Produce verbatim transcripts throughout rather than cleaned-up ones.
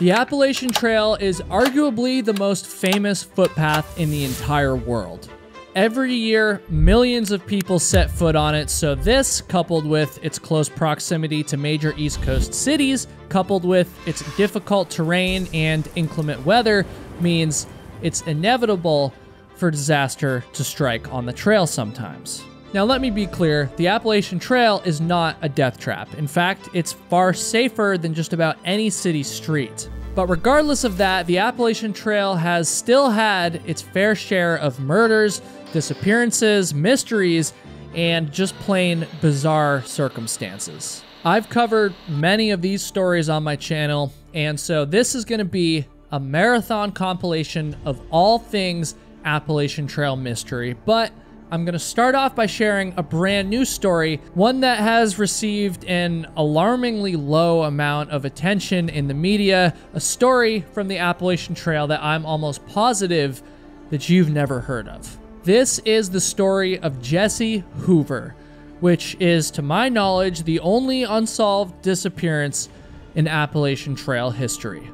The Appalachian Trail is arguably the most famous footpath in the entire world. Every year, millions of people set foot on it, so this, coupled with its close proximity to major East Coast cities, coupled with its difficult terrain and inclement weather, means it's inevitable for disaster to strike on the trail sometimes. Now, let me be clear, the Appalachian Trail is not a death trap. In fact, it's far safer than just about any city street. But regardless of that, the Appalachian Trail has still had its fair share of murders, disappearances, mysteries, and just plain bizarre circumstances. I've covered many of these stories on my channel, and so this is gonna be a marathon compilation of all things Appalachian Trail mystery, but I'm gonna start off by sharing a brand new story, one that has received an alarmingly low amount of attention in the media, a story from the Appalachian Trail that I'm almost positive that you've never heard of. This is the story of Jessie Hoover, which is, to my knowledge, the only unsolved disappearance in Appalachian Trail history.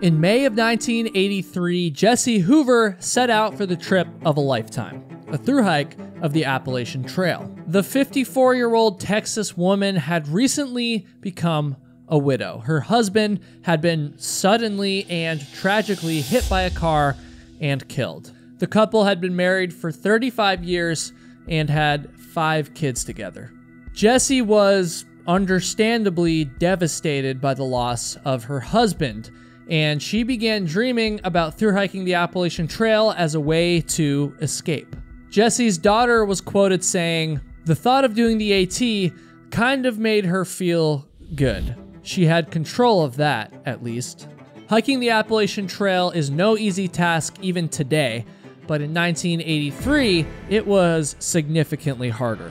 In May of nineteen eighty-three, Jessie Hoover set out for the trip of a lifetime, a thru-hike of the Appalachian Trail. The fifty-four-year-old Texas woman had recently become a widow. Her husband had been suddenly and tragically hit by a car and killed. The couple had been married for thirty-five years and had five kids together. Jessie was understandably devastated by the loss of her husband, and she began dreaming about thru-hiking the Appalachian Trail as a way to escape. Jessie's daughter was quoted saying, "The thought of doing the A T kind of made her feel good. She had control of that, at least." Hiking the Appalachian Trail is no easy task even today, but in nineteen eighty-three, it was significantly harder.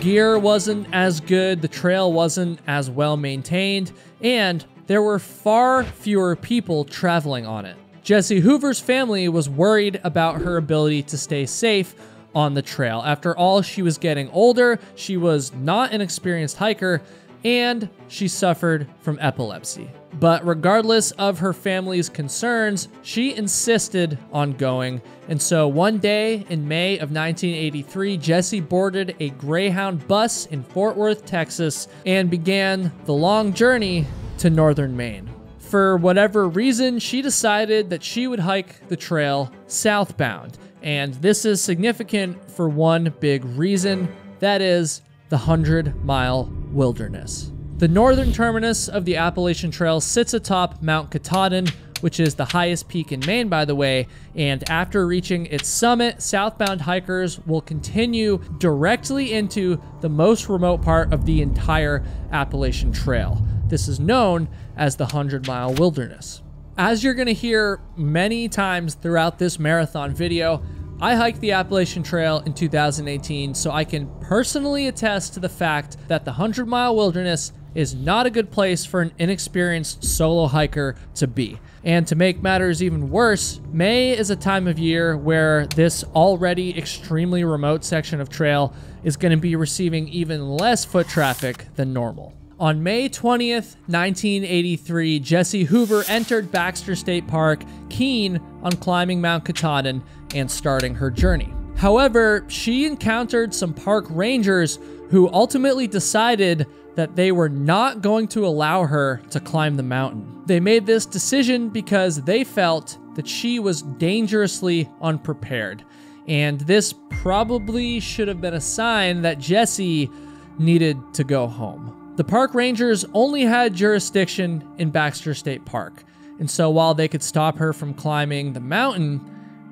Gear wasn't as good, the trail wasn't as well maintained, and there were far fewer people traveling on it. Jessie Hoover's family was worried about her ability to stay safe on the trail. After all, she was getting older, she was not an experienced hiker, and she suffered from epilepsy. But regardless of her family's concerns, she insisted on going. And so one day in May of nineteen eighty-three, Jessie boarded a Greyhound bus in Fort Worth, Texas, and began the long journey to northern Maine. For whatever reason, she decided that she would hike the trail southbound. And this is significant for one big reason, that is the hundred-mile wilderness. The northern terminus of the Appalachian Trail sits atop Mount Katahdin, which is the highest peak in Maine, by the way, and after reaching its summit, southbound hikers will continue directly into the most remote part of the entire Appalachian Trail. This is known as the hundred-mile wilderness. As you're gonna hear many times throughout this marathon video, I hiked the Appalachian Trail in two thousand eighteen, so I can personally attest to the fact that the hundred-mile wilderness is not a good place for an inexperienced solo hiker to be. And to make matters even worse, May is a time of year where this already extremely remote section of trail is gonna be receiving even less foot traffic than normal. On May twentieth, nineteen eighty-three, Jessie Hoover entered Baxter State Park, keen on climbing Mount Katahdin and starting her journey. However, she encountered some park rangers who ultimately decided that they were not going to allow her to climb the mountain. They made this decision because they felt that she was dangerously unprepared, and this probably should have been a sign that Jessie needed to go home. The park rangers only had jurisdiction in Baxter State Park, and so while they could stop her from climbing the mountain,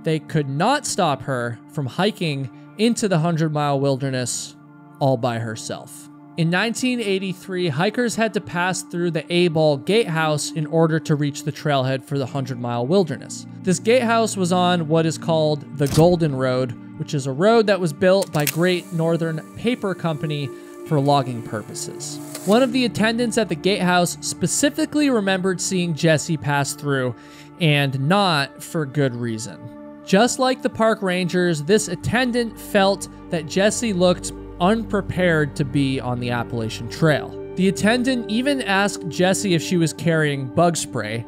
they could not stop her from hiking into the hundred-mile wilderness all by herself. In nineteen eighty-three, hikers had to pass through the A-Ball Gatehouse in order to reach the trailhead for the hundred-mile wilderness. This gatehouse was on what is called the Golden Road, which is a road that was built by Great Northern Paper Company for logging purposes. One of the attendants at the gatehouse specifically remembered seeing Jessie pass through, and not for good reason. Just like the park rangers, this attendant felt that Jessie looked unprepared to be on the Appalachian Trail. The attendant even asked Jessie if she was carrying bug spray,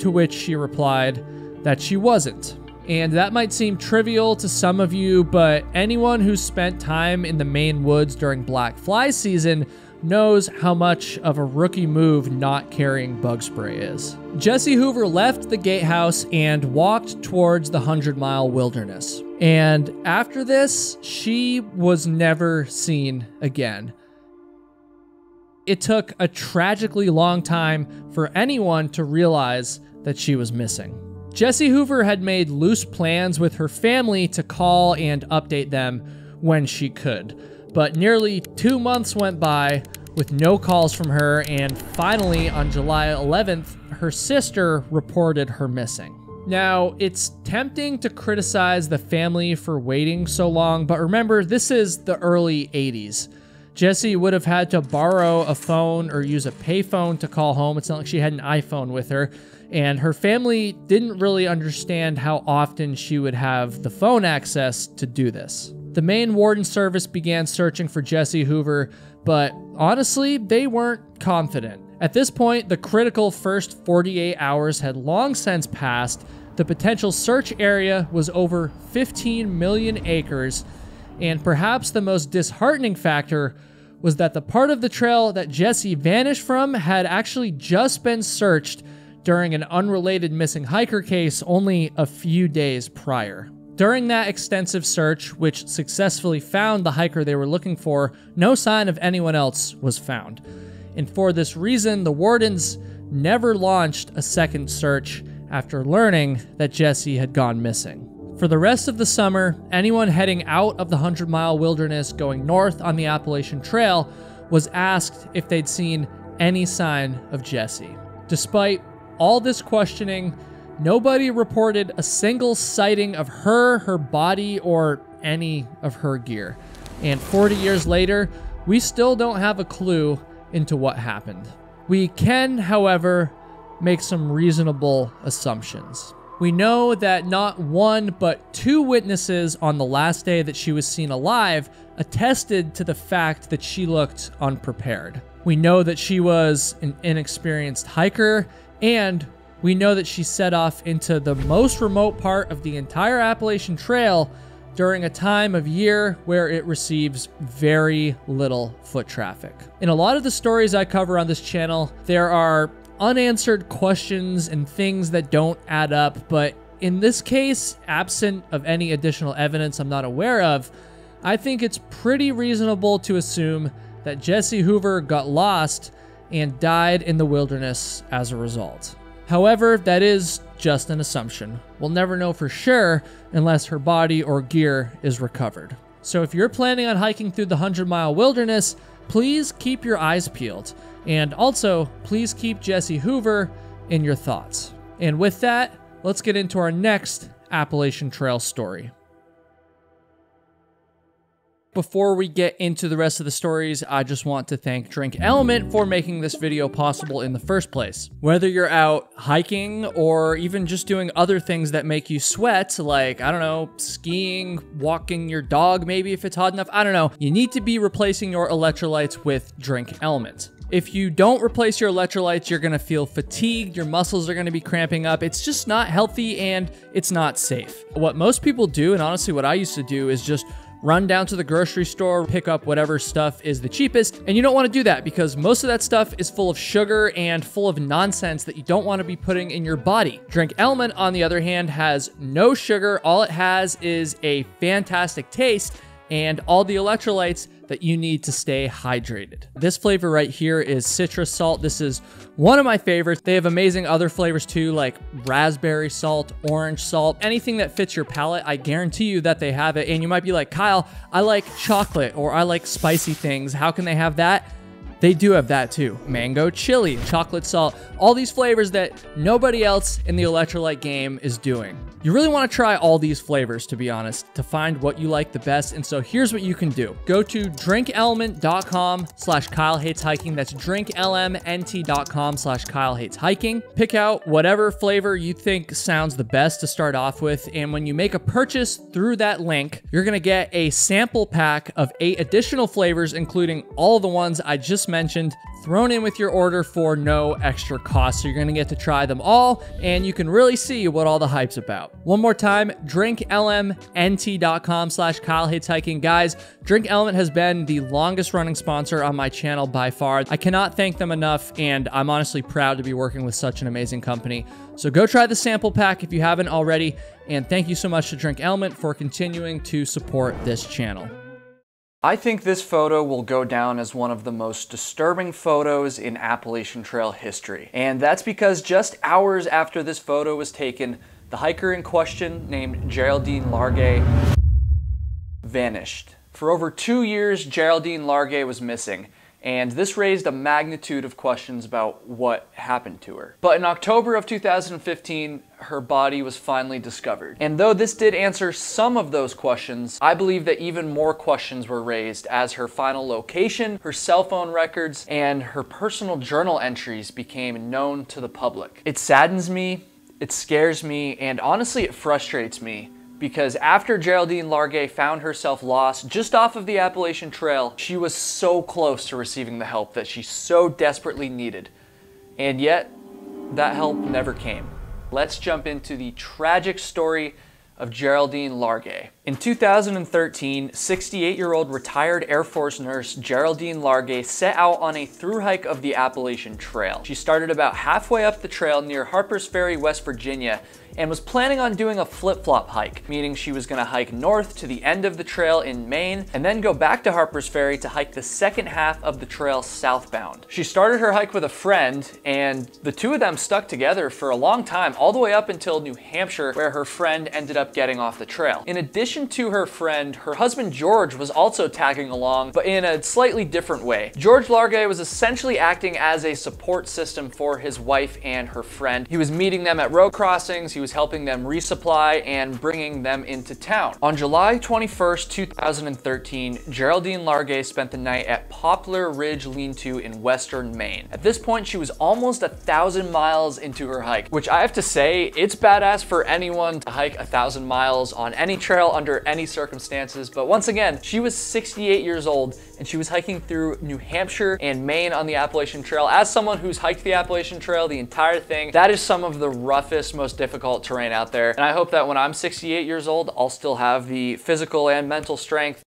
to which she replied that she wasn't. And that might seem trivial to some of you, but anyone who's spent time in the Maine woods during black fly season knows how much of a rookie move not carrying bug spray is. Jessie Hoover left the gatehouse and walked towards the hundred-mile wilderness. And after this, she was never seen again. It took a tragically long time for anyone to realize that she was missing. Jessie Hoover had made loose plans with her family to call and update them when she could, but nearly two months went by with no calls from her, and finally on July eleventh, her sister reported her missing. Now, it's tempting to criticize the family for waiting so long, but remember, this is the early eighties. Jessie would have had to borrow a phone or use a payphone to call home. It's not like she had an iPhone with her. And her family didn't really understand how often she would have the phone access to do this. The Maine Warden Service began searching for Jessie Hoover, but honestly, they weren't confident. At this point, the critical first forty-eight hours had long since passed. The potential search area was over fifteen million acres, and perhaps the most disheartening factor was that the part of the trail that Jessie vanished from had actually just been searched during an unrelated missing hiker case only a few days prior. During that extensive search, which successfully found the hiker they were looking for, no sign of anyone else was found. And for this reason, the wardens never launched a second search after learning that Jessie had gone missing. For the rest of the summer, anyone heading out of the hundred-mile wilderness going north on the Appalachian Trail was asked if they'd seen any sign of Jessie. Despite all this questioning, nobody reported a single sighting of her, her body, or any of her gear. And forty years later, we still don't have a clue into what happened. We can, however, make some reasonable assumptions. We know that not one, but two witnesses on the last day that she was seen alive attested to the fact that she looked unprepared. We know that she was an inexperienced hiker, and we know that she set off into the most remote part of the entire Appalachian Trail during a time of year where it receives very little foot traffic. In a lot of the stories I cover on this channel, there are unanswered questions and things that don't add up, but in this case, absent of any additional evidence I'm not aware of, I think it's pretty reasonable to assume that Jessie Hoover got lost and died in the wilderness as a result. However, that is just an assumption. We'll never know for sure unless her body or gear is recovered. So if you're planning on hiking through the hundred-mile wilderness, please keep your eyes peeled. And also, please keep Jessie Hoover in your thoughts. And with that, let's get into our next Appalachian Trail story. Before we get into the rest of the stories, I just want to thank Drink Element for making this video possible in the first place. Whether you're out hiking or even just doing other things that make you sweat, like, I don't know, skiing, walking your dog maybe if it's hot enough, I don't know, you need to be replacing your electrolytes with Drink Element. If you don't replace your electrolytes, you're gonna feel fatigued, your muscles are gonna be cramping up. It's just not healthy and it's not safe. What most people do, and honestly what I used to do, is just run down to the grocery store, pick up whatever stuff is the cheapest. And you don't want to do that because most of that stuff is full of sugar and full of nonsense that you don't want to be putting in your body. Drink Element, on the other hand, has no sugar. All it has is a fantastic taste and all the electrolytes that you need to stay hydrated. This flavor right here is citrus salt. This is one of my favorites. They have amazing other flavors too, like raspberry salt, orange salt, anything that fits your palate. I guarantee you that they have it. And you might be like, Kyle, I like chocolate or I like spicy things. How can they have that? They do have that too. Mango chili, chocolate salt, all these flavors that nobody else in the electrolyte game is doing. You really want to try all these flavors, to be honest, to find what you like the best. And so here's what you can do. Go to drink element dot com slash Kyle Hates Hiking. That's drink element dot com slash Kyle Hates Hiking. Pick out whatever flavor you think sounds the best to start off with. And when you make a purchase through that link, you're going to get a sample pack of eight additional flavors, including all the ones I just just mentioned thrown in with your order for no extra cost. So you're gonna get to try them all and you can really see what all the hype's about. One more time, drink L M N T dot com slash Kyle Hates Hiking. Guys, Drink Element has been the longest running sponsor on my channel by far. I cannot thank them enough and I'm honestly proud to be working with such an amazing company. So go try the sample pack if you haven't already. And thank you so much to Drink Element for continuing to support this channel. I think this photo will go down as one of the most disturbing photos in Appalachian Trail history. And that's because just hours after this photo was taken, the hiker in question, named Geraldine Largay, vanished. For over two years, Geraldine Largay was missing, and this raised a magnitude of questions about what happened to her. But in October of two thousand fifteen, her body was finally discovered. And though this did answer some of those questions, I believe that even more questions were raised as her final location, her cell phone records, and her personal journal entries became known to the public. It saddens me, it scares me, and honestly it frustrates me because after Geraldine Largay found herself lost just off of the Appalachian Trail, she was so close to receiving the help that she so desperately needed. And yet, that help never came. Let's jump into the tragic story of Geraldine Largay. In two thousand thirteen, sixty-eight-year-old retired Air Force nurse Geraldine Largay set out on a thru hike of the Appalachian Trail. She started about halfway up the trail near Harper's Ferry, West Virginia, and was planning on doing a flip-flop hike, meaning she was gonna hike north to the end of the trail in Maine, and then go back to Harper's Ferry to hike the second half of the trail southbound. She started her hike with a friend, and the two of them stuck together for a long time, all the way up until New Hampshire, where her friend ended up getting off the trail. In addition to her friend, her husband George was also tagging along, but in a slightly different way. George Largay was essentially acting as a support system for his wife and her friend. He was meeting them at road crossings, he was helping them resupply and bringing them into town. On July twenty-first, two thousand thirteen, Geraldine Largay spent the night at Poplar Ridge Lean-To in western Maine. At this point, she was almost a thousand miles into her hike, which I have to say, it's badass for anyone to hike a thousand miles on any trail under any circumstances. But once again, she was sixty-eight years old and she was hiking through New Hampshire and Maine on the Appalachian Trail. As someone who's hiked the Appalachian Trail, the entire thing, that is some of the roughest, most difficult terrain out there. And I hope that when I'm sixty-eight years old, I'll still have the physical and mental strength.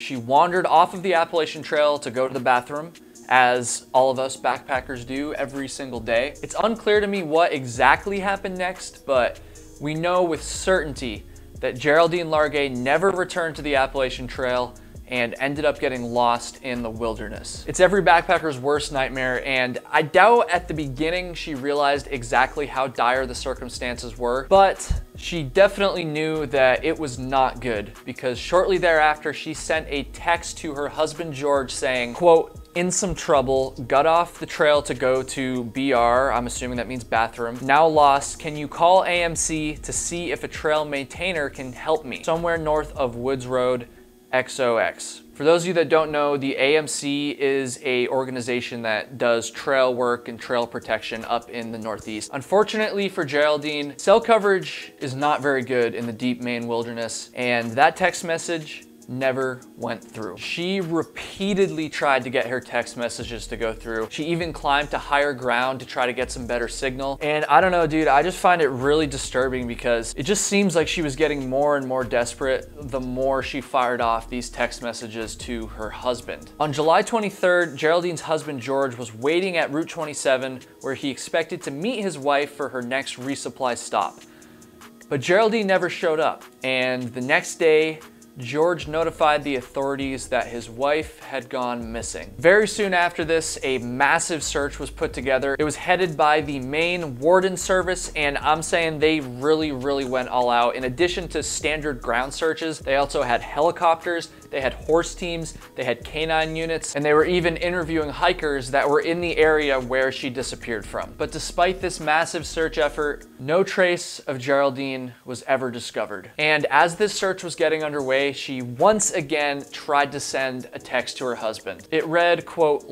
She wandered off of the Appalachian Trail to go to the bathroom, as all of us backpackers do every single day. It's unclear to me what exactly happened next, but we know with certainty that Geraldine Largay never returned to the Appalachian Trail and ended up getting lost in the wilderness. It's every backpacker's worst nightmare, and I doubt at the beginning she realized exactly how dire the circumstances were, but she definitely knew that it was not good because shortly thereafter, she sent a text to her husband, George, saying, quote, "In some trouble, got off the trail to go to B R," I'm assuming that means bathroom, "now lost, can you call A M C to see if a trail maintainer can help me? Somewhere north of Woods Road, X O X. For those of you that don't know, the A M C is a organization that does trail work and trail protection up in the Northeast. Unfortunately for Geraldine, cell coverage is not very good in the deep Maine wilderness, and that text message never went through. She repeatedly tried to get her text messages to go through. She even climbed to higher ground to try to get some better signal. And I don't know, dude, I just find it really disturbing because it just seems like she was getting more and more desperate the more she fired off these text messages to her husband. On July twenty-third, Geraldine's husband, George, was waiting at Route twenty-seven, where he expected to meet his wife for her next resupply stop. But Geraldine never showed up. And the next day, George notified the authorities that his wife had gone missing. Very soon after this, a massive search was put together. It was headed by the Maine Warden Service, and I'm saying they really, really went all out. In addition to standard ground searches, they also had helicopters, they had horse teams, they had canine units, and they were even interviewing hikers that were in the area where she disappeared from. But despite this massive search effort, no trace of Geraldine was ever discovered. And as this search was getting underway, she once again tried to send a text to her husband. It read, quote,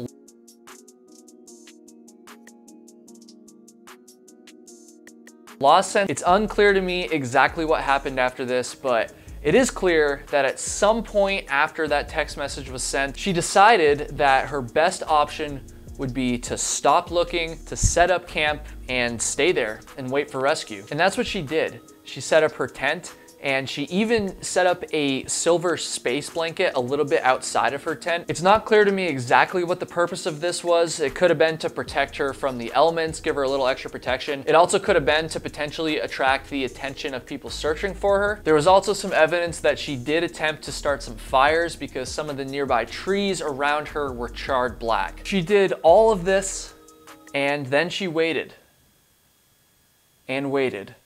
"Lost and it's unclear to me exactly what happened after this, but It is clear that at some point after that text message was sent, she decided that her best option would be to stop looking, to set up camp and stay there and wait for rescue. And that's what she did. She set up her tent, and she even set up a silver space blanket a little bit outside of her tent. It's not clear to me exactly what the purpose of this was. It could have been to protect her from the elements, give her a little extra protection. It also could have been to potentially attract the attention of people searching for her. There was also some evidence that she did attempt to start some fires because some of the nearby trees around her were charred black. She did all of this, and then she waited and waited.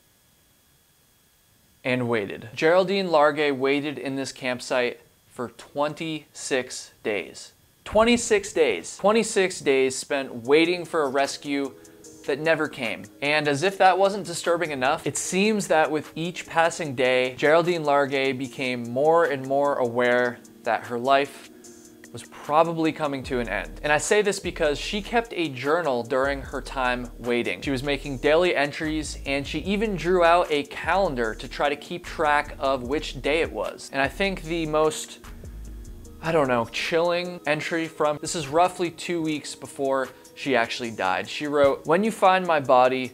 and waited. Geraldine Largay waited in this campsite for twenty-six days. twenty-six days. twenty-six days spent waiting for a rescue that never came. And as if that wasn't disturbing enough, it seems that with each passing day, Geraldine Largay became more and more aware that her life was probably coming to an end. And I say this because she kept a journal during her time waiting. She was making daily entries, and she even drew out a calendar to try to keep track of which day it was. And I think the most, I don't know, chilling entry from, this is roughly two weeks before she actually died. She wrote, "When you find my body,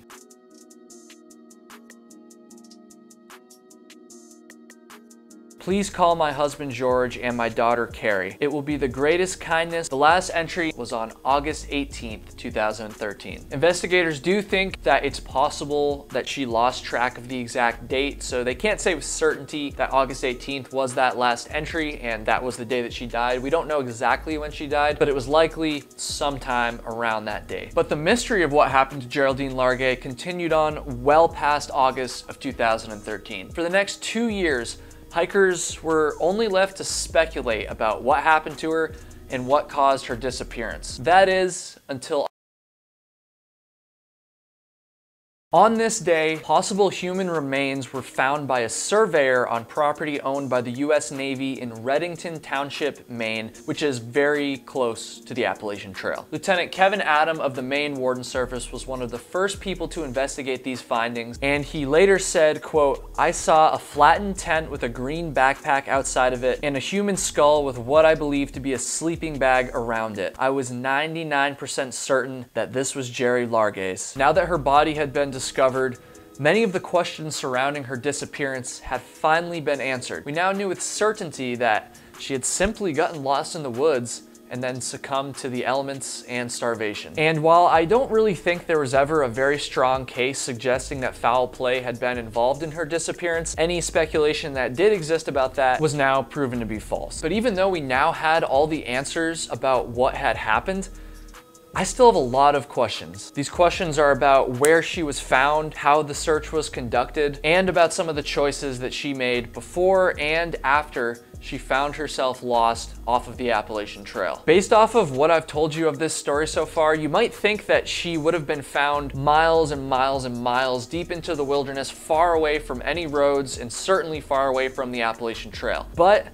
please call my husband George and my daughter Carrie. It will be the greatest kindness." The last entry was on August eighteenth, two thousand thirteen. Investigators do think that it's possible that she lost track of the exact date, so they can't say with certainty that August eighteenth was that last entry and that was the day that she died. We don't know exactly when she died, but it was likely sometime around that day. But the mystery of what happened to Geraldine Largay continued on well past August of two thousand thirteen. For the next two years, hikers were only left to speculate about what happened to her and what caused her disappearance. That is, until on this day, possible human remains were found by a surveyor on property owned by the U S Navy in Reddington Township, Maine, which is very close to the Appalachian Trail. Lieutenant Kevin Adam of the Maine Warden Service was one of the first people to investigate these findings, and he later said, quote, "I saw a flattened tent with a green backpack outside of it and a human skull with what I believe to be a sleeping bag around it. I was ninety-nine percent certain that this was Gerry Largay's." Now that her body had been destroyed, discovered, many of the questions surrounding her disappearance had finally been answered. We now knew with certainty that she had simply gotten lost in the woods and then succumbed to the elements and starvation. And while I don't really think there was ever a very strong case suggesting that foul play had been involved in her disappearance, any speculation that did exist about that was now proven to be false. But even though we now had all the answers about what had happened, I still have a lot of questions. These questions are about where she was found, how the search was conducted, and about some of the choices that she made before and after she found herself lost off of the Appalachian Trail. Based off of what I've told you of this story so far, you might think that she would have been found miles and miles and miles deep into the wilderness, far away from any roads and certainly far away from the Appalachian Trail. But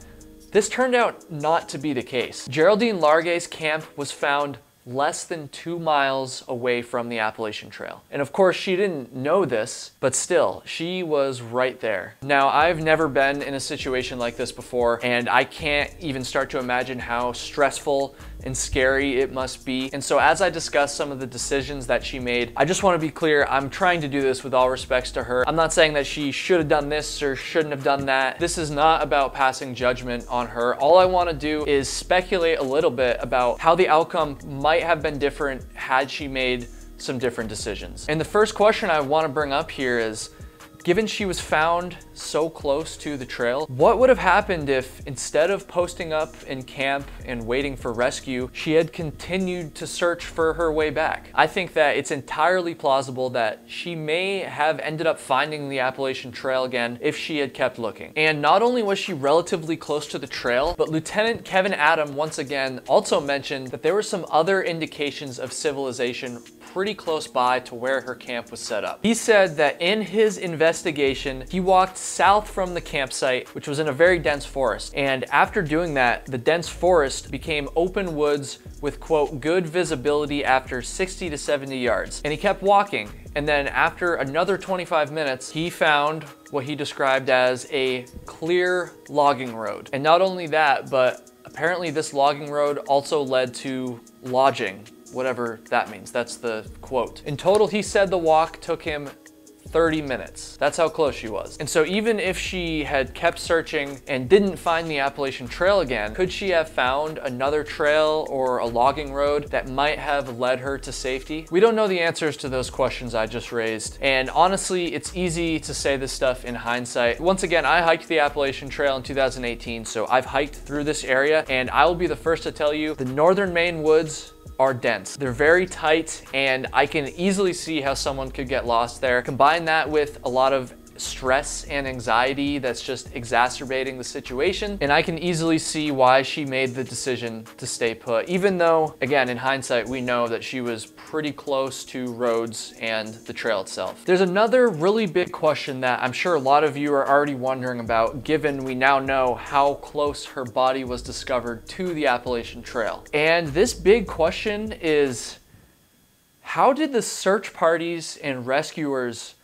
this turned out not to be the case. Geraldine Largay's camp was found less than two miles away from the Appalachian Trail. And of course she didn't know this, but still, she was right there. Now, I've never been in a situation like this before, and I can't even start to imagine how stressful and scary it must be. And so as I discuss some of the decisions that she made, I just want to be clear, I'm trying to do this with all respects to her. I'm not saying that she should have done this or shouldn't have done that. This is not about passing judgment on her. All I want to do is speculate a little bit about how the outcome might have been different had she made some different decisions. And the first question I want to bring up here is, given she was found so close to the trail, what would have happened if instead of posting up in camp and waiting for rescue, she had continued to search for her way back? I think that it's entirely plausible that she may have ended up finding the Appalachian Trail again if she had kept looking. And not only was she relatively close to the trail, but Lieutenant Kevin Adam once again also mentioned that there were some other indications of civilization pretty close by to where her camp was set up. He said that in his investigation, he walked south from the campsite, which was in a very dense forest. And after doing that, the dense forest became open woods with, quote, good visibility after sixty to seventy yards. And he kept walking. And then after another twenty-five minutes, he found what he described as a clear logging road. And not only that, but apparently this logging road also led to lodging, whatever that means. That's the quote. In total, he said the walk took him thirty minutes. That's how close she was. And so even if she had kept searching and didn't find the Appalachian Trail again, could she have found another trail or a logging road that might have led her to safety? We don't know the answers to those questions I just raised. And honestly, it's easy to say this stuff in hindsight. Once again, I hiked the Appalachian Trail in two thousand eighteen, so I've hiked through this area, and I will be the first to tell you the northern Maine woods are dense. They're very tight, and I can easily see how someone could get lost there. Combine that with a lot of stress and anxiety that's just exacerbating the situation, and I can easily see why she made the decision to stay put, even though, again, in hindsight, we know that she was pretty close to roads and the trail itself. There's another really big question that I'm sure a lot of you are already wondering about, given we now know how close her body was discovered to the Appalachian Trail. And this big question is, how did the search parties and rescuers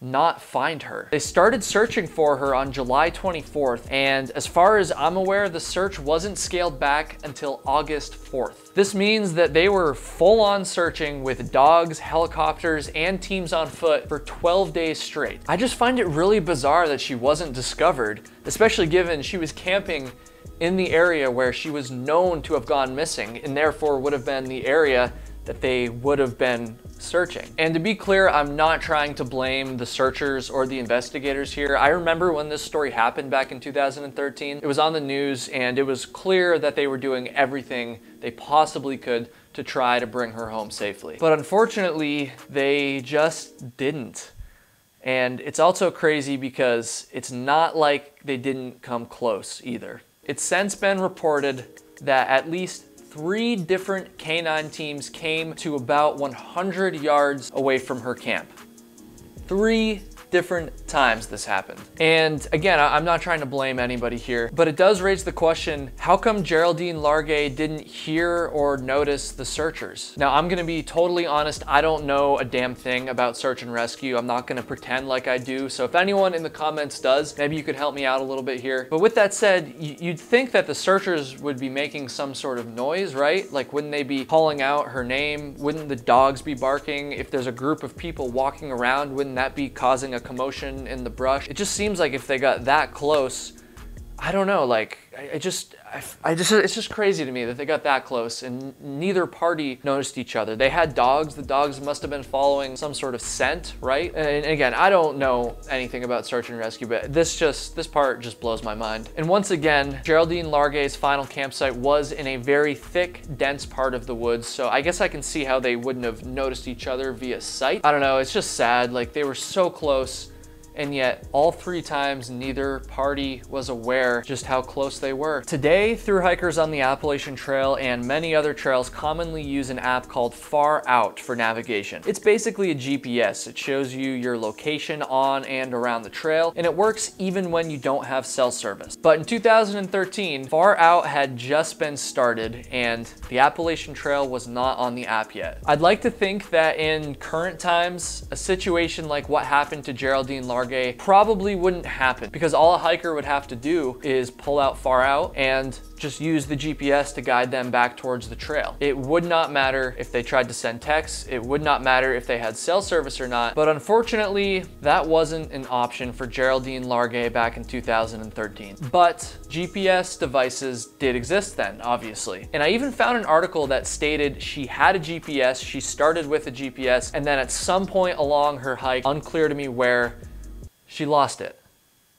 not find her? They started searching for her on July twenty-fourth, and as far as I'm aware, the search wasn't scaled back until August fourth. This means that they were full-on searching with dogs, helicopters, and teams on foot for twelve days straight. I just find it really bizarre that she wasn't discovered, especially given she was camping in the area where she was known to have gone missing, and therefore would have been the area that they would have been searching. And to be clear, I'm not trying to blame the searchers or the investigators here. I remember when this story happened back in two thousand thirteen, it was on the news, and it was clear that they were doing everything they possibly could to try to bring her home safely. But unfortunately, they just didn't. And it's also crazy because it's not like they didn't come close either. It's since been reported that at least three different canine teams came to about one hundred yards away from her camp. Three different times this happened. And again, I'm not trying to blame anybody here, but it does raise the question, how come Geraldine Largay didn't hear or notice the searchers? Now, I'm gonna be totally honest, I don't know a damn thing about search and rescue. I'm not gonna pretend like I do. So if anyone in the comments does, maybe you could help me out a little bit here. But with that said, you'd think that the searchers would be making some sort of noise, right? Like, wouldn't they be calling out her name? Wouldn't the dogs be barking? If there's a group of people walking around, wouldn't that be causing a commotion in the brush? It just seems like if they got that close, I don't know, like, I, I just, I, I just, it's just crazy to me that they got that close and neither party noticed each other. They had dogs, the dogs must have been following some sort of scent, right? And again, I don't know anything about search and rescue, but this just, this part just blows my mind. And once again, Geraldine Largay's final campsite was in a very thick, dense part of the woods, so I guess I can see how they wouldn't have noticed each other via sight. I don't know, it's just sad, like they were so close, and yet all three times neither party was aware just how close they were. Today, thru hikers on the Appalachian Trail and many other trails commonly use an app called Far Out for navigation. It's basically a G P S. It shows you your location on and around the trail, and it works even when you don't have cell service. But in two thousand thirteen, Far Out had just been started and the Appalachian Trail was not on the app yet. I'd like to think that in current times, a situation like what happened to Geraldine Largay probably wouldn't happen, because all a hiker would have to do is pull out Far Out and just use the G P S to guide them back towards the trail. It would not matter if they tried to send texts, it would not matter if they had cell service or not, but unfortunately, that wasn't an option for Geraldine Largay back in two thousand thirteen. But G P S devices did exist then, obviously. And I even found an article that stated she had a G P S, she started with a G P S, and then at some point along her hike, unclear to me where, she lost it.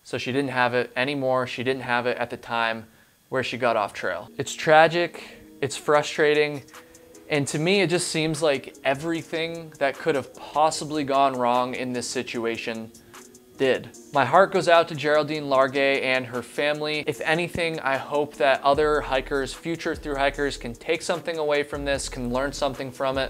So she didn't have it anymore. She didn't have it at the time where she got off trail. It's tragic, it's frustrating, and to me, it just seems like everything that could have possibly gone wrong in this situation did. My heart goes out to Geraldine Largay and her family. If anything, I hope that other hikers, future thru hikers, can take something away from this, can learn something from it.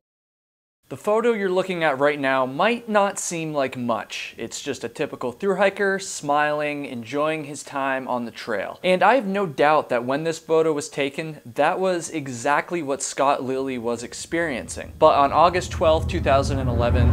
The photo you're looking at right now might not seem like much. It's just a typical thru-hiker, smiling, enjoying his time on the trail. And I have no doubt that when this photo was taken, that was exactly what Scott Lilly was experiencing. But on August twelfth, two thousand eleven,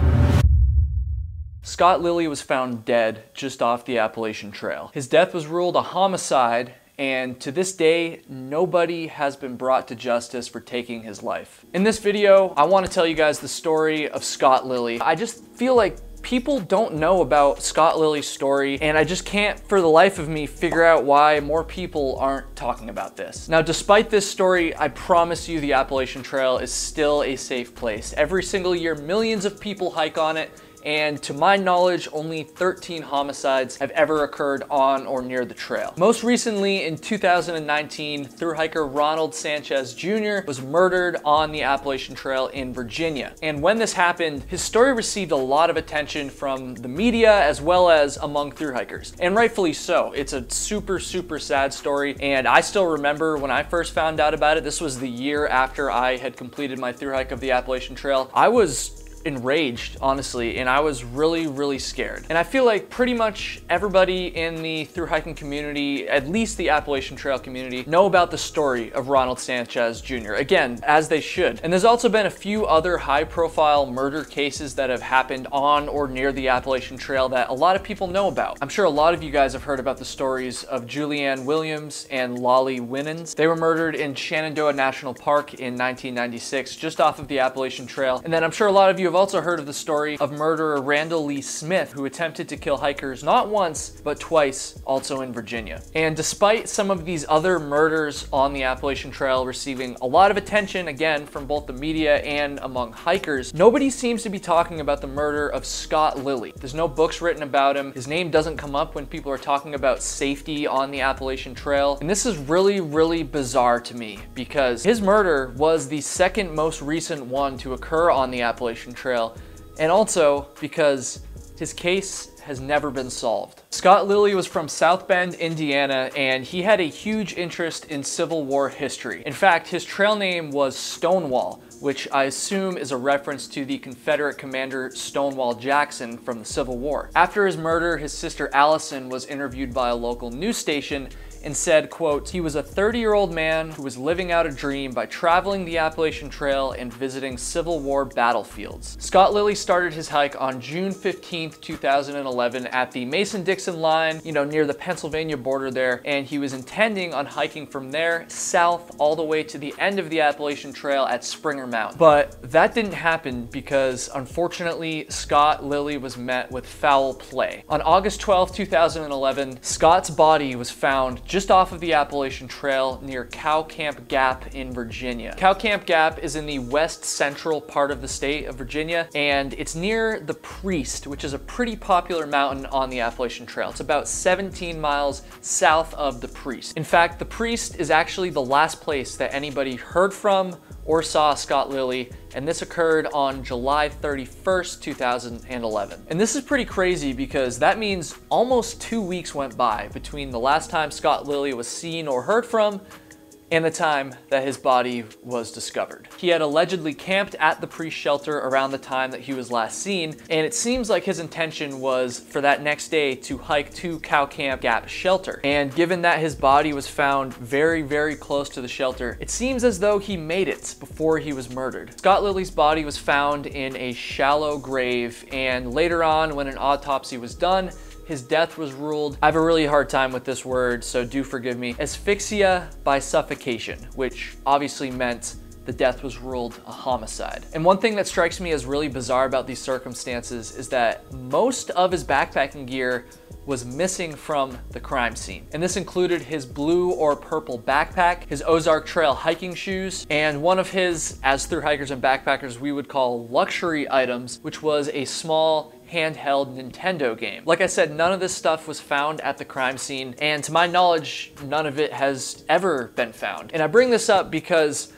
Scott Lilly was found dead just off the Appalachian Trail. His death was ruled a homicide, and to this day, nobody has been brought to justice for taking his life. In this video, I want to tell you guys the story of Scott Lilly. I just feel like people don't know about Scott Lilly's story, and I just can't for the life of me figure out why more people aren't talking about this. Now, despite this story, I promise you the Appalachian Trail is still a safe place. Every single year, millions of people hike on it, and to my knowledge, only thirteen homicides have ever occurred on or near the trail. Most recently, in two thousand nineteen, thru-hiker Ronald Sanchez Junior was murdered on the Appalachian Trail in Virginia. And when this happened, his story received a lot of attention from the media as well as among thru-hikers. And rightfully so. It's a super, super sad story. And I still remember when I first found out about it. This was the year after I had completed my thru-hike of the Appalachian Trail. I was enraged, honestly, and I was really, really scared. And I feel like pretty much everybody in the thru-hiking community, at least the Appalachian Trail community, know about the story of Ronald Sanchez Junior Again, as they should. And there's also been a few other high-profile murder cases that have happened on or near the Appalachian Trail that a lot of people know about. I'm sure a lot of you guys have heard about the stories of Julie Williams and Lolly Winans. They were murdered in Shenandoah National Park in nineteen ninety-six, just off of the Appalachian Trail. And then I'm sure a lot of you have I've also heard of the story of murderer Randall Lee Smith, who attempted to kill hikers not once, but twice, also in Virginia. And despite some of these other murders on the Appalachian Trail receiving a lot of attention, again, from both the media and among hikers, nobody seems to be talking about the murder of Scott Lilly. There's no books written about him. His name doesn't come up when people are talking about safety on the Appalachian Trail. And this is really, really bizarre to me, because his murder was the second most recent one to occur on the Appalachian Trail. Trail, and also because his case has never been solved. Scott Lilly was from South Bend, Indiana, and he had a huge interest in Civil War history. In fact, his trail name was Stonewall, which I assume is a reference to the Confederate commander Stonewall Jackson from the Civil War. After his murder, his sister Allison was interviewed by a local news station and said, quote, "He was a thirty-year-old man who was living out a dream by traveling the Appalachian Trail and visiting Civil War battlefields." Scott Lilly started his hike on June fifteenth, two thousand eleven at the Mason-Dixon line, you know, near the Pennsylvania border there, and he was intending on hiking from there south all the way to the end of the Appalachian Trail at Springer Mountain. But that didn't happen because, unfortunately, Scott Lilly was met with foul play. On August twelfth, two thousand eleven, Scott's body was found just off of the Appalachian Trail near Cow Camp Gap in Virginia. Cow Camp Gap is in the west central part of the state of Virginia, and it's near the Priest, which is a pretty popular mountain on the Appalachian Trail. It's about seventeen miles south of the Priest. In fact, the Priest is actually the last place that anybody heard from or saw Scott Lilly, and this occurred on July thirty-first, two thousand eleven. And this is pretty crazy because that means almost two weeks went by between the last time Scott Lilly was seen or heard from and the time that his body was discovered. He had allegedly camped at the Priest shelter around the time that he was last seen, and it seems like his intention was for that next day to hike to Cow Camp Gap shelter. And given that his body was found very, very close to the shelter, it seems as though he made it before he was murdered. Scott Lilly's body was found in a shallow grave, and later on, when an autopsy was done, his death was ruled, I have a really hard time with this word, so do forgive me, asphyxia by suffocation, which obviously meant the death was ruled a homicide. And one thing that strikes me as really bizarre about these circumstances is that most of his backpacking gear was missing from the crime scene. And this included his blue or purple backpack, his Ozark Trail hiking shoes, and one of his, as thru-hikers and backpackers, we would call luxury items, which was a small handheld Nintendo game. Like I said, none of this stuff was found at the crime scene, and to my knowledge, none of it has ever been found. And I bring this up because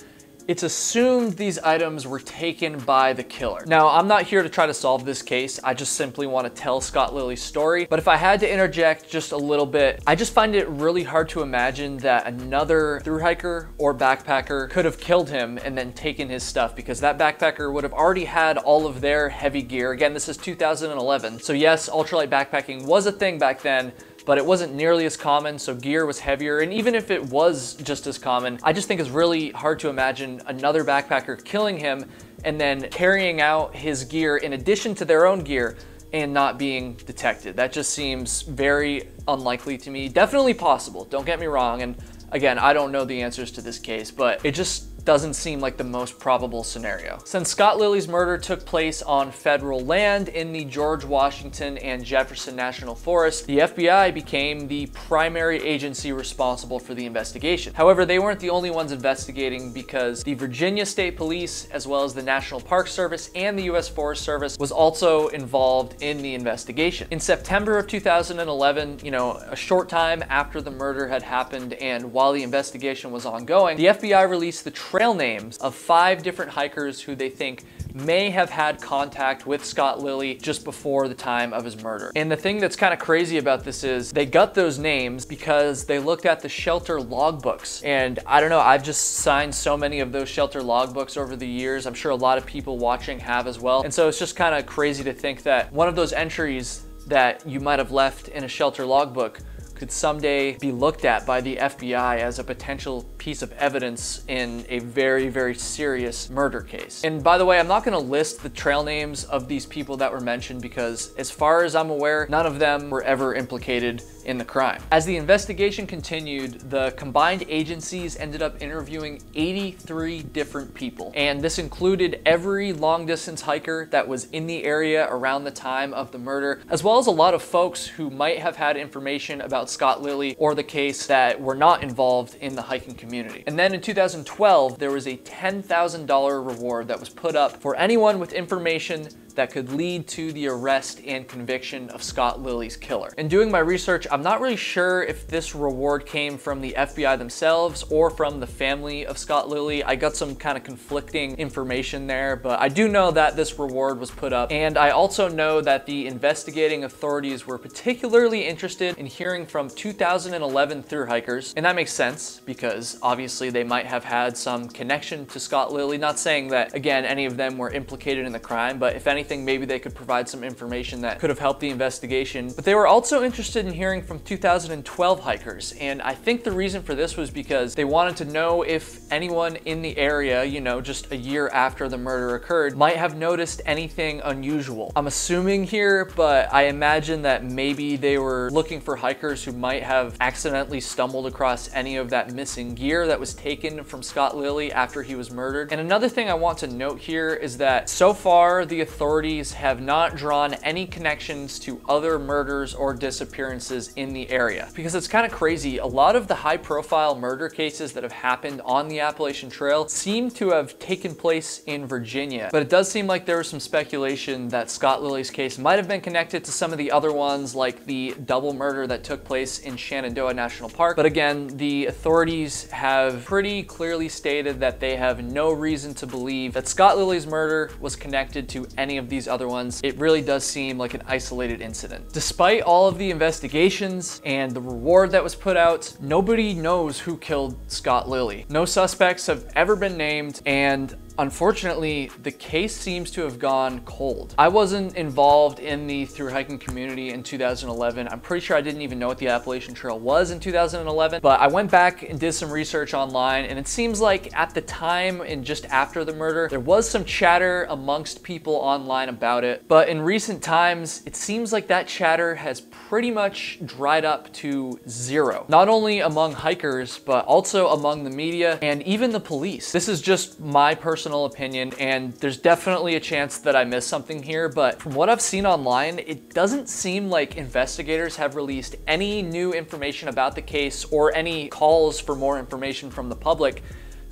It's assumed these items were taken by the killer. Now, I'm not here to try to solve this case. I just simply want to tell Scott Lilly's story. But if I had to interject just a little bit, I just find it really hard to imagine that another thru hiker or backpacker could have killed him and then taken his stuff, because that backpacker would have already had all of their heavy gear. Again, this is two thousand eleven. So yes, ultralight backpacking was a thing back then, but it wasn't nearly as common, so gear was heavier. And even if it was just as common, I just think it's really hard to imagine another backpacker killing him and then carrying out his gear in addition to their own gear and not being detected. That just seems very unlikely to me. Definitely possible, don't get me wrong. And again, I don't know the answers to this case, but it just doesn't seem like the most probable scenario. Since Scott Lilly's murder took place on federal land in the George Washington and Jefferson National Forest, the F B I became the primary agency responsible for the investigation. However, they weren't the only ones investigating, because the Virginia State Police, as well as the National Park Service and the U S Forest Service, was also involved in the investigation. In September of two thousand eleven, you know, a short time after the murder had happened and while the investigation was ongoing, the F B I released the trail names of five different hikers who they think may have had contact with Scott Lilly just before the time of his murder. And the thing that's kind of crazy about this is they got those names because they looked at the shelter logbooks. And I don't know, I've just signed so many of those shelter logbooks over the years. I'm sure a lot of people watching have as well. And so it's just kind of crazy to think that one of those entries that you might have left in a shelter logbook could someday be looked at by the F B I as a potential piece of evidence in a very, very serious murder case. And by the way, I'm not gonna list the trail names of these people that were mentioned because as far as I'm aware, none of them were ever implicated in the crime. As the investigation continued, the combined agencies ended up interviewing eighty-three different people. And this included every long distance hiker that was in the area around the time of the murder, as well as a lot of folks who might have had information about Scott Lilly or the case that were not involved in the hiking community. And then in two thousand twelve, there was a ten thousand dollar reward that was put up for anyone with information that could lead to the arrest and conviction of Scott Lilly's killer. In doing my research, I'm not really sure if this reward came from the F B I themselves or from the family of Scott Lilly. I got some kind of conflicting information there, but I do know that this reward was put up. And I also know that the investigating authorities were particularly interested in hearing from two thousand eleven thru hikers. And that makes sense because obviously they might have had some connection to Scott Lilly. Not saying that, again, any of them were implicated in the crime, but if anything, maybe they could provide some information that could have helped the investigation. But they were also interested in hearing from two thousand twelve hikers. And I think the reason for this was because they wanted to know if anyone in the area, you know, just a year after the murder occurred, might have noticed anything unusual. I'm assuming here, but I imagine that maybe they were looking for hikers who might have accidentally stumbled across any of that missing gear that was taken from Scott Lilly after he was murdered. And another thing I want to note here is that so far the authorities Authorities have not drawn any connections to other murders or disappearances in the area, because it's kind of crazy. A lot of the high profile murder cases that have happened on the Appalachian Trail seem to have taken place in Virginia, but it does seem like there was some speculation that Scott Lilly's case might have been connected to some of the other ones, like the double murder that took place in Shenandoah National Park. But again, the authorities have pretty clearly stated that they have no reason to believe that Scott Lilly's murder was connected to any of these other ones. It really does seem like an isolated incident. Despite all of the investigations and the reward that was put out, nobody knows who killed Scott Lilly. No suspects have ever been named, and unfortunately, the case seems to have gone cold. I wasn't involved in the thru hiking community in two thousand eleven. I'm pretty sure I didn't even know what the Appalachian Trail was in two thousand eleven, but I went back and did some research online, and it seems like at the time and just after the murder, there was some chatter amongst people online about it. But in recent times, it seems like that chatter has pretty much dried up to zero, not only among hikers, but also among the media and even the police. This is just my personal opinion, and there's definitely a chance that I missed something here, but from what I've seen online, it doesn't seem like investigators have released any new information about the case or any calls for more information from the public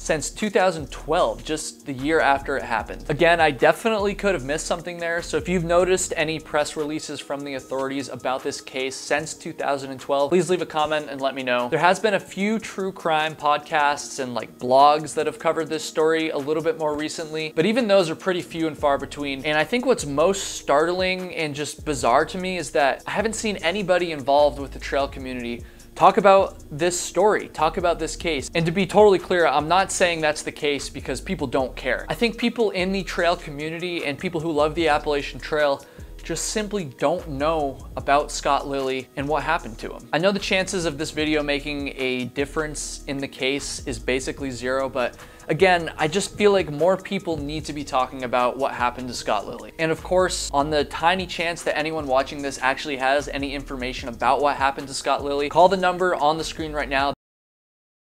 since two thousand twelve, just the year after it happened. Again, I definitely could have missed something there, so if you've noticed any press releases from the authorities about this case since two thousand twelve, please leave a comment and let me know. There has been a few true crime podcasts and like blogs that have covered this story a little bit more recently, but even those are pretty few and far between. And I think what's most startling and just bizarre to me is that I haven't seen anybody involved with the trail community talk about this story, talk about this case. And to be totally clear, I'm not saying that's the case because people don't care. I think people in the trail community and people who love the Appalachian Trail just simply don't know about Scott Lilly and what happened to him. I know the chances of this video making a difference in the case is basically zero, but again, I just feel like more people need to be talking about what happened to Scott Lilly. And of course, on the tiny chance that anyone watching this actually has any information about what happened to Scott Lilly, call the number on the screen right now.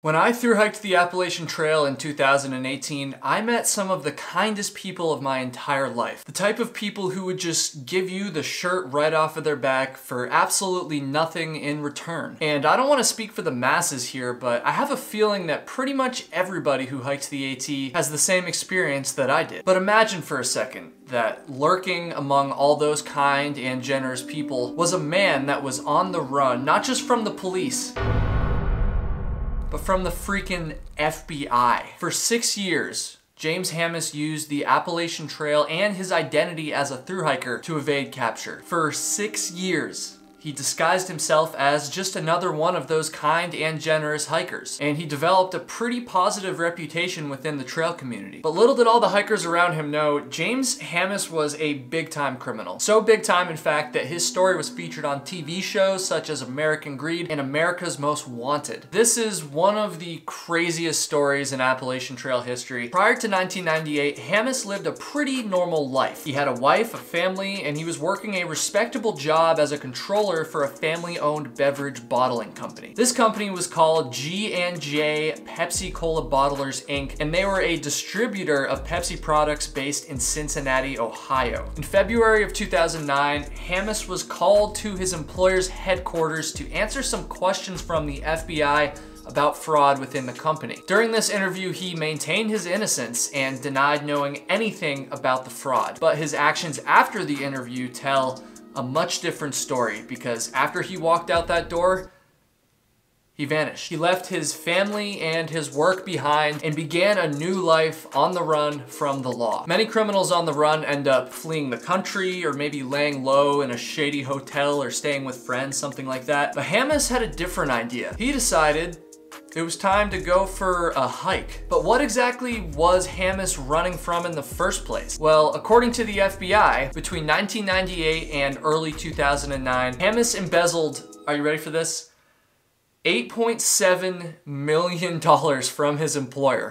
When I thru-hiked the Appalachian Trail in two thousand eighteen, I met some of the kindest people of my entire life. The type of people who would just give you the shirt right off of their back for absolutely nothing in return. And I don't want to speak for the masses here, but I have a feeling that pretty much everybody who hiked the AT has the same experience that I did. But imagine for a second that lurking among all those kind and generous people was a man that was on the run, not just from the police, but from the freaking F B I. For six years, James Hammes used the Appalachian Trail and his identity as a thru-hiker to evade capture. For six years, he disguised himself as just another one of those kind and generous hikers, and he developed a pretty positive reputation within the trail community. But little did all the hikers around him know, James Hammes was a big-time criminal. So big-time, in fact, that his story was featured on T V shows such as American Greed and America's Most Wanted. This is one of the craziest stories in Appalachian Trail history. Prior to nineteen ninety-eight, Hammes lived a pretty normal life. He had a wife, a family, and he was working a respectable job as a controller for a family-owned beverage bottling company. This company was called G and J Pepsi Cola Bottlers, Incorporated, and they were a distributor of Pepsi products based in Cincinnati, Ohio. In February of two thousand nine, Hammes was called to his employer's headquarters to answer some questions from the F B I about fraud within the company. During this interview, he maintained his innocence and denied knowing anything about the fraud, but his actions after the interview tell a much different story, because after he walked out that door, he vanished. He left his family and his work behind and began a new life on the run from the law. Many criminals on the run end up fleeing the country or maybe laying low in a shady hotel or staying with friends, something like that. But Hammes had a different idea. He decided it was time to go for a hike. But what exactly was Hammes running from in the first place? Well, according to the F B I, between nineteen ninety-eight and early two thousand nine, Hammes embezzled, are you ready for this? eight point seven million dollars from his employer.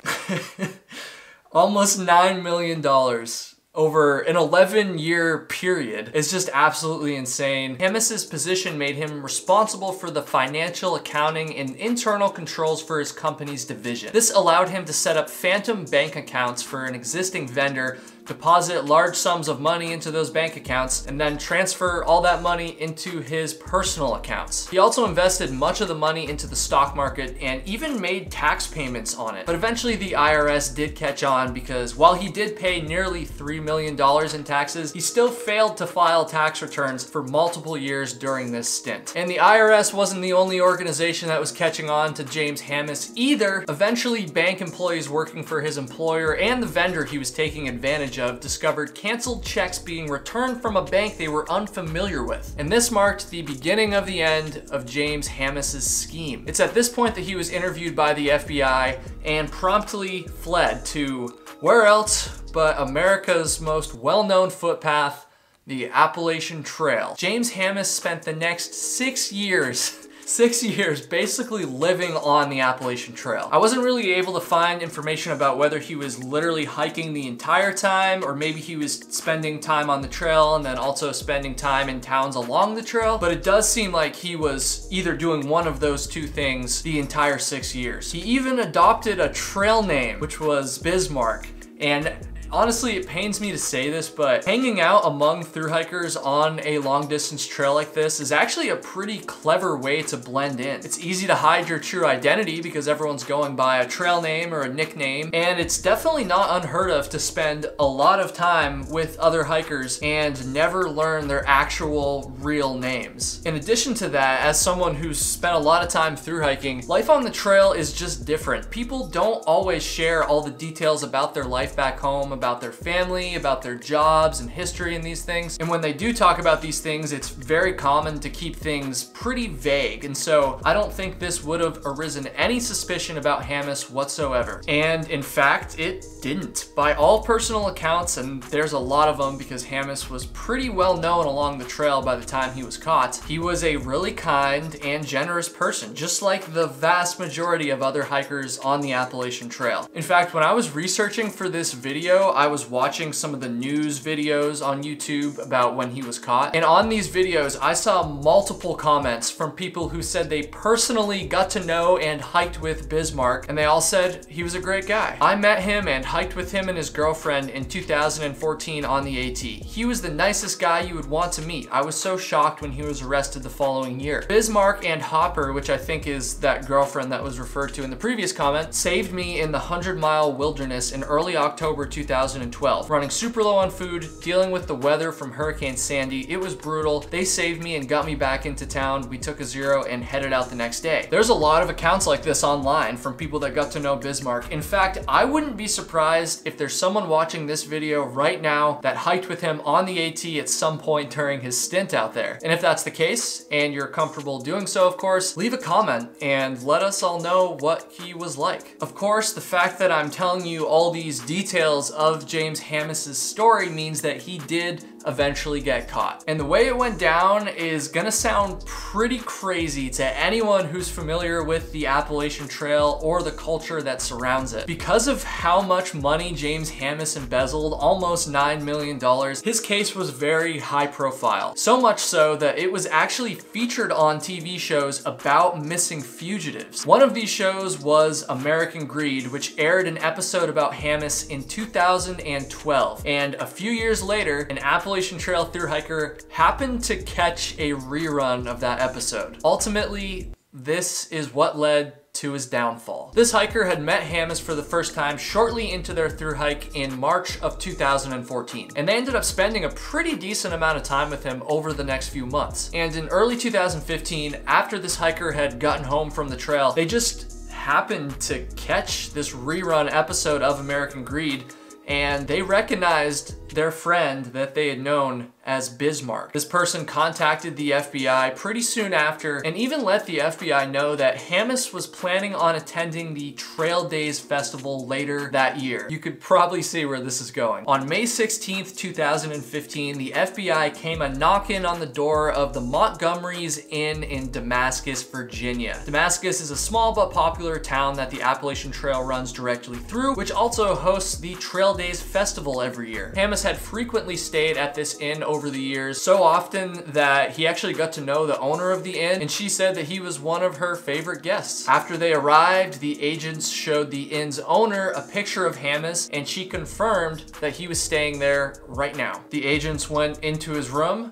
Almost nine million dollars. Over an eleven year period is just absolutely insane. Hammes's position made him responsible for the financial accounting and internal controls for his company's division. This allowed him to set up phantom bank accounts for an existing vendor, deposit large sums of money into those bank accounts, and then transfer all that money into his personal accounts. He also invested much of the money into the stock market and even made tax payments on it. But eventually the I R S did catch on, because while he did pay nearly three million dollars in taxes, he still failed to file tax returns for multiple years during this stint. And the I R S wasn't the only organization that was catching on to James Hammes either. Eventually, bank employees working for his employer and the vendor he was taking advantage of discovered canceled checks being returned from a bank they were unfamiliar with. And this marked the beginning of the end of James Hammes's scheme. It's at this point that he was interviewed by the F B I and promptly fled to where else but America's most well-known footpath, the Appalachian Trail. James Hammes spent the next six years Six years basically living on the Appalachian Trail. I wasn't really able to find information about whether he was literally hiking the entire time, or maybe he was spending time on the trail and then also spending time in towns along the trail, but it does seem like he was either doing one of those two things the entire six years. He even adopted a trail name, which was Bismarck, and honestly, it pains me to say this, but hanging out among thru hikers on a long distance trail like this is actually a pretty clever way to blend in. It's easy to hide your true identity because everyone's going by a trail name or a nickname, and it's definitely not unheard of to spend a lot of time with other hikers and never learn their actual real names. In addition to that, as someone who's spent a lot of time thru hiking, life on the trail is just different. People don't always share all the details about their life back home, about their family, about their jobs and history and these things. And when they do talk about these things, it's very common to keep things pretty vague. And so I don't think this would have arisen any suspicion about Hammes whatsoever. And in fact, it didn't. By all personal accounts, and there's a lot of them because Hammes was pretty well known along the trail by the time he was caught, he was a really kind and generous person, just like the vast majority of other hikers on the Appalachian Trail. In fact, when I was researching for this video, I was watching some of the news videos on YouTube about when he was caught. And on these videos, I saw multiple comments from people who said they personally got to know and hiked with Bismarck, and they all said he was a great guy. I met him and hiked with him and his girlfriend in two thousand fourteen on the AT. He was the nicest guy you would want to meet. I was so shocked when he was arrested the following year. Bismarck and Hopper, which I think is that girlfriend that was referred to in the previous comment, saved me in the hundred mile wilderness in early October two thousand twelve. Running super low on food, dealing with the weather from Hurricane Sandy, it was brutal. They saved me and got me back into town. We took a zero and headed out the next day. There's a lot of accounts like this online from people that got to know Bismarck. In fact, I wouldn't be surprised if there's someone watching this video right now that hiked with him on the AT at some point during his stint out there. And if that's the case, and you're comfortable doing so, of course, leave a comment and let us all know what he was like. Of course, the fact that I'm telling you all these details of James Hammes' story means that he did eventually get caught. And the way it went down is gonna sound pretty crazy to anyone who's familiar with the Appalachian Trail or the culture that surrounds it. Because of how much money James Hammes embezzled, almost nine million dollars, his case was very high profile. So much so that it was actually featured on T V shows about missing fugitives. One of these shows was American Greed, which aired an episode about Hammes in two thousand twelve. And a few years later, an Appalachian Appalachian Trail thru hiker happened to catch a rerun of that episode. Ultimately, this is what led to his downfall. This hiker had met Hammes for the first time shortly into their thru hike in March of two thousand fourteen. And they ended up spending a pretty decent amount of time with him over the next few months. And in early two thousand fifteen, after this hiker had gotten home from the trail, they just happened to catch this rerun episode of American Greed, and they recognized their friend that they had known as Bismarck. This person contacted the F B I pretty soon after and even let the F B I know that Hammes was planning on attending the Trail Days Festival later that year. You could probably see where this is going. On May sixteenth, two thousand fifteen, the F B I came a knock-in on the door of the Montgomery's Inn in Damascus, Virginia. Damascus is a small but popular town that the Appalachian Trail runs directly through, which also hosts the Trail Days Festival every year. Hammes had frequently stayed at this inn over the years, so often that he actually got to know the owner of the inn, and she said that he was one of her favorite guests. After they arrived, the agents showed the inn's owner a picture of Hammes, and she confirmed that he was staying there right now. The agents went into his room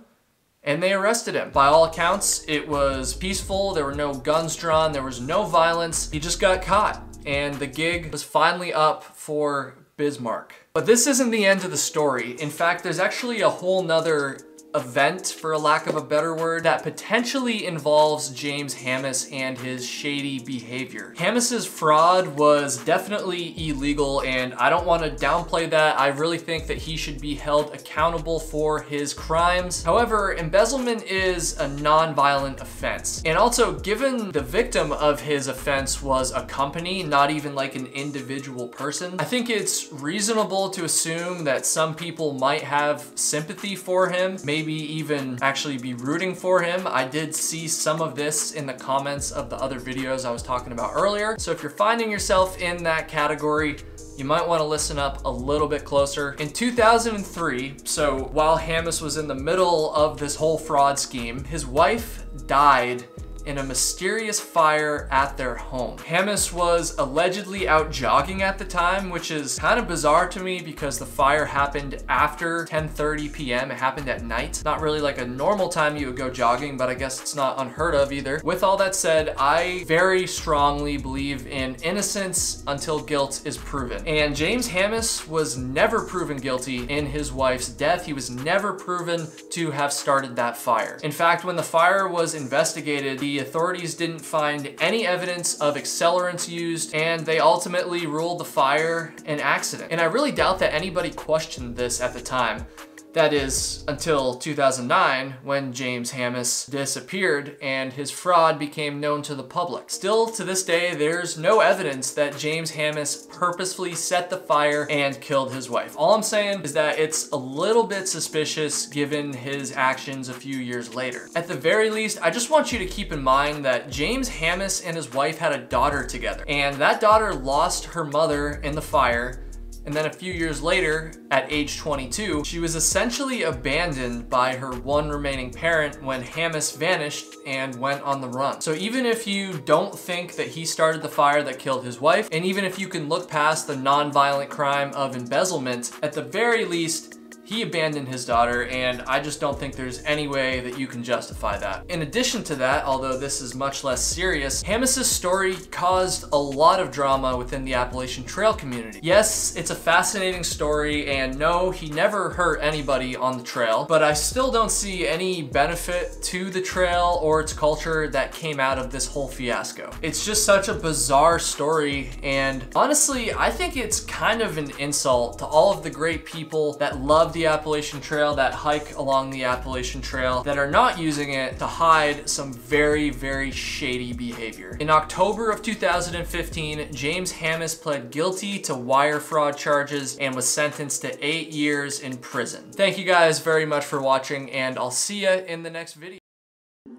and they arrested him. By all accounts, it was peaceful. There were no guns drawn. There was no violence. He just got caught, and the gig was finally up for Bismarck. But this isn't the end of the story. In fact, there's actually a whole nother event, for lack of a better word, that potentially involves James Hammes and his shady behavior. Hammes's fraud was definitely illegal, and I don't want to downplay that. I really think that he should be held accountable for his crimes. However, embezzlement is a non-violent offense. And also, given the victim of his offense was a company, not even like an individual person, I think it's reasonable to assume that some people might have sympathy for him, maybe Maybe even actually be rooting for him. I did see some of this in the comments of the other videos I was talking about earlier. So if you're finding yourself in that category, you might want to listen up a little bit closer. In two thousand three, so while Hammes was in the middle of this whole fraud scheme, his wife died in a mysterious fire at their home. Hammes was allegedly out jogging at the time, which is kind of bizarre to me because the fire happened after ten thirty p m It happened at night. Not really like a normal time you would go jogging, but I guess it's not unheard of either. With all that said, I very strongly believe in innocence until guilt is proven. And James Hammes was never proven guilty in his wife's death. He was never proven to have started that fire. In fact, when the fire was investigated, the authorities didn't find any evidence of accelerants used, and they ultimately ruled the fire an accident. And I really doubt that anybody questioned this at the time. That is, until two thousand nine, when James Hammes disappeared and his fraud became known to the public. Still, to this day, there's no evidence that James Hammes purposefully set the fire and killed his wife. All I'm saying is that it's a little bit suspicious given his actions a few years later. At the very least, I just want you to keep in mind that James Hammes and his wife had a daughter together, and that daughter lost her mother in the fire. And then a few years later, at age twenty-two, she was essentially abandoned by her one remaining parent when Hammes vanished and went on the run. So even if you don't think that he started the fire that killed his wife, and even if you can look past the non-violent crime of embezzlement, at the very least, he abandoned his daughter, and I just don't think there's any way that you can justify that. In addition to that, although this is much less serious, Hammes' story caused a lot of drama within the Appalachian Trail community. Yes, it's a fascinating story, and no, he never hurt anybody on the trail, but I still don't see any benefit to the trail or its culture that came out of this whole fiasco. It's just such a bizarre story, and honestly, I think it's kind of an insult to all of the great people that love the Appalachian Trail, that hike along the Appalachian Trail, that are not using it to hide some very, very shady behavior. In October of two thousand fifteen, James Hammes pled guilty to wire fraud charges and was sentenced to eight years in prison. Thank you guys very much for watching, and I'll see you in the next video.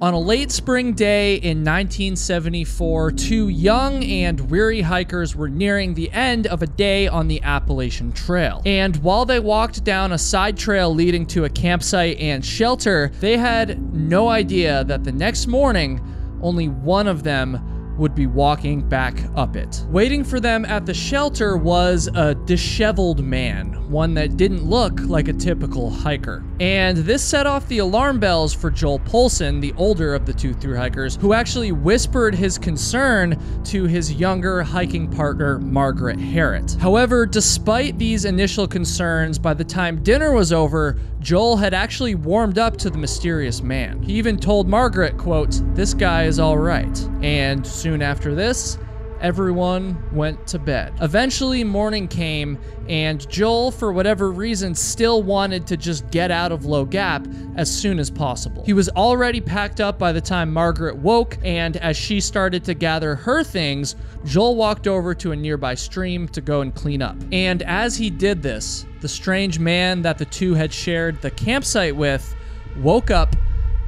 On a late spring day in nineteen seventy-four, two young and weary hikers were nearing the end of a day on the Appalachian Trail. And while they walked down a side trail leading to a campsite and shelter, they had no idea that the next morning, only one of them would be walking back up it. Waiting for them at the shelter was a disheveled man, one that didn't look like a typical hiker. And this set off the alarm bells for Joel Polson, the older of the two thru-hikers, who actually whispered his concern to his younger hiking partner, Margaret Harrit. However, despite these initial concerns, by the time dinner was over, Joel had actually warmed up to the mysterious man. He even told Margaret, quote, "This guy is all right." And soon after this, everyone went to bed. Eventually, morning came, and Joel, for whatever reason, still wanted to just get out of Low Gap as soon as possible. He was already packed up by the time Margaret woke, and as she started to gather her things, Joel walked over to a nearby stream to go and clean up. And as he did this, the strange man that the two had shared the campsite with woke up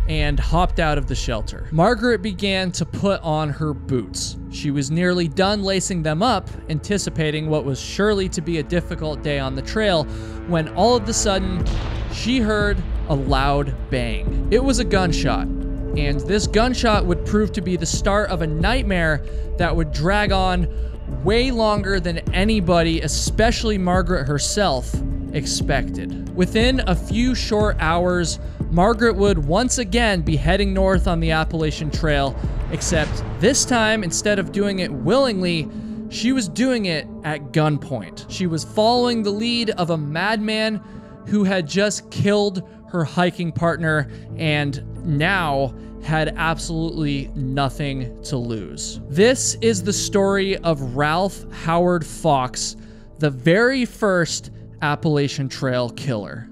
and hopped out of the shelter. Margaret began to put on her boots. She was nearly done lacing them up, anticipating what was surely to be a difficult day on the trail, when all of a sudden, she heard a loud bang. It was a gunshot, and this gunshot would prove to be the start of a nightmare that would drag on way longer than anybody, especially Margaret herself, expected. Within a few short hours, Margaret would once again be heading north on the Appalachian Trail, except this time, instead of doing it willingly, she was doing it at gunpoint. She was following the lead of a madman who had just killed her hiking partner and now had absolutely nothing to lose. This is the story of Ralph Howard Fox, the very first Appalachian Trail killer.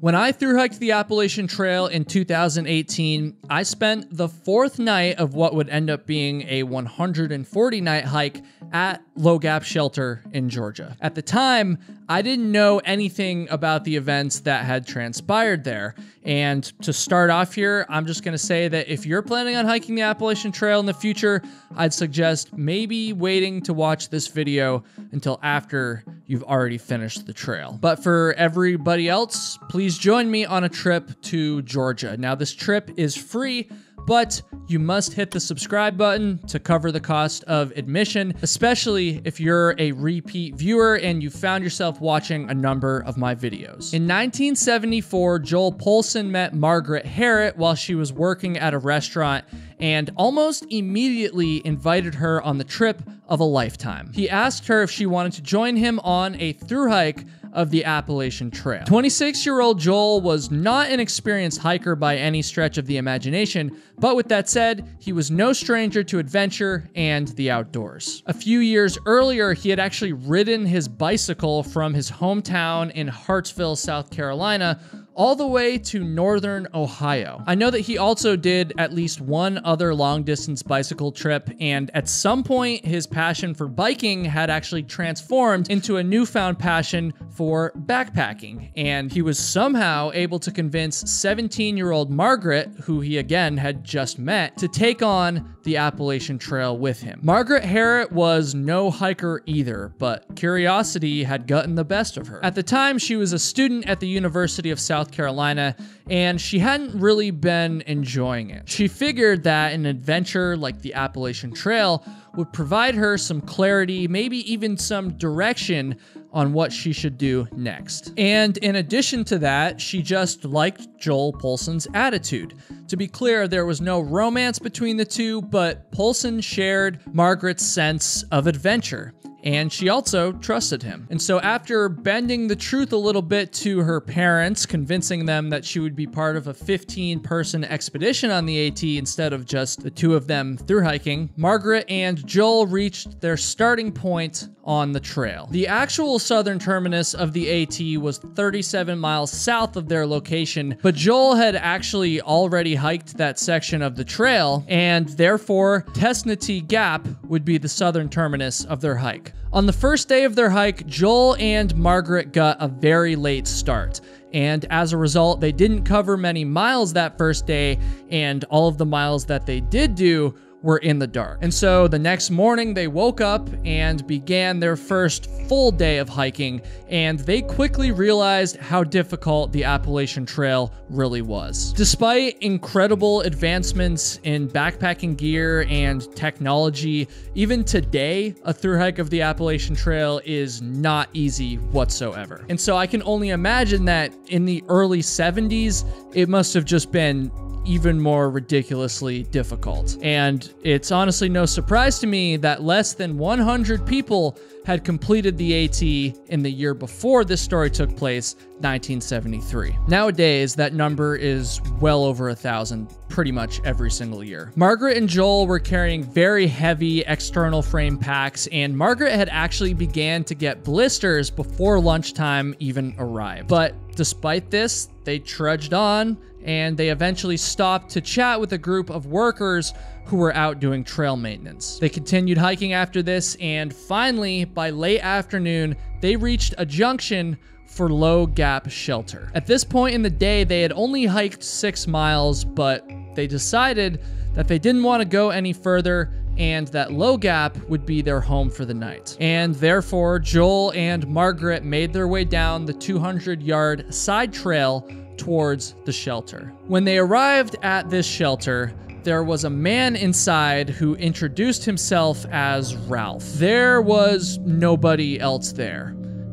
When I thru-hiked the Appalachian Trail in two thousand eighteen, I spent the fourth night of what would end up being a one hundred forty night hike at Low Gap Shelter in Georgia. At the time, I didn't know anything about the events that had transpired there. And to start off here, I'm just going to say that if you're planning on hiking the Appalachian Trail in the future, I'd suggest maybe waiting to watch this video until after you've already finished the trail. But for everybody else, please join me on a trip to Georgia. Now, this trip is free, but you must hit the subscribe button to cover the cost of admission, especially if you're a repeat viewer and you found yourself watching a number of my videos. In nineteen seventy-four, Joel Polson met Margaret Harrit while she was working at a restaurant and almost immediately invited her on the trip of a lifetime. He asked her if she wanted to join him on a thru-hike of the Appalachian Trail. twenty-six-year-old Joel was not an experienced hiker by any stretch of the imagination, but with that said, he was no stranger to adventure and the outdoors. A few years earlier, he had actually ridden his bicycle from his hometown in Hartsville, South Carolina, all the way to northern Ohio. I know that he also did at least one other long-distance bicycle trip, and at some point, his passion for biking had actually transformed into a newfound passion for backpacking, and he was somehow able to convince seventeen-year-old Margaret, who he again had just met, to take on the Appalachian Trail with him. Margaret Harrit was no hiker either, but curiosity had gotten the best of her. At the time, she was a student at the University of South Carolina, and she hadn't really been enjoying it. She figured that an adventure like the Appalachian Trail would provide her some clarity, maybe even some direction on what she should do next. And in addition to that, she just liked Joel Polson's attitude. To be clear, there was no romance between the two, but Polson shared Margaret's sense of adventure, and she also trusted him. And so after bending the truth a little bit to her parents, convincing them that she would be part of a fifteen-person expedition on the AT instead of just the two of them through hiking, Margaret and Joel reached their starting point on the trail. The actual southern terminus of the AT was thirty-seven miles south of their location, but Joel had actually already hiked that section of the trail, and therefore Tesnatee Gap would be the southern terminus of their hike. On the first day of their hike, Joel and Margaret got a very late start, and as a result, they didn't cover many miles that first day, and all of the miles that they did do were in the dark. And so the next morning they woke up and began their first full day of hiking, and they quickly realized how difficult the Appalachian Trail really was. Despite incredible advancements in backpacking gear and technology, even today, a thru-hike of the Appalachian Trail is not easy whatsoever. And so I can only imagine that in the early seventies, it must have just been even more ridiculously difficult. And it's honestly no surprise to me that less than one hundred people had completed the AT in the year before this story took place, nineteen seventy-three. Nowadays, that number is well over a thousand pretty much every single year. Margaret and Joel were carrying very heavy external frame packs, and Margaret had actually began to get blisters before lunchtime even arrived. But despite this, they trudged on, and they eventually stopped to chat with a group of workers who were out doing trail maintenance. They continued hiking after this, and finally, by late afternoon, they reached a junction for Low Gap Shelter. At this point in the day, they had only hiked six miles, but they decided that they didn't want to go any further and that Low Gap would be their home for the night. And therefore, Joel and Margaret made their way down the two hundred yard side trail towards the shelter. When they arrived at this shelter, there was a man inside who introduced himself as Ralph. There was nobody else there,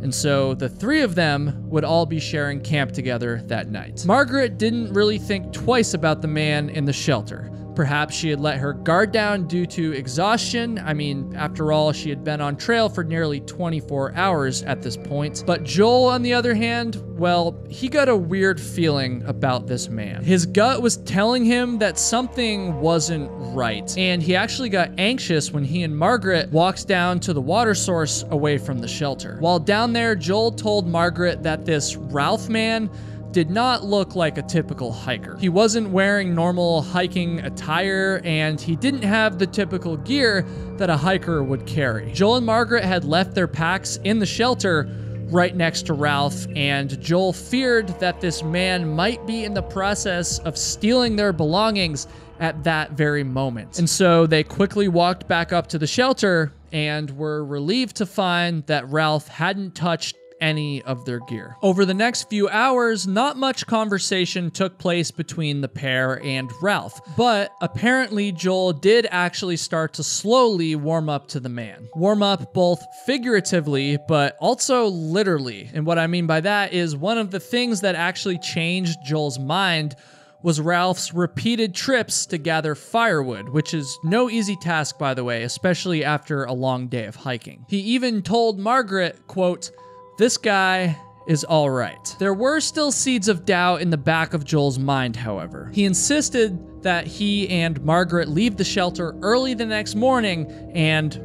and so the three of them would all be sharing camp together that night. Margaret didn't really think twice about the man in the shelter. Perhaps she had let her guard down due to exhaustion. I mean, after all, she had been on trail for nearly twenty-four hours at this point. But Joel, on the other hand, well, he got a weird feeling about this man. His gut was telling him that something wasn't right, and he actually got anxious when he and Margaret walked down to the water source away from the shelter. While down there, Joel told Margaret that this Ralph man did not look like a typical hiker. He wasn't wearing normal hiking attire, and he didn't have the typical gear that a hiker would carry. Joel and Margaret had left their packs in the shelter right next to Ralph, and Joel feared that this man might be in the process of stealing their belongings at that very moment. And so they quickly walked back up to the shelter and were relieved to find that Ralph hadn't touched any of their gear. Over the next few hours, not much conversation took place between the pair and Ralph, but apparently Joel did actually start to slowly warm up to the man. Warm up both figuratively, but also literally. And what I mean by that is one of the things that actually changed Joel's mind was Ralph's repeated trips to gather firewood, which is no easy task, by the way, especially after a long day of hiking. He even told Margaret, quote, "This guy is all right." There were still seeds of doubt in the back of Joel's mind, however. He insisted that he and Margaret leave the shelter early the next morning, and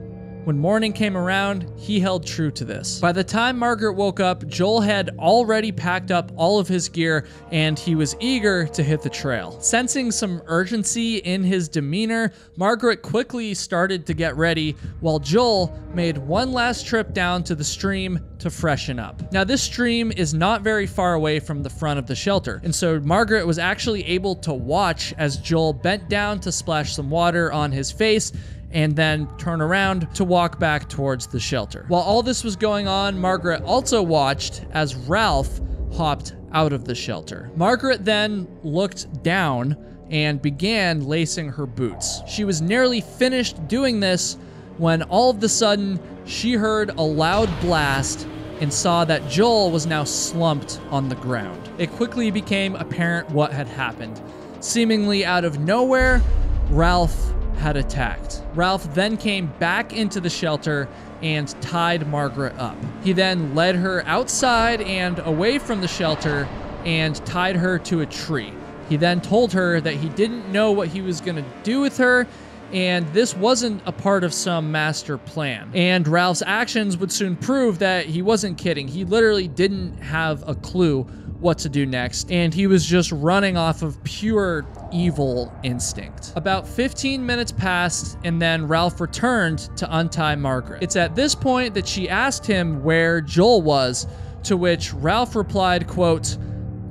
when morning came around, he held true to this. By the time Margaret woke up, Joel had already packed up all of his gear, and he was eager to hit the trail. Sensing some urgency in his demeanor, Margaret quickly started to get ready, while Joel made one last trip down to the stream to freshen up. Now, this stream is not very far away from the front of the shelter, and so Margaret was actually able to watch as Joel bent down to splash some water on his face and then turn around to walk back towards the shelter. While all this was going on, Margaret also watched as Ralph hopped out of the shelter. Margaret then looked down and began lacing her boots. She was nearly finished doing this when all of a sudden she heard a loud blast and saw that Joel was now slumped on the ground. It quickly became apparent what had happened. Seemingly out of nowhere, Ralph had attacked. Ralph then came back into the shelter and tied Margaret up. He then led her outside and away from the shelter and tied her to a tree. He then told her that he didn't know what he was going to do with her, and this wasn't a part of some master plan. And Ralph's actions would soon prove that he wasn't kidding. He literally didn't have a clue what to do next, and he was just running off of pure evil instinct. About fifteen minutes passed, and then Ralph returned to untie Margaret. It's at this point that she asked him where Joel was, to which Ralph replied, quote,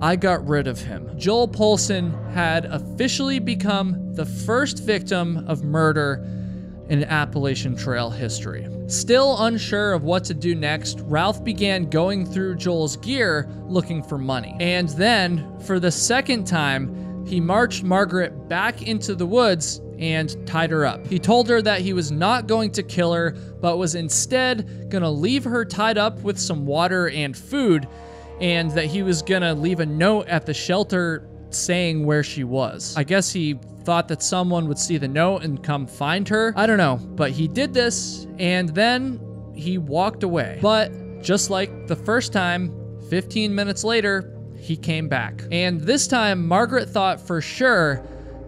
"I got rid of him." Joel Polson had officially become the first victim of murder in Appalachian Trail history. Still unsure of what to do next, Ralph began going through Joel's gear looking for money. And then, for the second time, he marched Margaret back into the woods and tied her up. He told her that he was not going to kill her, but was instead gonna leave her tied up with some water and food, and that he was gonna leave a note at the shelter saying where she was. I guess he thought that someone would see the note and come find her. I don't know, but he did this, and then he walked away. But just like the first time, fifteen minutes later, he came back. And this time, Margaret thought for sure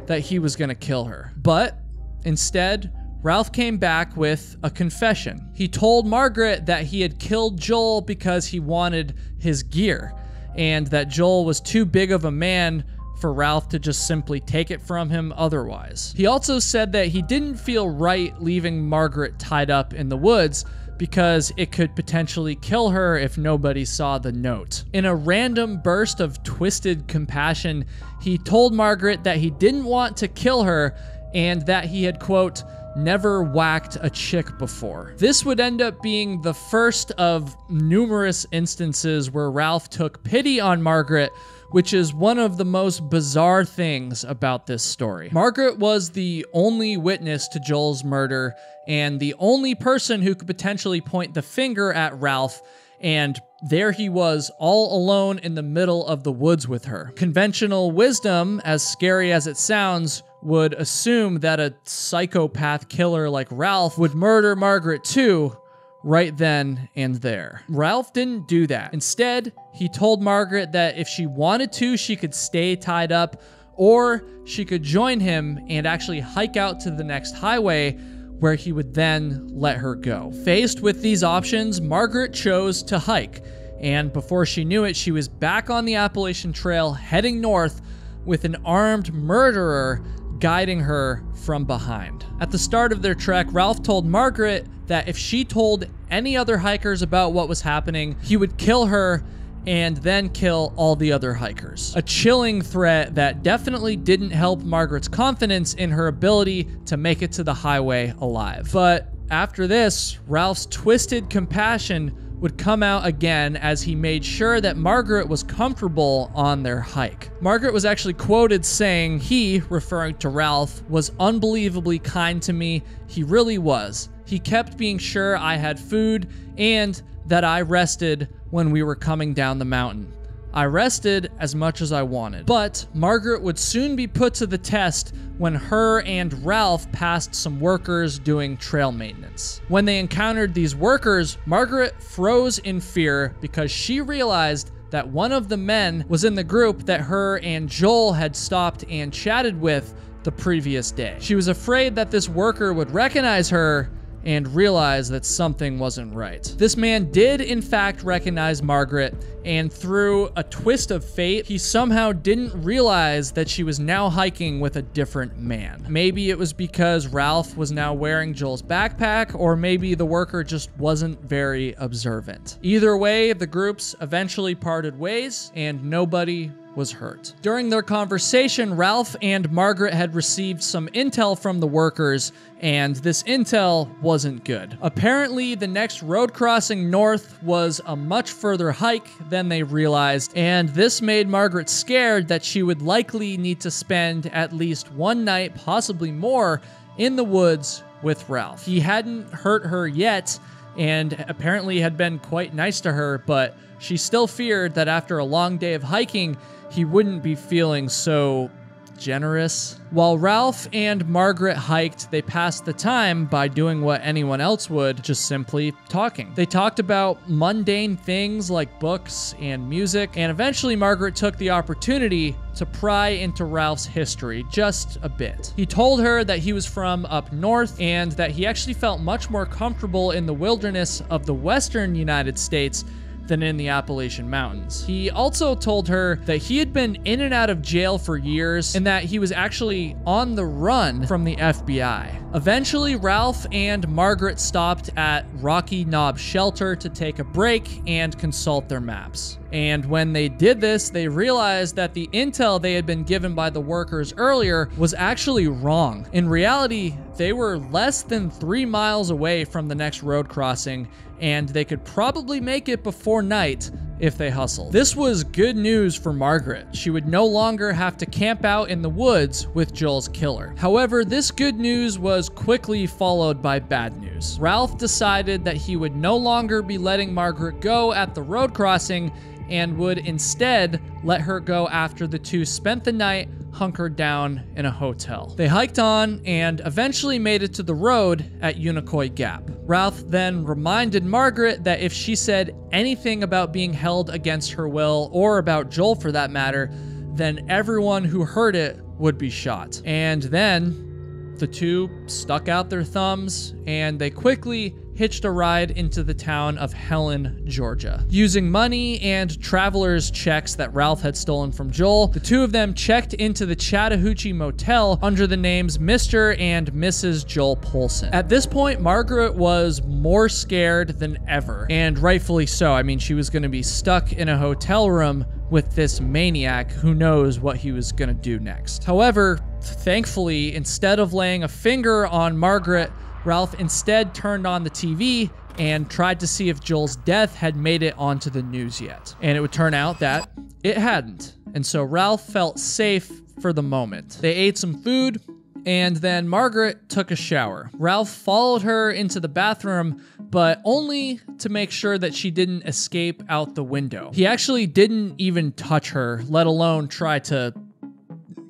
that he was gonna kill her. But instead, Ralph came back with a confession. He told Margaret that he had killed Joel because he wanted his gear, and that Joel was too big of a man for Ralph to just simply take it from him otherwise. He also said that he didn't feel right leaving Margaret tied up in the woods because it could potentially kill her if nobody saw the note. In a random burst of twisted compassion, he told Margaret that he didn't want to kill her and that he had, quote, never whacked a chick before. This would end up being the first of numerous instances where Ralph took pity on Margaret, which is one of the most bizarre things about this story. Margaret was the only witness to Joel's murder and the only person who could potentially point the finger at Ralph, and there he was, all alone in the middle of the woods with her. Conventional wisdom, as scary as it sounds, would assume that a psychopath killer like Ralph would murder Margaret too, right then and there. Ralph didn't do that. Instead, he told Margaret that if she wanted to, she could stay tied up, or she could join him and actually hike out to the next highway, where he would then let her go. Faced with these options, Margaret chose to hike, And before she knew it, she was back on the Appalachian Trail heading north with an armed murderer guiding her from behind. At the start of their trek, Ralph told Margaret that if she told any other hikers about what was happening, he would kill her and then kill all the other hikers. A chilling threat that definitely didn't help Margaret's confidence in her ability to make it to the highway alive. But after this, Ralph's twisted compassion would come out again as he made sure that Margaret was comfortable on their hike. Margaret was actually quoted saying, "He," referring to Ralph, "was unbelievably kind to me. He really was. He kept being sure I had food and that I rested when we were coming down the mountain. I rested as much as I wanted." But Margaret would soon be put to the test when her and Ralph passed some workers doing trail maintenance. When they encountered these workers, Margaret froze in fear because she realized that one of the men was in the group that her and Joel had stopped and chatted with the previous day. She was afraid that this worker would recognize her and realized that something wasn't right. This man did in fact recognize Margaret, and through a twist of fate, he somehow didn't realize that she was now hiking with a different man. Maybe it was because Ralph was now wearing Joel's backpack, or maybe the worker just wasn't very observant. Either way, the groups eventually parted ways and nobody was hurt. During their conversation, Ralph and Margaret had received some intel from the workers, and this intel wasn't good. Apparently, the next road crossing north was a much further hike than they realized, and this made Margaret scared that she would likely need to spend at least one night, possibly more, in the woods with Ralph. He hadn't hurt her yet, and apparently had been quite nice to her, but she still feared that after a long day of hiking, he wouldn't be feeling so generous. While Ralph and Margaret hiked, they passed the time by doing what anyone else would, just simply talking. They talked about mundane things like books and music, and eventually Margaret took the opportunity to pry into Ralph's history just a bit. He told her that he was from up north and that he actually felt much more comfortable in the wilderness of the western United States than in the Appalachian Mountains. He also told her that he had been in and out of jail for years and that he was actually on the run from the F B I. Eventually, Ralph and Margaret stopped at Rocky Knob Shelter to take a break and consult their maps. And when they did this, they realized that the intel they had been given by the workers earlier was actually wrong. In reality, they were less than three miles away from the next road crossing, and they could probably make it before night if they hustled. This was good news for Margaret. She would no longer have to camp out in the woods with Joel's killer. However, this good news was quickly followed by bad news. Ralph decided that he would no longer be letting Margaret go at the road crossing and would instead let her go after the two spent the night hunkered down in a hotel. They hiked on and eventually made it to the road at Unicoi Gap. Ralph then reminded Margaret that if she said anything about being held against her will, or about Joel for that matter, then everyone who heard it would be shot. And then the two stuck out their thumbs and they quickly hitched a ride into the town of Helen, Georgia. Using money and traveler's checks that Ralph had stolen from Joel, the two of them checked into the Chattahoochee Motel under the names Mister and Missus Joel Polson. At this point, Margaret was more scared than ever, and rightfully so. I mean, she was going to be stuck in a hotel room with this maniac who knows what he was going to do next. However, thankfully, instead of laying a finger on Margaret, Ralph instead turned on the T V and tried to see if Joel's death had made it onto the news yet. And it would turn out that it hadn't. And so Ralph felt safe for the moment. They ate some food, and then Margaret took a shower. Ralph followed her into the bathroom, but only to make sure that she didn't escape out the window. He actually didn't even touch her, let alone try to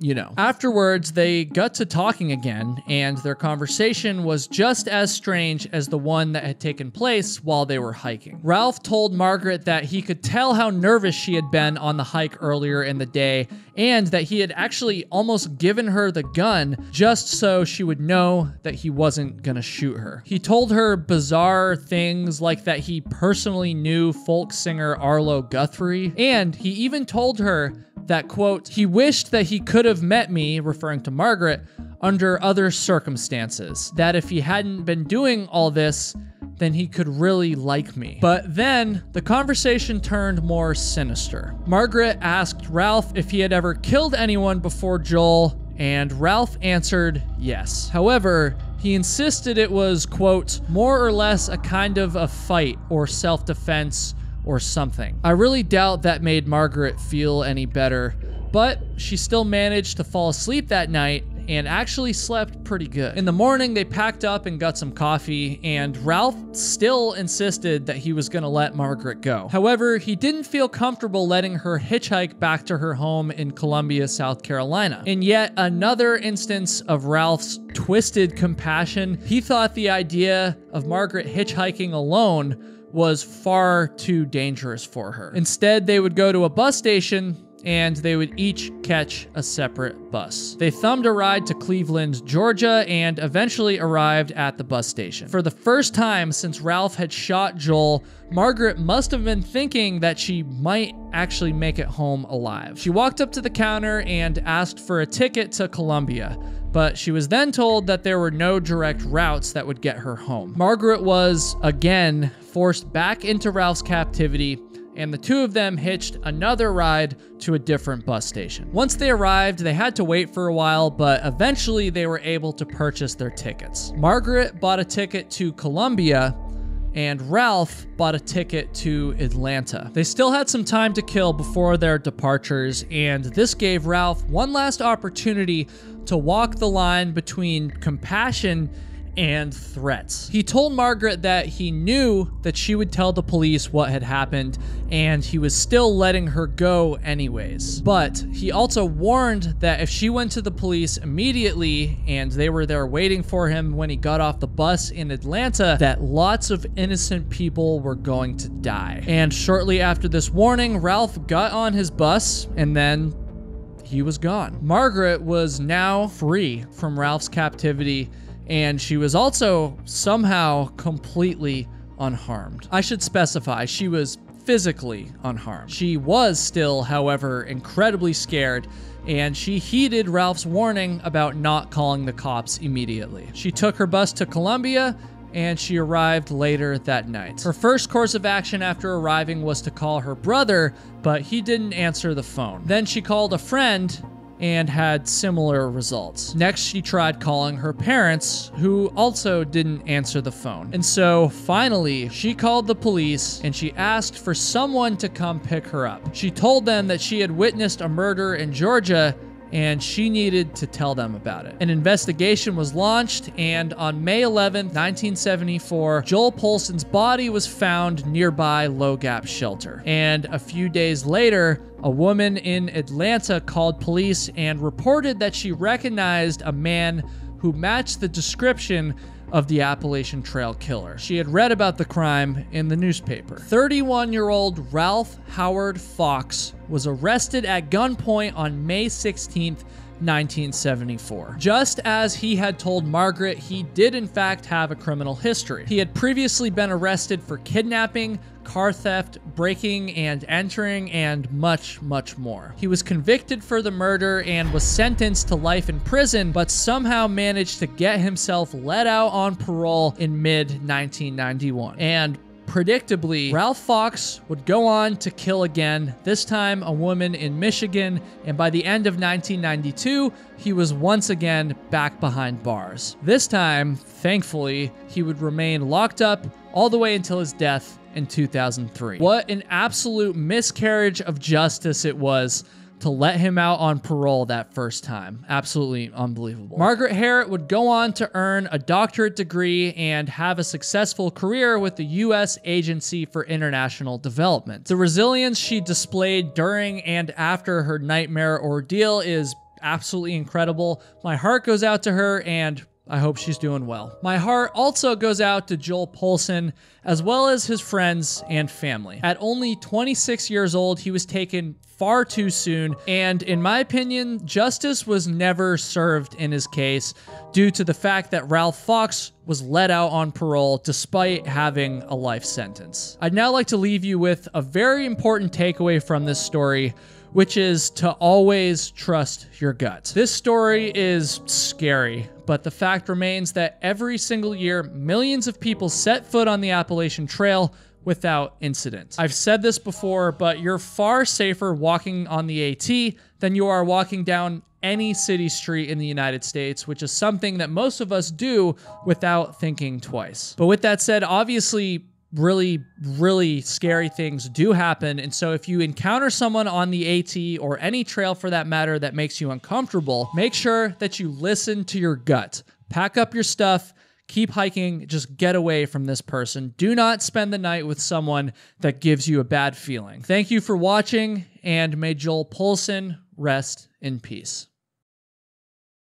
you know. Afterwards, they got to talking again, and their conversation was just as strange as the one that had taken place while they were hiking. Ralph told Margaret that he could tell how nervous she had been on the hike earlier in the day, and that he had actually almost given her the gun just so she would know that he wasn't gonna shoot her. He told her bizarre things like that he personally knew folk singer Arlo Guthrie, and he even told her that, quote, he wished that he could have met me, referring to Margaret, under other circumstances, that if he hadn't been doing all this, then he could really like me. But then the conversation turned more sinister. Margaret asked Ralph if he had ever killed anyone before Joel, and Ralph answered yes. However, he insisted it was, quote, more or less a kind of a fight or self-defense or something. I really doubt that made Margaret feel any better, but she still managed to fall asleep that night and actually slept pretty good. In the morning, they packed up and got some coffee, and Ralph still insisted that he was gonna let Margaret go. However, he didn't feel comfortable letting her hitchhike back to her home in Columbia, South Carolina. In yet another instance of Ralph's twisted compassion, he thought the idea of Margaret hitchhiking alone was far too dangerous for her. Instead, they would go to a bus station and they would each catch a separate bus. They thumbed a ride to Cleveland, Georgia, and eventually arrived at the bus station. For the first time since Ralph had shot Joel, Margaret must have been thinking that she might actually make it home alive. She walked up to the counter and asked for a ticket to Columbia, but she was then told that there were no direct routes that would get her home. Margaret was, again, forced back into Ralph's captivity, and the two of them hitched another ride to a different bus station. Once they arrived, they had to wait for a while, but eventually they were able to purchase their tickets. Margaret bought a ticket to Columbia, and Ralph bought a ticket to Atlanta. They still had some time to kill before their departures, and this gave Ralph one last opportunity to walk the line between compassion and threats. He told Margaret that he knew that she would tell the police what had happened, and he was still letting her go anyways. But he also warned that if she went to the police immediately, and they were there waiting for him when he got off the bus in Atlanta, that lots of innocent people were going to die. And shortly after this warning, Ralph got on his bus, and then he was gone. Margaret was now free from Ralph's captivity, and she was also somehow completely unharmed. I should specify, she was physically unharmed. She was still, however, incredibly scared, and she heeded Ralph's warning about not calling the cops immediately. She took her bus to Columbia, and she arrived later that night. Her first course of action after arriving was to call her brother, but he didn't answer the phone. Then she called a friend and had similar results. Next, she tried calling her parents, who also didn't answer the phone. And so finally, she called the police and she asked for someone to come pick her up. She told them that she had witnessed a murder in Georgia and she needed to tell them about it. An investigation was launched, and on May eleventh, nineteen seventy-four, Joel Polson's body was found nearby Low Gap Shelter. And a few days later, a woman in Atlanta called police and reported that she recognized a man who matched the description of the Appalachian Trail killer. She had read about the crime in the newspaper. thirty-one-year-old Ralph Howard Fox was arrested at gunpoint on May sixteenth, nineteen seventy-four. Just as he had told Margaret, he did in fact have a criminal history. He had previously been arrested for kidnapping, car theft, breaking and entering, and much, much more. He was convicted for the murder and was sentenced to life in prison, but somehow managed to get himself let out on parole in mid nineteen ninety-one. And predictably, Ralph Fox would go on to kill again, this time a woman in Michigan, and by the end of nineteen ninety-two, he was once again back behind bars. This time, thankfully, he would remain locked up all the way until his death in two thousand three. What an absolute miscarriage of justice it was to let him out on parole that first time. Absolutely unbelievable. Margaret Harrit would go on to earn a doctorate degree and have a successful career with the U S Agency for International Development. The resilience she displayed during and after her nightmare ordeal is absolutely incredible. My heart goes out to her, and I hope she's doing well. My heart also goes out to Joel Polson, as well as his friends and family. At only twenty-six years old, he was taken far too soon, and in my opinion, justice was never served in his case due to the fact that Ralph Fox was let out on parole despite having a life sentence. I'd now like to leave you with a very important takeaway from this story, which is to always trust your gut. This story is scary, but the fact remains that every single year, millions of people set foot on the Appalachian Trail without incident. I've said this before, but you're far safer walking on the A T than you are walking down any city street in the United States, which is something that most of us do without thinking twice. But with that said, obviously, really, really scary things do happen. And so if you encounter someone on the AT or any trail for that matter that makes you uncomfortable, make sure that you listen to your gut. Pack up your stuff, keep hiking, just get away from this person. Do not spend the night with someone that gives you a bad feeling. Thank you for watching, and may Joel Polson rest in peace.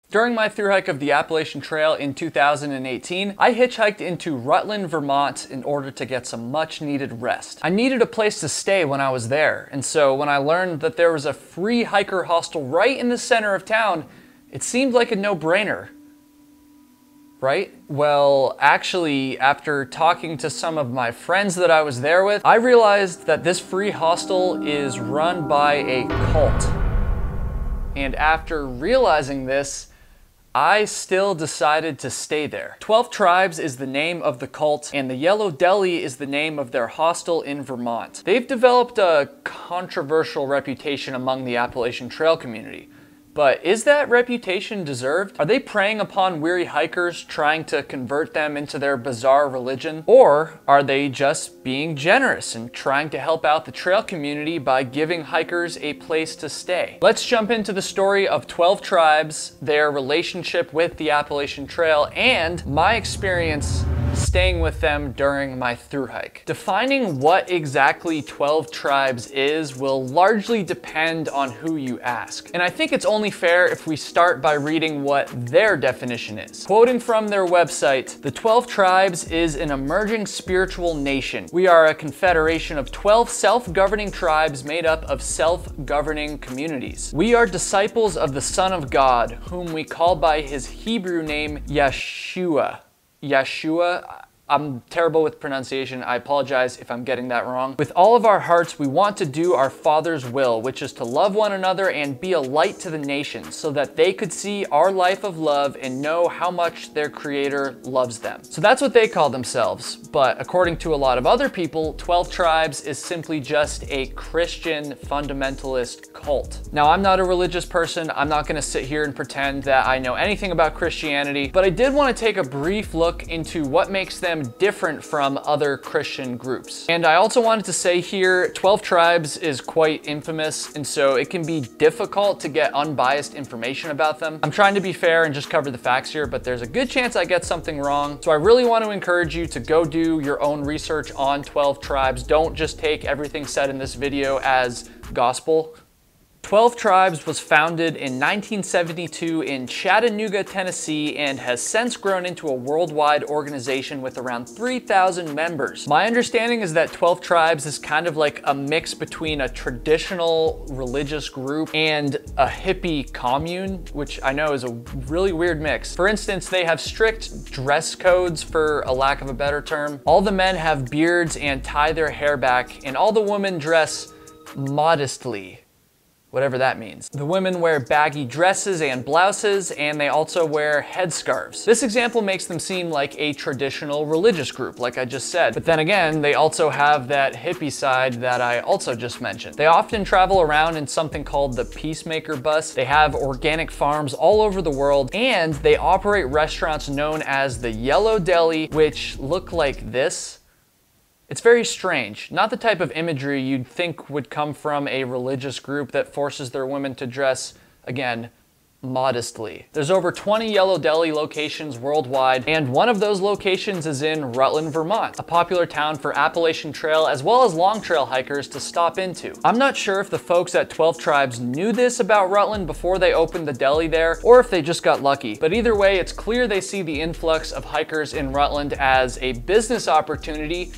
During my thru-hike of the Appalachian Trail in two thousand eighteen, I hitchhiked into Rutland, Vermont in order to get some much-needed rest. I needed a place to stay when I was there, and so when I learned that there was a free hiker hostel right in the center of town, it seemed like a no-brainer. Right? Well, actually, after talking to some of my friends that I was there with, I realized that this free hostel is run by a cult. And after realizing this, I still decided to stay there. twelve Tribes is the name of the cult, and the Yellow Deli is the name of their hostel in Vermont. They've developed a controversial reputation among the Appalachian Trail community, but is that reputation deserved? Are they preying upon weary hikers, trying to convert them into their bizarre religion? Or are they just being generous and trying to help out the trail community by giving hikers a place to stay? Let's jump into the story of twelve Tribes, their relationship with the Appalachian Trail, and my experience staying with them during my thru-hike. Defining what exactly twelve Tribes is will largely depend on who you ask. And I think it's only fair if we start by reading what their definition is. Quoting from their website, "The twelve Tribes is an emerging spiritual nation. We are a confederation of twelve self-governing tribes made up of self-governing communities. We are disciples of the Son of God, whom we call by his Hebrew name, Yeshua." Yeshua, I'm terrible with pronunciation. I apologize if I'm getting that wrong. "With all of our hearts, we want to do our Father's will, which is to love one another and be a light to the nations, so that they could see our life of love and know how much their Creator loves them." So that's what they call themselves. But according to a lot of other people, twelve Tribes is simply just a Christian fundamentalist cult. Now, I'm not a religious person. I'm not going to sit here and pretend that I know anything about Christianity, but I did want to take a brief look into what makes them different from other Christian groups. And I also wanted to say here, twelve Tribes is quite infamous, and so it can be difficult to get unbiased information about them. I'm trying to be fair and just cover the facts here, but there's a good chance I get something wrong. So I really want to encourage you to go do your own research on twelve Tribes. Don't just take everything said in this video as gospel. twelve Tribes was founded in nineteen seventy-two in Chattanooga, Tennessee, and has since grown into a worldwide organization with around three thousand members. My understanding is that twelve Tribes is kind of like a mix between a traditional religious group and a hippie commune, which I know is a really weird mix. For instance, they have strict dress codes, for a lack of a better term. All the men have beards and tie their hair back, and all the women dress modestly, whatever that means. The women wear baggy dresses and blouses, and they also wear headscarves. This example makes them seem like a traditional religious group, like I just said. But then again, they also have that hippie side that I also just mentioned. They often travel around in something called the Peacemaker Bus. They have organic farms all over the world, and they operate restaurants known as the Yellow Deli, which look like this. It's very strange, not the type of imagery you'd think would come from a religious group that forces their women to dress, again, modestly. There's over twenty Yellow Deli locations worldwide, and one of those locations is in Rutland, Vermont, a popular town for Appalachian Trail as well as long trail hikers to stop into. I'm not sure if the folks at twelve Tribes knew this about Rutland before they opened the deli there, or if they just got lucky, but either way, it's clear they see the influx of hikers in Rutland as a business opportunity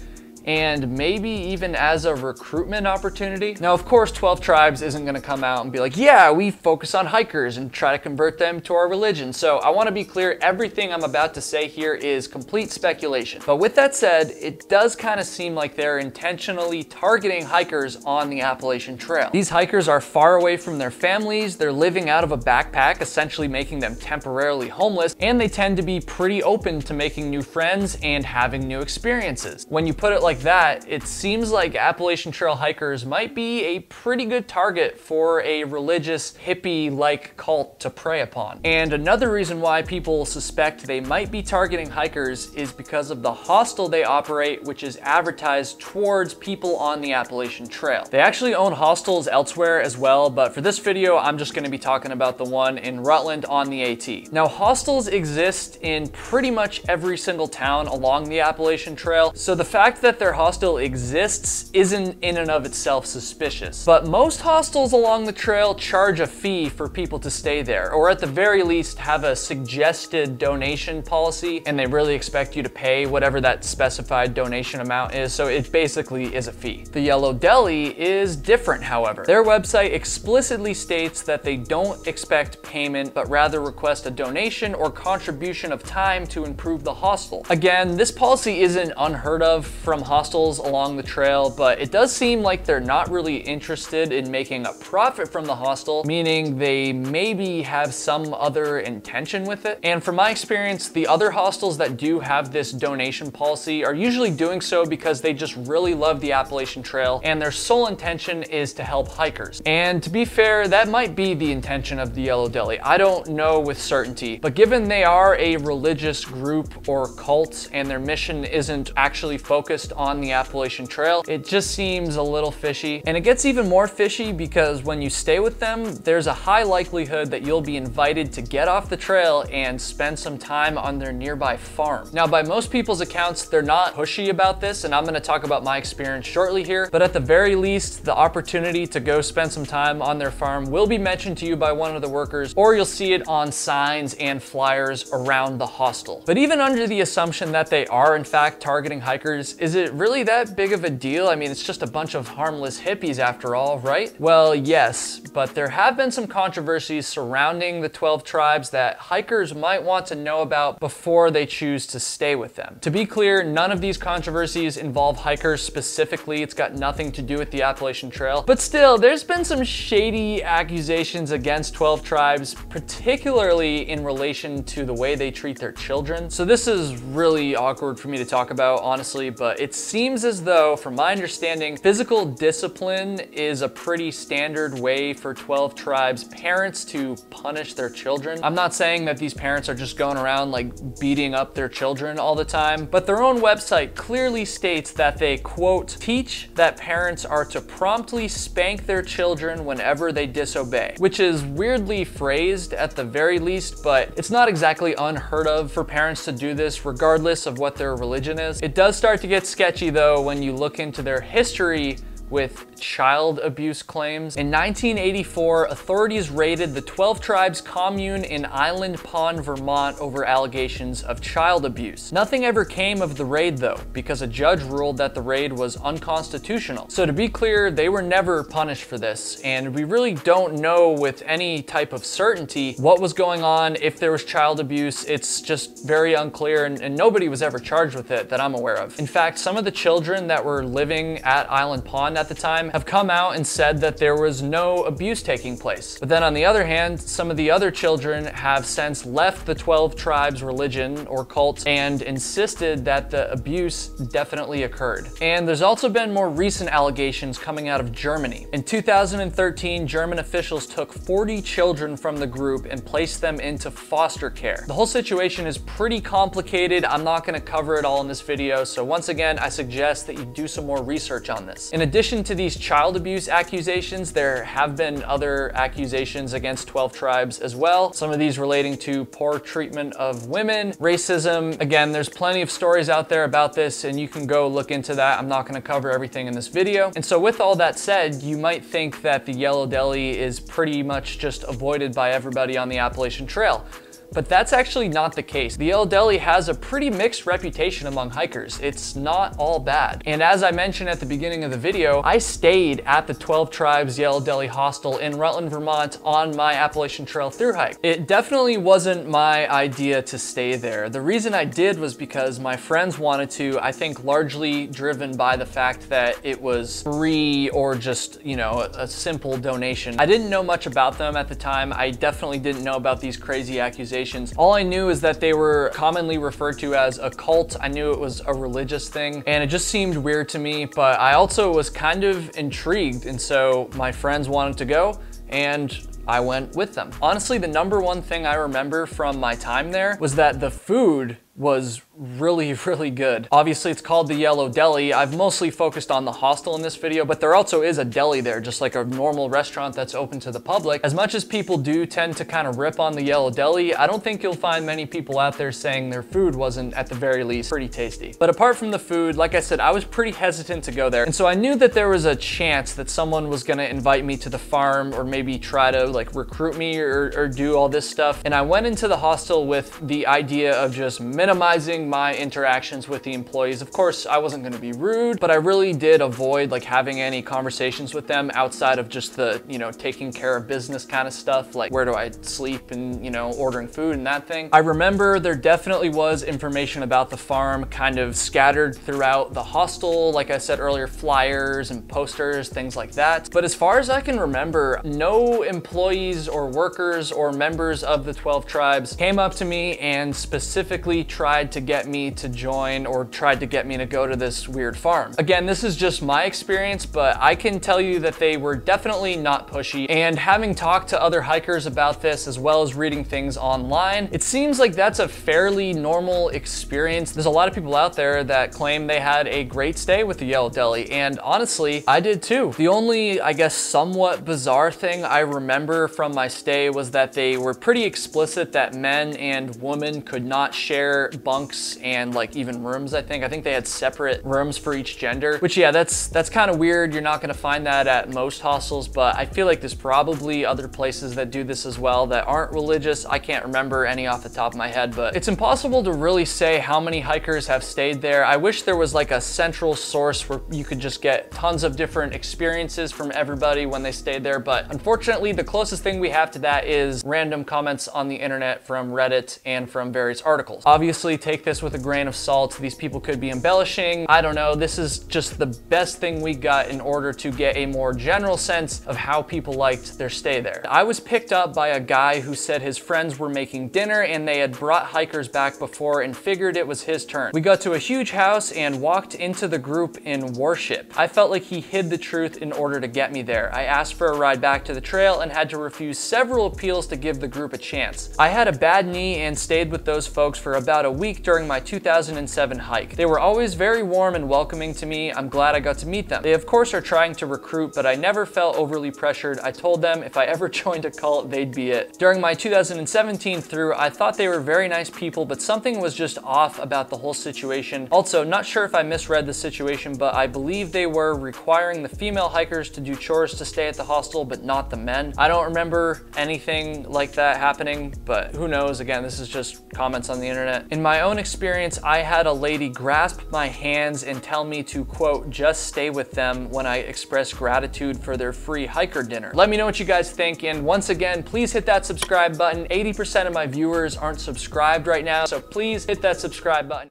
and maybe even as a recruitment opportunity. Now, of course, twelve Tribes isn't gonna come out and be like, yeah, we focus on hikers and try to convert them to our religion. So I wanna be clear, everything I'm about to say here is complete speculation. But with that said, it does kinda seem like they're intentionally targeting hikers on the Appalachian Trail. These hikers are far away from their families, they're living out of a backpack, essentially making them temporarily homeless, and they tend to be pretty open to making new friends and having new experiences. When you put it like that, it seems like Appalachian Trail hikers might be a pretty good target for a religious hippie-like cult to prey upon. And another reason why people suspect they might be targeting hikers is because of the hostel they operate, which is advertised towards people on the Appalachian Trail. They actually own hostels elsewhere as well, but for this video, I'm just gonna be talking about the one in Rutland on the AT. Now, hostels exist in pretty much every single town along the Appalachian Trail, so the fact that they're their hostel exists isn't in and of itself suspicious. But most hostels along the trail charge a fee for people to stay there, or at the very least have a suggested donation policy, and they really expect you to pay whatever that specified donation amount is, so it basically is a fee. The Yellow Deli is different, however. Their website explicitly states that they don't expect payment, but rather request a donation or contribution of time to improve the hostel. Again, this policy isn't unheard of from hostels hostels along the trail, but it does seem like they're not really interested in making a profit from the hostel, meaning they maybe have some other intention with it. And from my experience, the other hostels that do have this donation policy are usually doing so because they just really love the Appalachian Trail and their sole intention is to help hikers. And to be fair, that might be the intention of the Yellow Deli. I don't know with certainty, but given they are a religious group or cult and their mission isn't actually focused on on the Appalachian Trail, it just seems a little fishy. And it gets even more fishy because when you stay with them, there's a high likelihood that you'll be invited to get off the trail and spend some time on their nearby farm. Now, by most people's accounts, they're not pushy about this, and I'm gonna talk about my experience shortly here, but at the very least, the opportunity to go spend some time on their farm will be mentioned to you by one of the workers, or you'll see it on signs and flyers around the hostel. But even under the assumption that they are in fact targeting hikers, is it really that big of a deal? I mean, it's just a bunch of harmless hippies after all, right? Well, yes, but there have been some controversies surrounding the twelve Tribes that hikers might want to know about before they choose to stay with them. To be clear, none of these controversies involve hikers specifically. It's got nothing to do with the Appalachian Trail, but still, there's been some shady accusations against twelve Tribes, particularly in relation to the way they treat their children. So this is really awkward for me to talk about, honestly, but it's seems as though, from my understanding, physical discipline is a pretty standard way for twelve Tribes parents to punish their children. I'm not saying that these parents are just going around like beating up their children all the time, but their own website clearly states that they, quote, teach that parents are to promptly spank their children whenever they disobey, which is weirdly phrased at the very least, but it's not exactly unheard of for parents to do this regardless of what their religion is. It does start to get sketchy though, when you look into their history with child abuse claims. In nineteen eighty-four, authorities raided the twelve Tribes commune in Island Pond, Vermont over allegations of child abuse. Nothing ever came of the raid though, because a judge ruled that the raid was unconstitutional. So to be clear, they were never punished for this, and we really don't know with any type of certainty what was going on, if there was child abuse. It's just very unclear, and, and nobody was ever charged with it that I'm aware of. In fact, some of the children that were living at Island Pond at the time have come out and said that there was no abuse taking place. But then on the other hand, some of the other children have since left the twelve Tribes religion or cult and insisted that the abuse definitely occurred. And there's also been more recent allegations coming out of Germany. In two thousand thirteen, German officials took forty children from the group and placed them into foster care. The whole situation is pretty complicated. I'm not gonna cover it all in this video. So once again, I suggest that you do some more research on this. In addition to these these child abuse accusations, there have been other accusations against twelve tribes as well. Some of these relating to poor treatment of women, racism. Again, there's plenty of stories out there about this and you can go look into that. I'm not gonna cover everything in this video. And so with all that said, you might think that the Yellow Deli is pretty much just avoided by everybody on the Appalachian Trail. But that's actually not the case. The Yellow Deli has a pretty mixed reputation among hikers. It's not all bad. And as I mentioned at the beginning of the video, I stayed at the twelve Tribes Yellow Deli Hostel in Rutland, Vermont on my Appalachian Trail thru hike. It definitely wasn't my idea to stay there. The reason I did was because my friends wanted to, I think largely driven by the fact that it was free or just, you know, a simple donation. I didn't know much about them at the time. I definitely didn't know about these crazy accusations. All I knew is that they were commonly referred to as a cult. I knew it was a religious thing and it just seemed weird to me, but I also was kind of intrigued. And so my friends wanted to go and I went with them. Honestly, the number one thing I remember from my time there was that the food was really, really good. Obviously it's called the Yellow Deli. I've mostly focused on the hostel in this video, but there also is a deli there, just like a normal restaurant that's open to the public. As much as people do tend to kind of rip on the Yellow Deli, I don't think you'll find many people out there saying their food wasn't, at the very least, pretty tasty. But apart from the food, like I said, I was pretty hesitant to go there. And so I knew that there was a chance that someone was gonna invite me to the farm or maybe try to like recruit me or, or do all this stuff. And I went into the hostel with the idea of just minimizing my interactions with the employees. Of course, I wasn't gonna be rude, but I really did avoid like having any conversations with them outside of just the, you know, taking care of business kind of stuff, like where do I sleep and, you know, ordering food and that thing. I remember there definitely was information about the farm kind of scattered throughout the hostel. Like I said earlier, flyers and posters, things like that. But as far as I can remember, no employees or workers or members of the twelve tribes came up to me and specifically tried to get Get me to join or tried to get me to go to this weird farm. Again, this is just my experience, but I can tell you that they were definitely not pushy. And having talked to other hikers about this, as well as reading things online, it seems like that's a fairly normal experience. There's a lot of people out there that claim they had a great stay with the Yellow Deli. And honestly, I did too. The only, I guess, somewhat bizarre thing I remember from my stay was that they were pretty explicit that men and women could not share bunks and like even rooms. I think I think they had separate rooms for each gender, which yeah, that's that's kind of weird. You're not gonna find that at most hostels, but I feel like there's probably other places that do this as well that aren't religious. I can't remember any off the top of my head, but it's impossible to really say how many hikers have stayed there. I wish there was like a central source where you could just get tons of different experiences from everybody when they stayed there, but unfortunately the closest thing we have to that is random comments on the internet from Reddit and from various articles. Obviously take this with a grain of salt. These people could be embellishing. I don't know. This is just the best thing we got in order to get a more general sense of how people liked their stay there. I was picked up by a guy who said his friends were making dinner and they had brought hikers back before and figured it was his turn. We got to a huge house and walked into the group in worship. I felt like he hid the truth in order to get me there. I asked for a ride back to the trail and had to refuse several appeals to give the group a chance. I had a bad knee and stayed with those folks for about a week during my two thousand seven hike. They were always very warm and welcoming to me. I'm glad I got to meet them. They of course are trying to recruit, but I never felt overly pressured. I told them if I ever joined a cult, they'd be it. During my two thousand seventeen thru, I thought they were very nice people, but something was just off about the whole situation. Also, not sure if I misread the situation, but I believe they were requiring the female hikers to do chores to stay at the hostel, but not the men. I don't remember anything like that happening, but who knows? Again, this is just comments on the internet. In my own experience, Experience, I had a lady grasp my hands and tell me to, quote, just stay with them when I express gratitude for their free hiker dinner. Let me know what you guys think. And once again, please hit that subscribe button. eighty percent of my viewers aren't subscribed right now, so please hit that subscribe button.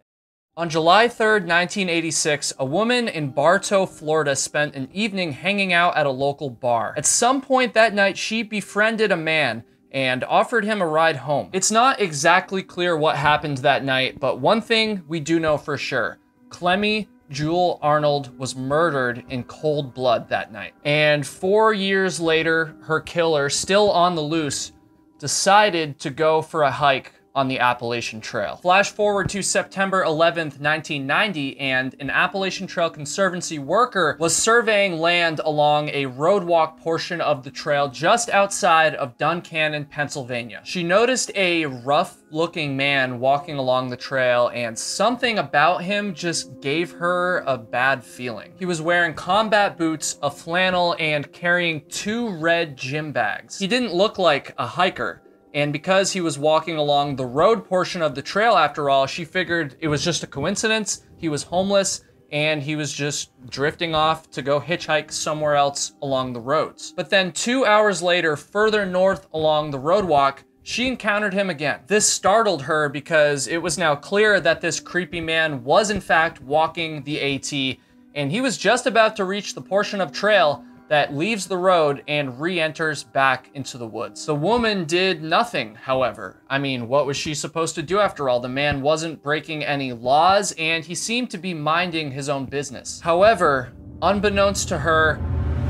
On July third, nineteen eighty-six, a woman in Bartow, Florida spent an evening hanging out at a local bar. At some point that night, she befriended a man and offered him a ride home. It's not exactly clear what happened that night, but one thing we do know for sure, Clemmie Jewel Arnold was murdered in cold blood that night. And four years later, her killer, still on the loose, decided to go for a hike on the Appalachian Trail. Flash forward to September eleventh, nineteen ninety, and an Appalachian Trail Conservancy worker was surveying land along a roadwalk portion of the trail just outside of Duncannon, Pennsylvania. She noticed a rough-looking man walking along the trail, and something about him just gave her a bad feeling. He was wearing combat boots, a flannel, and carrying two red gym bags. He didn't look like a hiker, and because he was walking along the road portion of the trail after all, she figured it was just a coincidence. He was homeless and he was just drifting off to go hitchhike somewhere else along the roads. But then two hours later, further north along the roadwalk, she encountered him again. This startled her because it was now clear that this creepy man was in fact walking the AT, and he was just about to reach the portion of trail that leaves the road and re-enters back into the woods. The woman did nothing, however. I mean, what was she supposed to do after all? The man wasn't breaking any laws, and he seemed to be minding his own business. However, unbeknownst to her,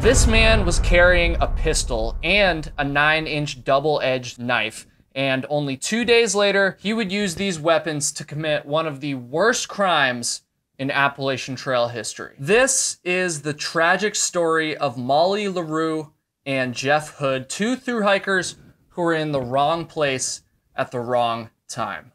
this man was carrying a pistol and a nine-inch double-edged knife, and only two days later, he would use these weapons to commit one of the worst crimes in Appalachian Trail history. This is the tragic story of Molly LaRue and Jeff Hood, two thru-hikers who were in the wrong place at the wrong time.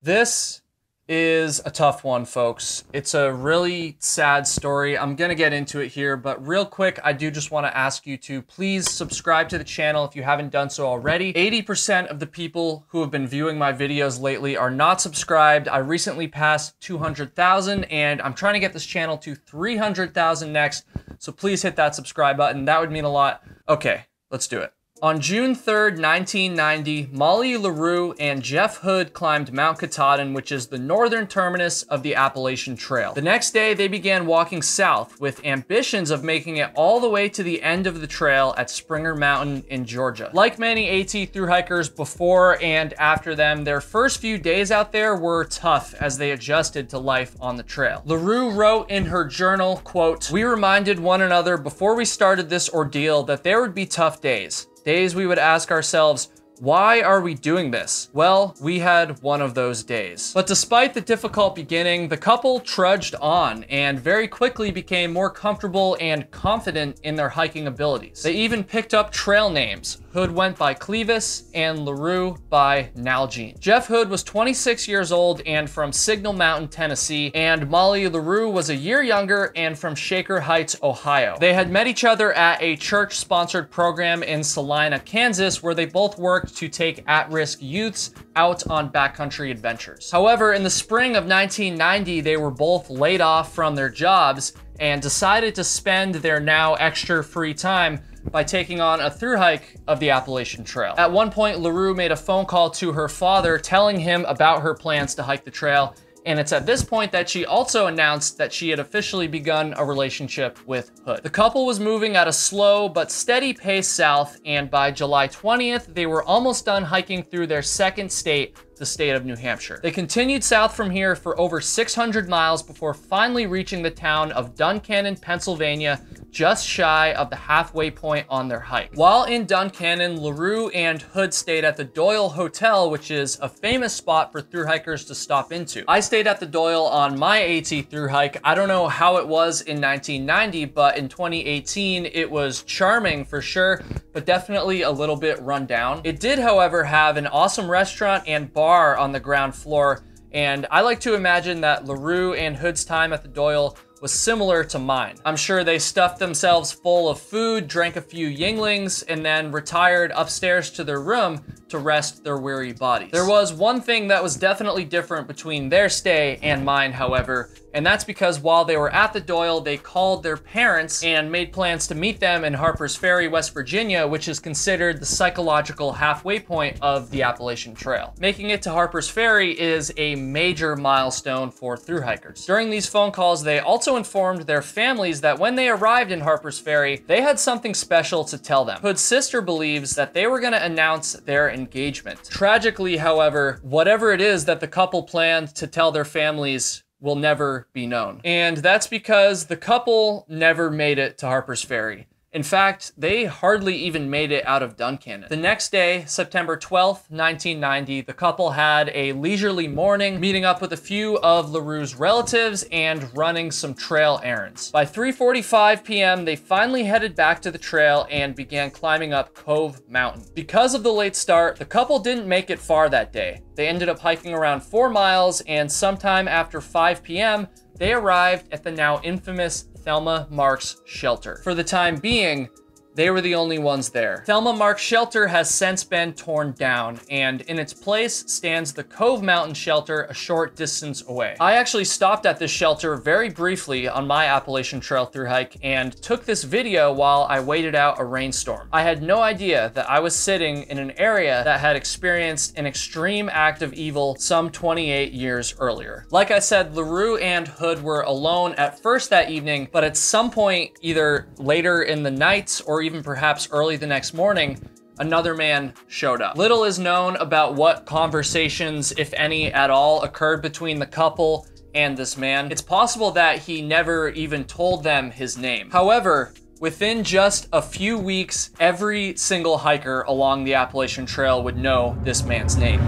This is a tough one, folks. It's a really sad story. I'm gonna get into it here, but real quick, I do just wanna ask you to please subscribe to the channel if you haven't done so already. eighty percent of the people who have been viewing my videos lately are not subscribed. I recently passed two hundred thousand, and I'm trying to get this channel to three hundred thousand next, so please hit that subscribe button. That would mean a lot. Okay, let's do it. On June third, nineteen ninety, Molly LaRue and Jeff Hood climbed Mount Katahdin, which is the northern terminus of the Appalachian Trail. The next day, they began walking south with ambitions of making it all the way to the end of the trail at Springer Mountain in Georgia. Like many AT thru-hikers before and after them, their first few days out there were tough as they adjusted to life on the trail. LaRue wrote in her journal, quote, "We reminded one another before we started this ordeal that there would be tough days. Days we would ask ourselves, why are we doing this? Well, we had one of those days." But despite the difficult beginning, the couple trudged on and very quickly became more comfortable and confident in their hiking abilities. They even picked up trail names. Hood went by Clevis and LaRue by Nalgene. Jeff Hood was twenty-six years old and from Signal Mountain, Tennessee, and Molly LaRue was a year younger and from Shaker Heights, Ohio. They had met each other at a church-sponsored program in Salina, Kansas, where they both worked to take at-risk youths out on backcountry adventures. However, in the spring of nineteen ninety, they were both laid off from their jobs and decided to spend their now extra free time by taking on a thru-hike of the Appalachian Trail. At one point, LaRue made a phone call to her father telling him about her plans to hike the trail, and it's at this point that she also announced that she had officially begun a relationship with Hood. The couple was moving at a slow but steady pace south, and by July twentieth, they were almost done hiking through their second state, the state of New Hampshire. They continued south from here for over six hundred miles before finally reaching the town of Duncannon, Pennsylvania, just shy of the halfway point on their hike. While in Duncannon, LaRue and Hood stayed at the Doyle Hotel, which is a famous spot for thru-hikers to stop into. I stayed at the Doyle on my AT thru-hike. I don't know how it was in nineteen ninety, but in twenty eighteen, it was charming for sure, but definitely a little bit run down. It did, however, have an awesome restaurant and bar on the ground floor, and I like to imagine that LaRue and Hood's time at the Doyle was similar to mine. I'm sure they stuffed themselves full of food, drank a few Yinglings, and then retired upstairs to their room to rest their weary bodies. There was one thing that was definitely different between their stay and mine, however, and that's because while they were at the Doyle, they called their parents and made plans to meet them in Harper's Ferry, West Virginia, which is considered the psychological halfway point of the Appalachian Trail. Making it to Harper's Ferry is a major milestone for thru-hikers. During these phone calls, they also informed their families that when they arrived in Harper's Ferry, they had something special to tell them. Hood's sister believes that they were gonna announce their engagement. Tragically, however, whatever it is that the couple planned to tell their families will never be known. And that's because the couple never made it to Harper's Ferry. In fact, they hardly even made it out of Duncannon. The next day, September twelfth, nineteen ninety, the couple had a leisurely morning, meeting up with a few of LaRue's relatives and running some trail errands. By three forty-five p m, they finally headed back to the trail and began climbing up Cove Mountain. Because of the late start, the couple didn't make it far that day. They ended up hiking around four miles, and sometime after five p m, they arrived at the now infamous Thelma Marks Shelter. For the time being, they were the only ones there. Thelma Marks Shelter has since been torn down, and in its place stands the Cove Mountain Shelter a short distance away. I actually stopped at this shelter very briefly on my Appalachian Trail thru hike and took this video while I waited out a rainstorm. I had no idea that I was sitting in an area that had experienced an extreme act of evil some twenty-eight years earlier. Like I said, LaRue and Hood were alone at first that evening, but at some point, either later in the night or even perhaps early the next morning, another man showed up. Little is known about what conversations, if any at all, occurred between the couple and this man. It's possible that he never even told them his name. However, within just a few weeks, every single hiker along the Appalachian Trail would know this man's name.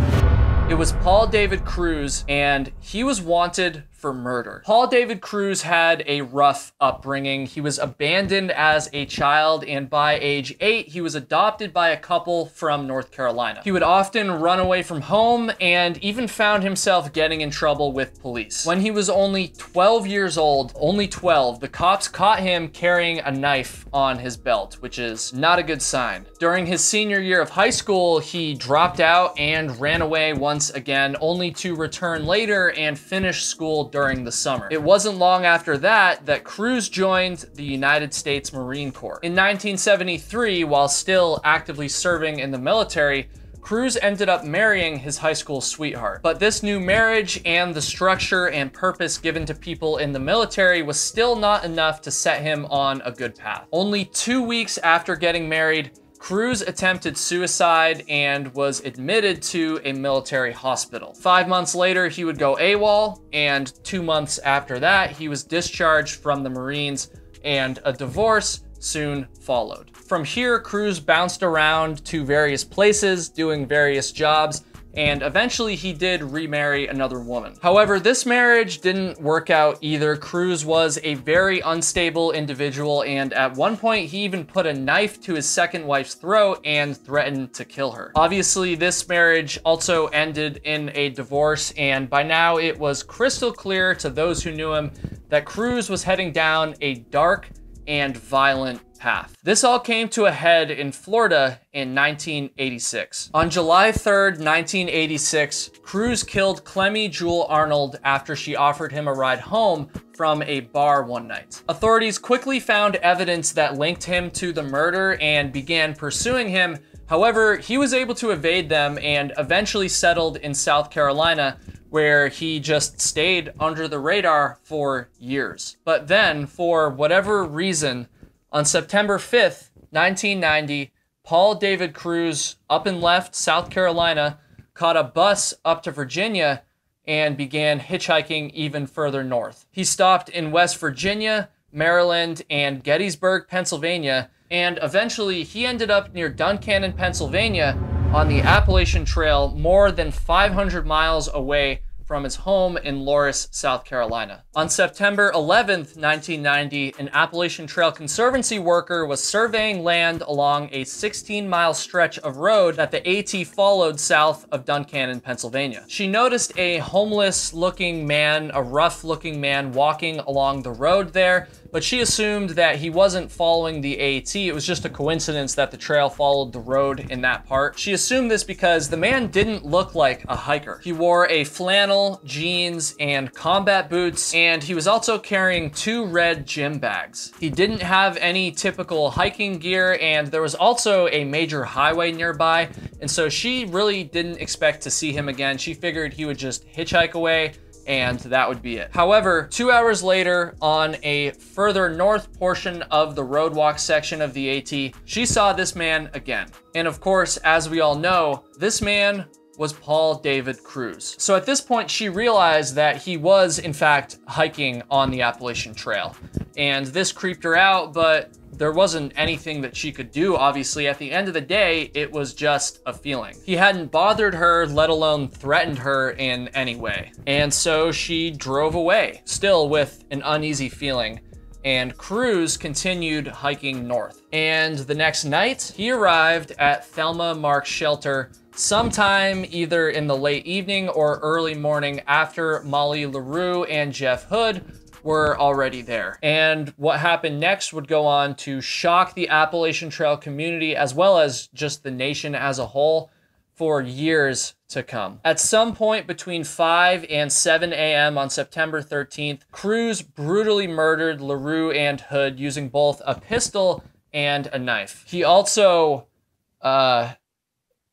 It was Paul David Crews, and he was wanted for murder. Paul David Crews had a rough upbringing. He was abandoned as a child, and by age eight, he was adopted by a couple from North Carolina. He would often run away from home and even found himself getting in trouble with police. When he was only twelve years old, only twelve, the cops caught him carrying a knife on his belt, which is not a good sign. During his senior year of high school, he dropped out and ran away once again, only to return later and finish school during the summer. It wasn't long after that that Crews joined the United States Marine Corps. In nineteen seventy-three, while still actively serving in the military, Crews ended up marrying his high school sweetheart. But this new marriage and the structure and purpose given to people in the military was still not enough to set him on a good path. Only two weeks after getting married, Crews attempted suicide and was admitted to a military hospital. Five months later, he would go AWOL, and two months after that, he was discharged from the Marines, and a divorce soon followed. From here, Crews bounced around to various places, doing various jobs, and eventually he did remarry another woman. However, this marriage didn't work out either. Crews was a very unstable individual, and at one point he even put a knife to his second wife's throat and threatened to kill her. Obviously, this marriage also ended in a divorce, and by now it was crystal clear to those who knew him that Crews was heading down a dark and violent path. This all came to a head in Florida in nineteen eighty-six. On July third, nineteen eighty-six, Crews killed Clemmie Jewel Arnold after she offered him a ride home from a bar one night. Authorities quickly found evidence that linked him to the murder and began pursuing him. However, he was able to evade them and eventually settled in South Carolina, where he just stayed under the radar for years. But then, for whatever reason, on September fifth, nineteen ninety, Paul David Crews up and left South Carolina, caught a bus up to Virginia, and began hitchhiking even further north. He stopped in West Virginia, Maryland, and Gettysburg, Pennsylvania, and eventually he ended up near Duncannon, Pennsylvania, on the Appalachian Trail, more than five hundred miles away from his home in Loris, South Carolina. On September eleventh, nineteen ninety, an Appalachian Trail Conservancy worker was surveying land along a sixteen mile stretch of road that the AT followed south of Duncannon, Pennsylvania. She noticed a homeless looking man, a rough looking man walking along the road there, but she assumed that he wasn't following the AT. It was just a coincidence that the trail followed the road in that part. She assumed this because the man didn't look like a hiker. He wore a flannel, jeans, and combat boots, and he was also carrying two red gym bags. He didn't have any typical hiking gear, and there was also a major highway nearby, and so she really didn't expect to see him again. She figured he would just hitchhike away, and that would be it. However, two hours later, on a further north portion of the roadwalk section of the AT, she saw this man again. And of course, as we all know, this man was Paul David Crews. So at this point, she realized that he was in fact hiking on the Appalachian Trail. And this creeped her out, but there wasn't anything that she could do, obviously. At the end of the day, it was just a feeling. He hadn't bothered her, let alone threatened her in any way. And so she drove away, still with an uneasy feeling. And Crews continued hiking north. And the next night, he arrived at Thelma Marks Shelter sometime either in the late evening or early morning after Molly LaRue and Jeff Hood were already there. And what happened next would go on to shock the Appalachian Trail community as well as just the nation as a whole for years to come. At some point between five and seven a m on September thirteenth, Crews brutally murdered LaRue and Hood using both a pistol and a knife. He also, uh,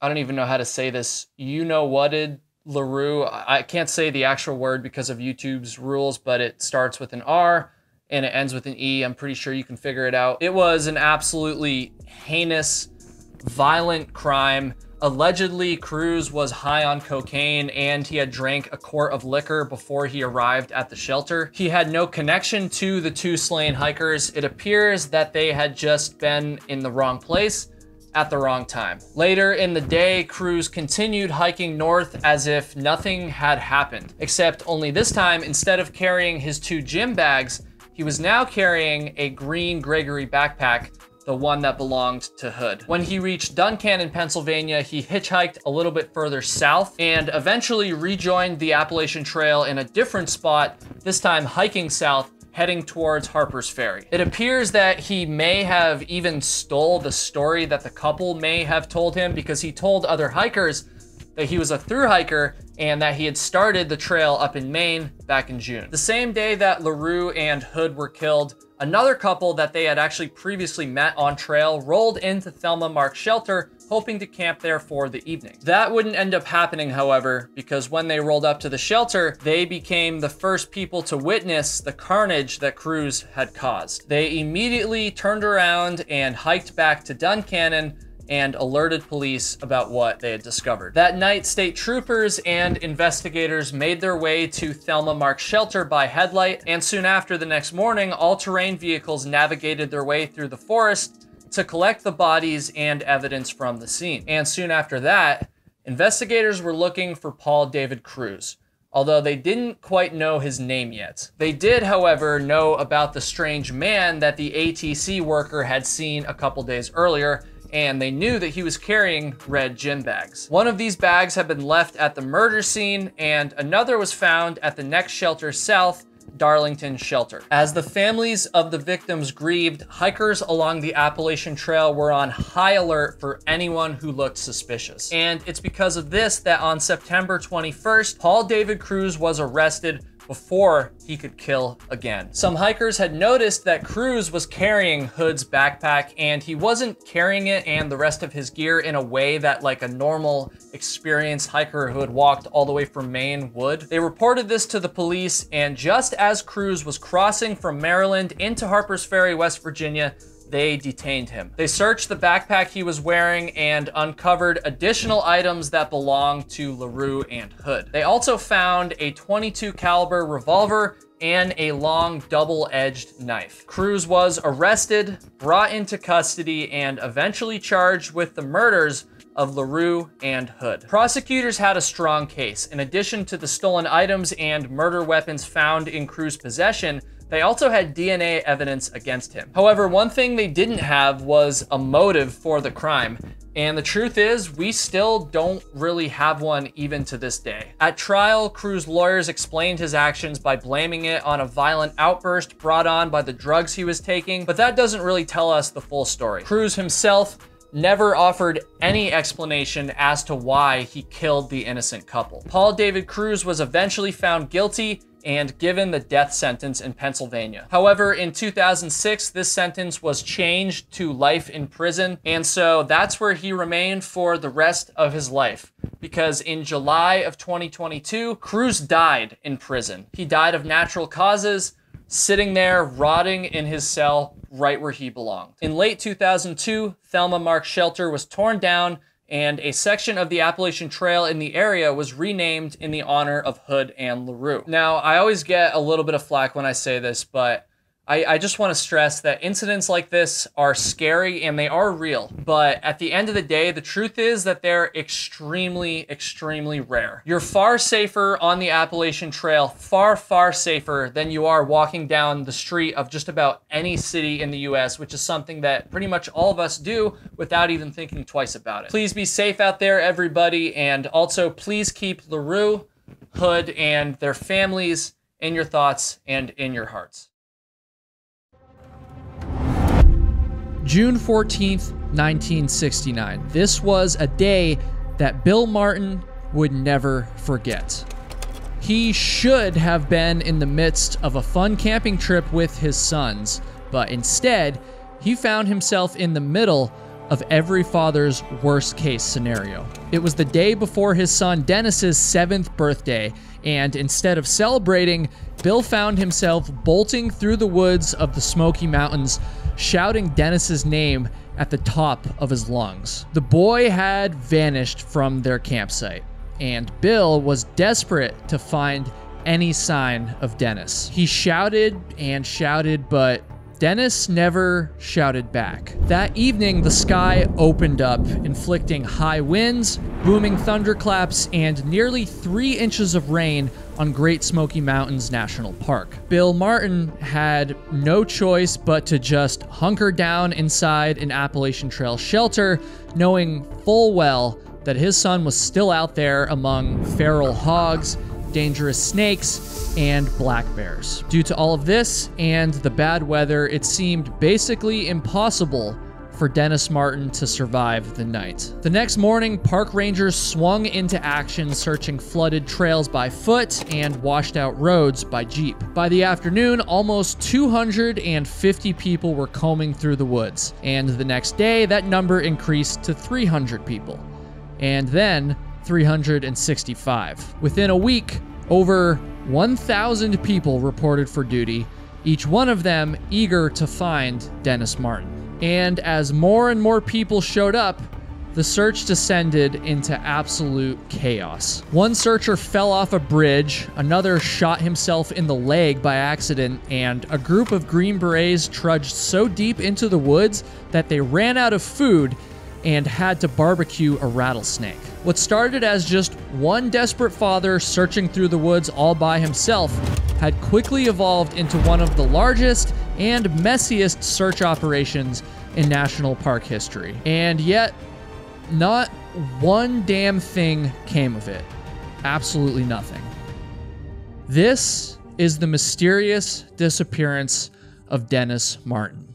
I don't even know how to say this, you know what'd LaRue. I can't say the actual word because of YouTube's rules, but it starts with an R and it ends with an E. I'm pretty sure you can figure it out. It was an absolutely heinous, violent crime. Allegedly, Crews was high on cocaine and he had drank a quart of liquor before he arrived at the shelter. He had no connection to the two slain hikers. It appears that they had just been in the wrong place at the wrong time. Later in the day, Crews continued hiking north as if nothing had happened, except only this time, instead of carrying his two gym bags, he was now carrying a green Gregory backpack, the one that belonged to Hood. When he reached Duncannon, Pennsylvania, he hitchhiked a little bit further south and eventually rejoined the Appalachian Trail in a different spot, this time hiking south, heading towards Harper's Ferry. It appears that he may have even stole the story that the couple may have told him, because he told other hikers that he was a thru hiker and that he had started the trail up in Maine back in June. The same day that LaRue and Hood were killed, another couple that they had actually previously met on trail rolled into Thelma Marks Shelter, hoping to camp there for the evening. That wouldn't end up happening, however, because when they rolled up to the shelter, they became the first people to witness the carnage that Crews had caused. They immediately turned around and hiked back to Duncannon and alerted police about what they had discovered. That night, state troopers and investigators made their way to Thelma Marks Shelter by headlight, and soon after the next morning, all-terrain vehicles navigated their way through the forest to collect the bodies and evidence from the scene. And soon after that, investigators were looking for Paul David Crews, although they didn't quite know his name yet. They did, however, know about the strange man that the A T C worker had seen a couple days earlier, and they knew that he was carrying red gym bags. One of these bags had been left at the murder scene, and another was found at the next shelter south, Darlington Shelter. As the families of the victims grieved, hikers along the Appalachian Trail were on high alert for anyone who looked suspicious. And it's because of this that on September twenty-first, Paul David Crews was arrested before he could kill again. Some hikers had noticed that Crews was carrying Hood's backpack, and he wasn't carrying it and the rest of his gear in a way that like a normal experienced hiker who had walked all the way from Maine would. They reported this to the police, and just as Crews was crossing from Maryland into Harper's Ferry, West Virginia, they detained him. They searched the backpack he was wearing and uncovered additional items that belonged to LaRue and Hood. They also found a twenty-two caliber revolver and a long double-edged knife. Crews was arrested, brought into custody, and eventually charged with the murders of LaRue and Hood. Prosecutors had a strong case. In addition to the stolen items and murder weapons found in Crews' possession, they also had D N A evidence against him. However, one thing they didn't have was a motive for the crime. And the truth is, we still don't really have one even to this day. At trial, Crews' lawyers explained his actions by blaming it on a violent outburst brought on by the drugs he was taking, but that doesn't really tell us the full story. Crews himself never offered any explanation as to why he killed the innocent couple. Paul David Crews was eventually found guilty and given the death sentence in Pennsylvania. However, in two thousand six, this sentence was changed to life in prison, and so that's where he remained for the rest of his life, because in July of twenty twenty-two, Crews died in prison. He died of natural causes, sitting there rotting in his cell right where he belonged. In late two thousand two, Thelma Marks Shelter was torn down, and a section of the Appalachian Trail in the area was renamed in the honor of Hood and LaRue. Now, I always get a little bit of flack when I say this, but I, I just want to stress that incidents like this are scary and they are real, but at the end of the day, the truth is that they're extremely, extremely rare. You're far safer on the Appalachian Trail, far, far safer than you are walking down the street of just about any city in the U S, which is something that pretty much all of us do without even thinking twice about it. Please be safe out there, everybody, and also please keep LaRue, Hood, and their families in your thoughts and in your hearts. June fourteenth, nineteen sixty-nine. This was a day that Bill Martin would never forget. He should have been in the midst of a fun camping trip with his sons, but instead, he found himself in the middle of every father's worst-case scenario. It was the day before his son Dennis's seventh birthday, and instead of celebrating, Bill found himself bolting through the woods of the Smoky Mountains, shouting Dennis's name at the top of his lungs. The boy had vanished from their campsite, and Bill was desperate to find any sign of Dennis. He shouted and shouted, but Dennis never shouted back. That evening, the sky opened up, inflicting high winds, booming thunderclaps, and nearly three inches of rain on Great Smoky Mountains National Park. Bill Martin had no choice but to just hunker down inside an Appalachian Trail shelter, knowing full well that his son was still out there among feral hogs, dangerous snakes, and black bears. Due to all of this and the bad weather, it seemed basically impossible for Dennis Martin to survive the night. The next morning, park rangers swung into action, searching flooded trails by foot and washed out roads by jeep. By the afternoon, almost two hundred fifty people were combing through the woods, and the next day, that number increased to three hundred people, and then three hundred sixty-five. Within a week, over one thousand people reported for duty, each one of them eager to find Dennis Martin. And as more and more people showed up, the search descended into absolute chaos. One searcher fell off a bridge, another shot himself in the leg by accident, and a group of Green Berets trudged so deep into the woods that they ran out of food and had to barbecue a rattlesnake. What started as just one desperate father searching through the woods all by himself had quickly evolved into one of the largest and messiest search operations in national park history. And yet, not one damn thing came of it. Absolutely nothing. This is the mysterious disappearance of Dennis Martin.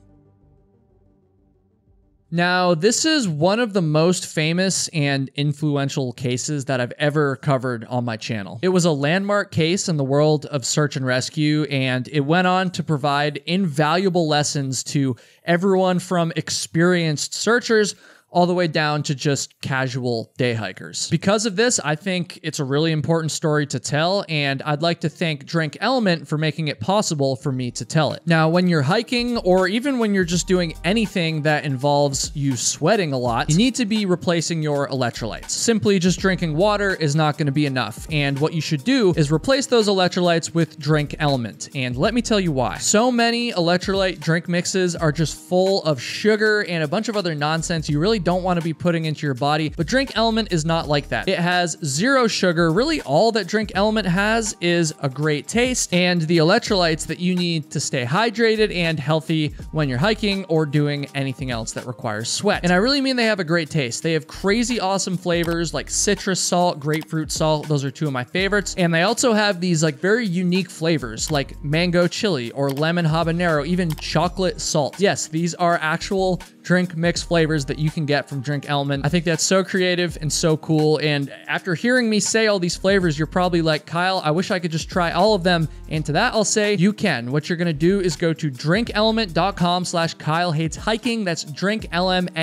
Now, this is one of the most famous and influential cases that I've ever covered on my channel. It was a landmark case in the world of search and rescue, and it went on to provide invaluable lessons to everyone from experienced searchers all the way down to just casual day hikers. Because of this, I think it's a really important story to tell, and I'd like to thank Drink Element for making it possible for me to tell it. Now, when you're hiking, or even when you're just doing anything that involves you sweating a lot, you need to be replacing your electrolytes. Simply just drinking water is not going to be enough, and what you should do is replace those electrolytes with Drink Element, and let me tell you why. So many electrolyte drink mixes are just full of sugar and a bunch of other nonsense you really don't want to be putting into your body, but Drink Element is not like that. It has zero sugar. Really, all that Drink Element has is a great taste and the electrolytes that you need to stay hydrated and healthy when you're hiking or doing anything else that requires sweat. And I really mean they have a great taste. They have crazy awesome flavors like citrus salt, grapefruit salt. Those are two of my favorites. And they also have these like very unique flavors like mango chili or lemon habanero, even chocolate salt. Yes, these are actual drink mix flavors that you can get from Drink Element. I think that's so creative and so cool. And after hearing me say all these flavors, you're probably like, Kyle, I wish I could just try all of them. And to that, I'll say you can. What you're going to do is go to drink element dot com slash Kyle Hates Hiking. That's drink element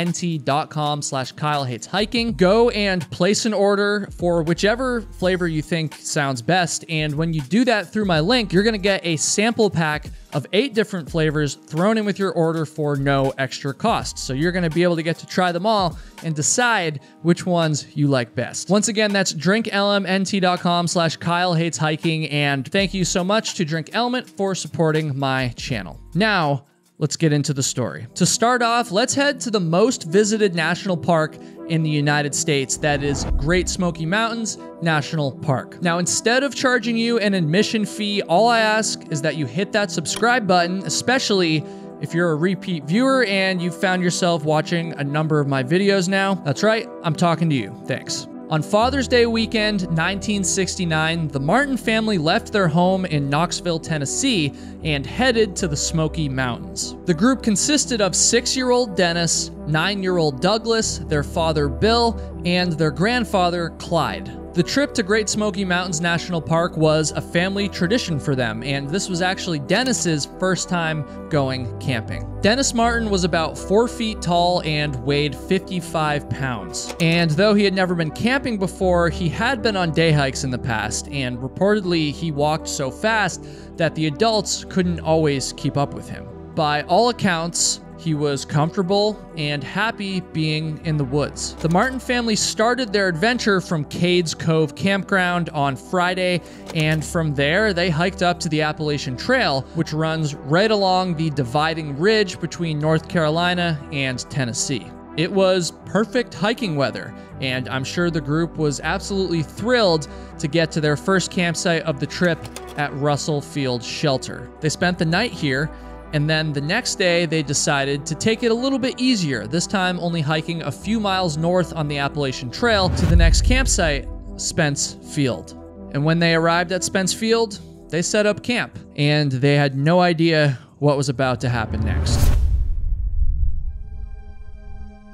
dot com slash Kyle Hates Hiking. Go and place an order for whichever flavor you think sounds best. And when you do that through my link, you're going to get a sample pack of eight different flavors thrown in with your order for no extra cost. So you're gonna be able to get to try them all and decide which ones you like best. Once again, that's drink element dot com slash Kyle Hates Hiking. And thank you so much to Drink Element for supporting my channel. Now, let's get into the story. To start off, let's head to the most visited national park in the United States, that is Great Smoky Mountains National Park. Now, instead of charging you an admission fee, all I ask is that you hit that subscribe button, especially if you're a repeat viewer and you've found yourself watching a number of my videos now. That's right, I'm talking to you. Thanks. On Father's Day weekend, nineteen sixty-nine, the Martin family left their home in Knoxville, Tennessee, and headed to the Smoky Mountains. The group consisted of six-year-old Dennis, nine-year-old Douglas, their father Bill, and their grandfather Clyde. The trip to Great Smoky Mountains National Park was a family tradition for them, and this was actually Dennis's first time going camping. Dennis Martin was about four feet tall and weighed fifty-five pounds. And though he had never been camping before, he had been on day hikes in the past, and reportedly he walked so fast that the adults couldn't always keep up with him. By all accounts, he was comfortable and happy being in the woods. The Martin family started their adventure from Cades Cove Campground on Friday, and from there they hiked up to the Appalachian Trail, which runs right along the dividing ridge between North Carolina and Tennessee. It was perfect hiking weather, and I'm sure the group was absolutely thrilled to get to their first campsite of the trip at Russell Field Shelter. They spent the night here, and then the next day, they decided to take it a little bit easier, this time only hiking a few miles north on the Appalachian Trail to the next campsite, Spence Field. And when they arrived at Spence Field, they set up camp, and they had no idea what was about to happen next.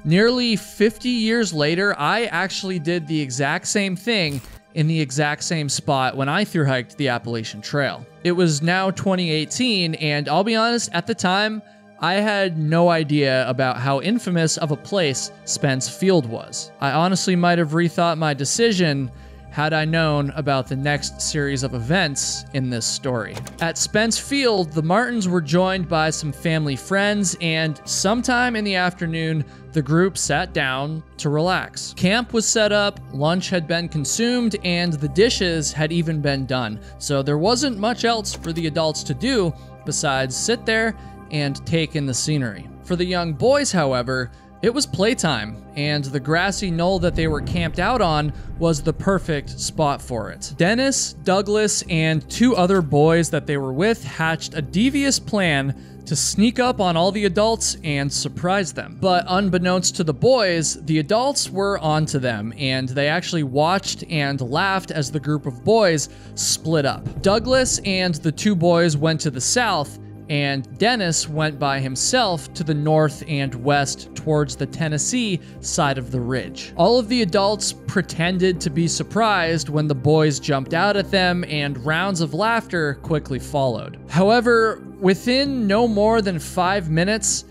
Nearly fifty years later, I actually did the exact same thing in the exact same spot when I thru-hiked the Appalachian Trail. It was now twenty eighteen, and I'll be honest, at the time, I had no idea about how infamous of a place Spence Field was. I honestly might have rethought my decision had I known about the next series of events in this story. At Spence Field, the Martins were joined by some family friends, and sometime in the afternoon, the group sat down to relax. Camp was set up, lunch had been consumed, and the dishes had even been done, so there wasn't much else for the adults to do besides sit there and take in the scenery. For the young boys, however, it was playtime, and the grassy knoll that they were camped out on was the perfect spot for it. Dennis, Douglas, and two other boys that they were with hatched a devious plan to sneak up on all the adults and surprise them. But unbeknownst to the boys, the adults were onto them, and they actually watched and laughed as the group of boys split up. Douglas and the two boys went to the south, and Dennis went by himself to the north and west towards the Tennessee side of the ridge. All of the adults pretended to be surprised when the boys jumped out at them, and rounds of laughter quickly followed. However, within no more than five minutes,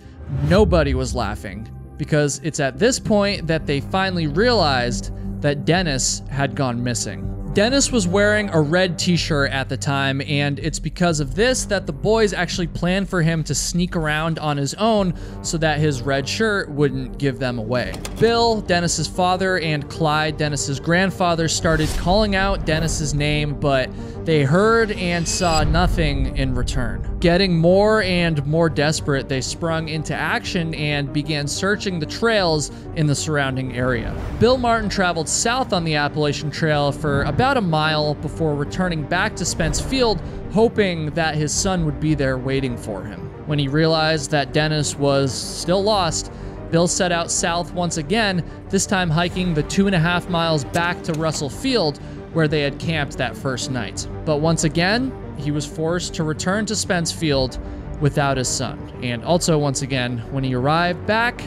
nobody was laughing, because it's at this point that they finally realized that Dennis had gone missing. Dennis was wearing a red t-shirt at the time, and it's because of this that the boys actually planned for him to sneak around on his own so that his red shirt wouldn't give them away. Bill, Dennis's father, and Clyde, Dennis's grandfather, started calling out Dennis's name, but they heard and saw nothing in return. Getting more and more desperate, they sprung into action and began searching the trails in the surrounding area. Bill Martin traveled south on the Appalachian Trail for about about a mile before returning back to Spence Field, hoping that his son would be there waiting for him. When he realized that Dennis was still lost, Bill set out south once again, this time hiking the two and a half miles back to Russell Field, where they had camped that first night. But once again, he was forced to return to Spence Field without his son. And also, once again, when he arrived back,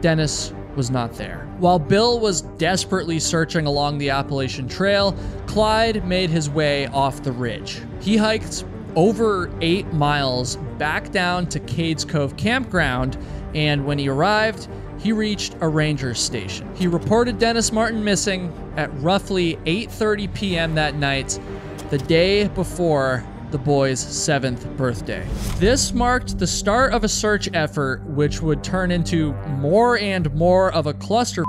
Dennis was not there. While Bill was desperately searching along the Appalachian Trail, Clyde made his way off the ridge. He hiked over eight miles back down to Cades Cove Campground, and when he arrived, he reached a ranger station. He reported Dennis Martin missing at roughly eight thirty p m that night, the day before the boys' seventh birthday. This marked the start of a search effort which would turn into more and more of a cluster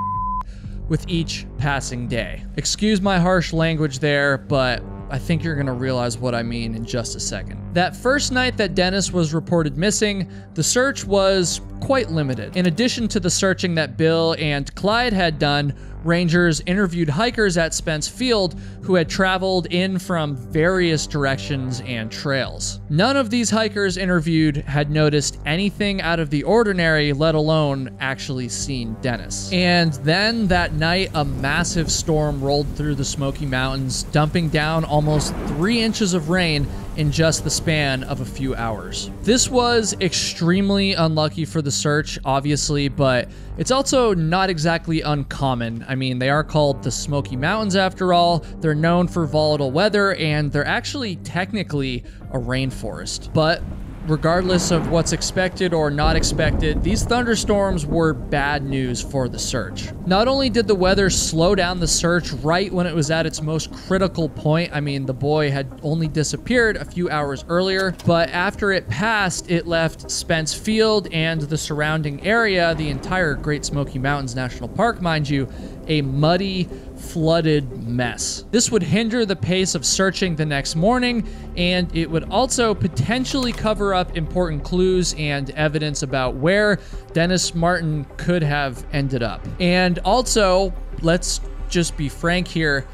with each passing day. Excuse my harsh language there, but I think you're gonna realize what I mean in just a second. That first night that Dennis was reported missing, the search was quite limited. In addition to the searching that Bill and Clyde had done, rangers interviewed hikers at Spence Field who had traveled in from various directions and trails. None of these hikers interviewed had noticed anything out of the ordinary, let alone actually seen Dennis. And then that night, a massive storm rolled through the Smoky Mountains, dumping down almost three inches of rain in just the span of a few hours. This was extremely unlucky for the search, obviously, but it's also not exactly uncommon. I mean, they are called the Smoky Mountains after all. They're known for volatile weather, and they're actually technically a rainforest. But regardless of what's expected or not expected, these thunderstorms were bad news for the search. Not only did the weather slow down the search right when it was at its most critical point, I mean, the boy had only disappeared a few hours earlier, but after it passed, it left Spence Field and the surrounding area, the entire Great Smoky Mountains National Park, mind you, a muddy, flooded mess. This would hinder the pace of searching the next morning, and it would also potentially cover up important clues and evidence about where Dennis Martin could have ended up. And also, let's just be frank here,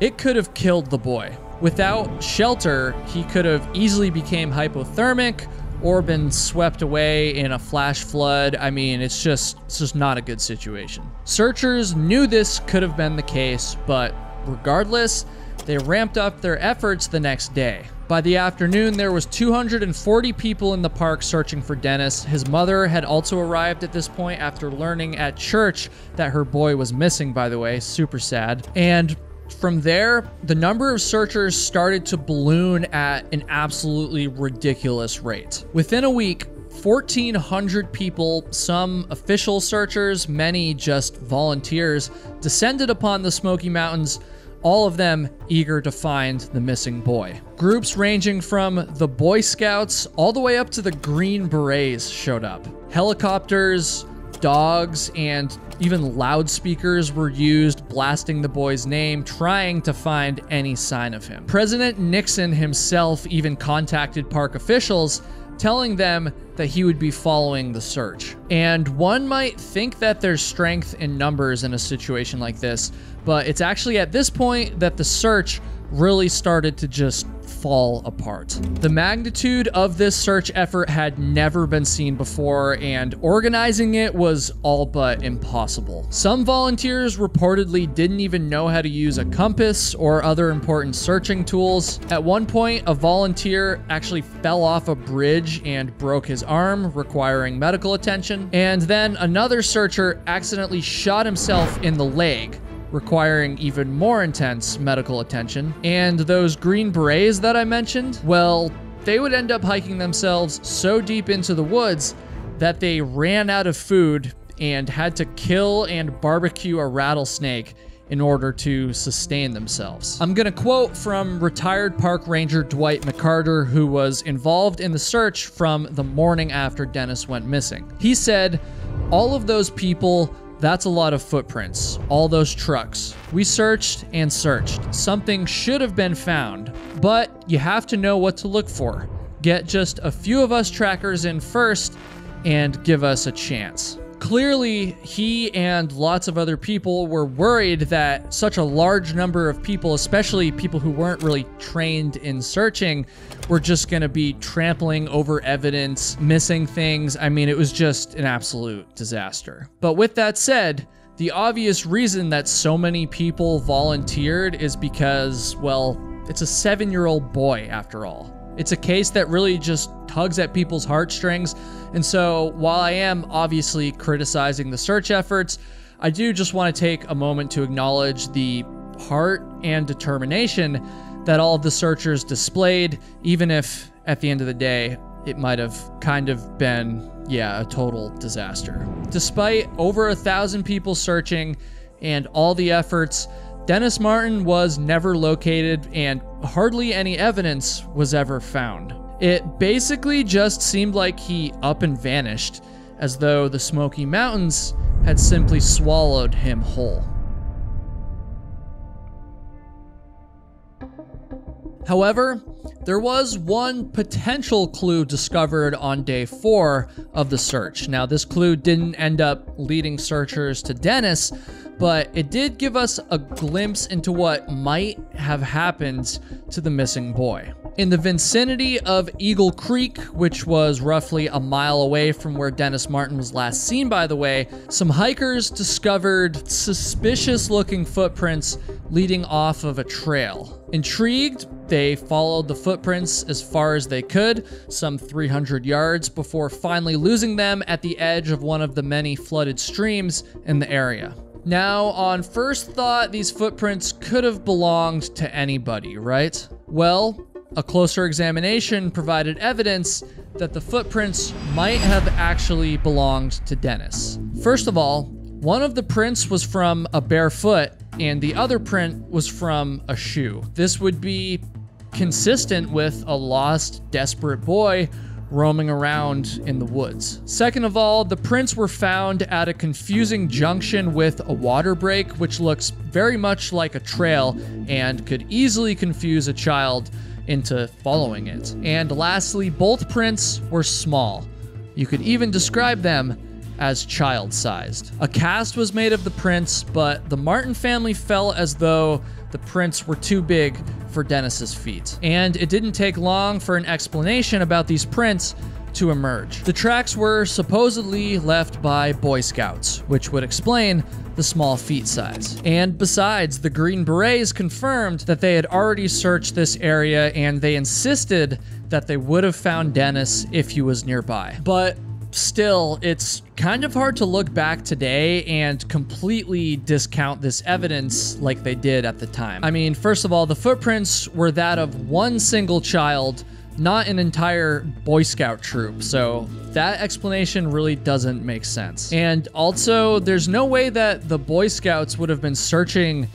it could have killed the boy. Without shelter, he could have easily became hypothermic or been swept away in a flash flood. I mean, it's just, it's just not a good situation. Searchers knew this could have been the case, but regardless, they ramped up their efforts the next day. By the afternoon, there was two hundred forty people in the park searching for Dennis. His mother had also arrived at this point after learning at church that her boy was missing, by the way, super sad. And from there, the number of searchers started to balloon at an absolutely ridiculous rate. Within a week, fourteen hundred people, some official searchers, many just volunteers, descended upon the Smoky Mountains, all of them eager to find the missing boy. Groups ranging from the Boy Scouts all the way up to the Green Berets showed up. Helicopters, dogs, and even loudspeakers were used, blasting the boy's name, trying to find any sign of him. President Nixon himself even contacted park officials, telling them that he would be following the search. And one might think that there's strength in numbers in a situation like this, but it's actually at this point that the search really started to just fall apart. The magnitude of this search effort had never been seen before, and organizing it was all but impossible. Some volunteers reportedly didn't even know how to use a compass or other important searching tools. At one point, a volunteer actually fell off a bridge and broke his arm, requiring medical attention. And then another searcher accidentally shot himself in the leg, requiring even more intense medical attention. And those Green Berets that I mentioned, well, they would end up hiking themselves so deep into the woods that they ran out of food and had to kill and barbecue a rattlesnake in order to sustain themselves. I'm gonna quote from retired park ranger Dwight McCarter, who was involved in the search from the morning after Dennis went missing. He said, "All of those people, that's a lot of footprints, all those trucks. We searched and searched. Something should have been found, but you have to know what to look for. Get just a few of us trackers in first and give us a chance." Clearly, he and lots of other people were worried that such a large number of people, especially people who weren't really trained in searching, were just gonna be trampling over evidence, missing things. I mean, it was just an absolute disaster. But with that said, the obvious reason that so many people volunteered is because, well, it's a seven-year-old boy after all. It's a case that really just tugs at people's heartstrings. And so while I am obviously criticizing the search efforts, I do just want to take a moment to acknowledge the heart and determination that all of the searchers displayed, even if at the end of the day, it might have kind of been, yeah, a total disaster. Despite over a thousand people searching and all the efforts, Dennis Martin was never located, and hardly any evidence was ever found. It basically just seemed like he up and vanished, as though the Smoky Mountains had simply swallowed him whole. However, there was one potential clue discovered on day four of the search. Now, this clue didn't end up leading searchers to Dennis, but it did give us a glimpse into what might have happened to the missing boy. In the vicinity of Eagle Creek, which was roughly a mile away from where Dennis Martin was last seen, by the way, some hikers discovered suspicious-looking footprints leading off of a trail. Intrigued, they followed the footprints as far as they could, some three hundred yards, before finally losing them at the edge of one of the many flooded streams in the area. Now, on first thought, these footprints could have belonged to anybody, right? Well, a closer examination provided evidence that the footprints might have actually belonged to Dennis. First of all, one of the prints was from a bare foot and the other print was from a shoe. This would be consistent with a lost, desperate boy roaming around in the woods. Second of all, the prints were found at a confusing junction with a water break, which looks very much like a trail and could easily confuse a child into following it. And lastly, both prints were small. You could even describe them as child-sized. A cast was made of the prints, but the Martin family felt as though the prints were too big for Dennis's feet. And it didn't take long for an explanation about these prints to emerge. The tracks were supposedly left by Boy Scouts, which would explain the small feet size. And besides, the Green Berets confirmed that they had already searched this area and they insisted that they would have found Dennis if he was nearby. But still, it's kind of hard to look back today and completely discount this evidence like they did at the time. I mean, first of all, the footprints were that of one single child, not an entire Boy Scout troop, so that explanation really doesn't make sense. And also, there's no way that the Boy Scouts would have been searching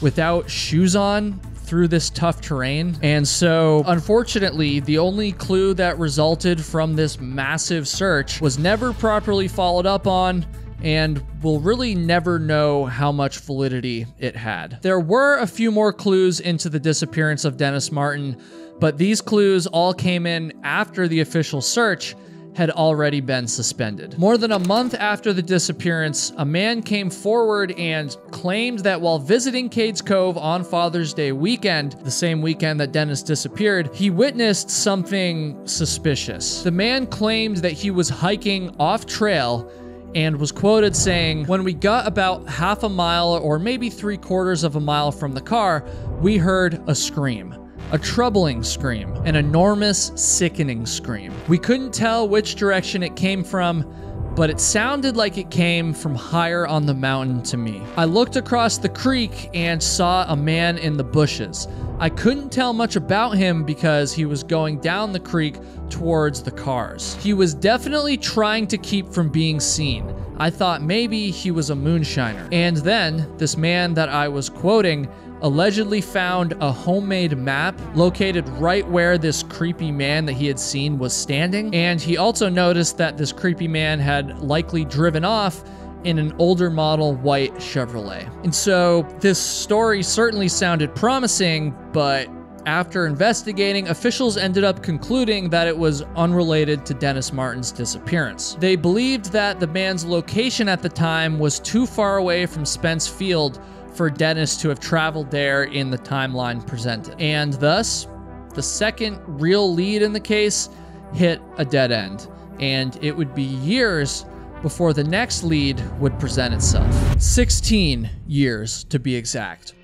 without shoes on through this tough terrain. And so, unfortunately, the only clue that resulted from this massive search was never properly followed up on, and we'll really never know how much validity it had. There were a few more clues into the disappearance of Dennis Martin, but these clues all came in after the official search had already been suspended. More than a month after the disappearance, a man came forward and claimed that while visiting Cades Cove on Father's Day weekend, the same weekend that Dennis disappeared, he witnessed something suspicious. The man claimed that he was hiking off trail and was quoted saying, "When we got about half a mile or maybe three quarters of a mile from the car, we heard a scream. A troubling scream, an enormous, sickening scream. We couldn't tell which direction it came from, but it sounded like it came from higher on the mountain to me. I looked across the creek and saw a man in the bushes. I couldn't tell much about him because he was going down the creek towards the cars. He was definitely trying to keep from being seen. I thought maybe he was a moonshiner." And then this man that I was quoting allegedly found a homemade map located right where this creepy man that he had seen was standing. And he also noticed that this creepy man had likely driven off in an older model white Chevrolet. And so this story certainly sounded promising, but after investigating, officials ended up concluding that it was unrelated to Dennis Martin's disappearance. They believed that the man's location at the time was too far away from Spence Field for Dennis to have traveled there in the timeline presented. And thus, the second real lead in the case hit a dead end, and it would be years before the next lead would present itself. sixteen years to be exact.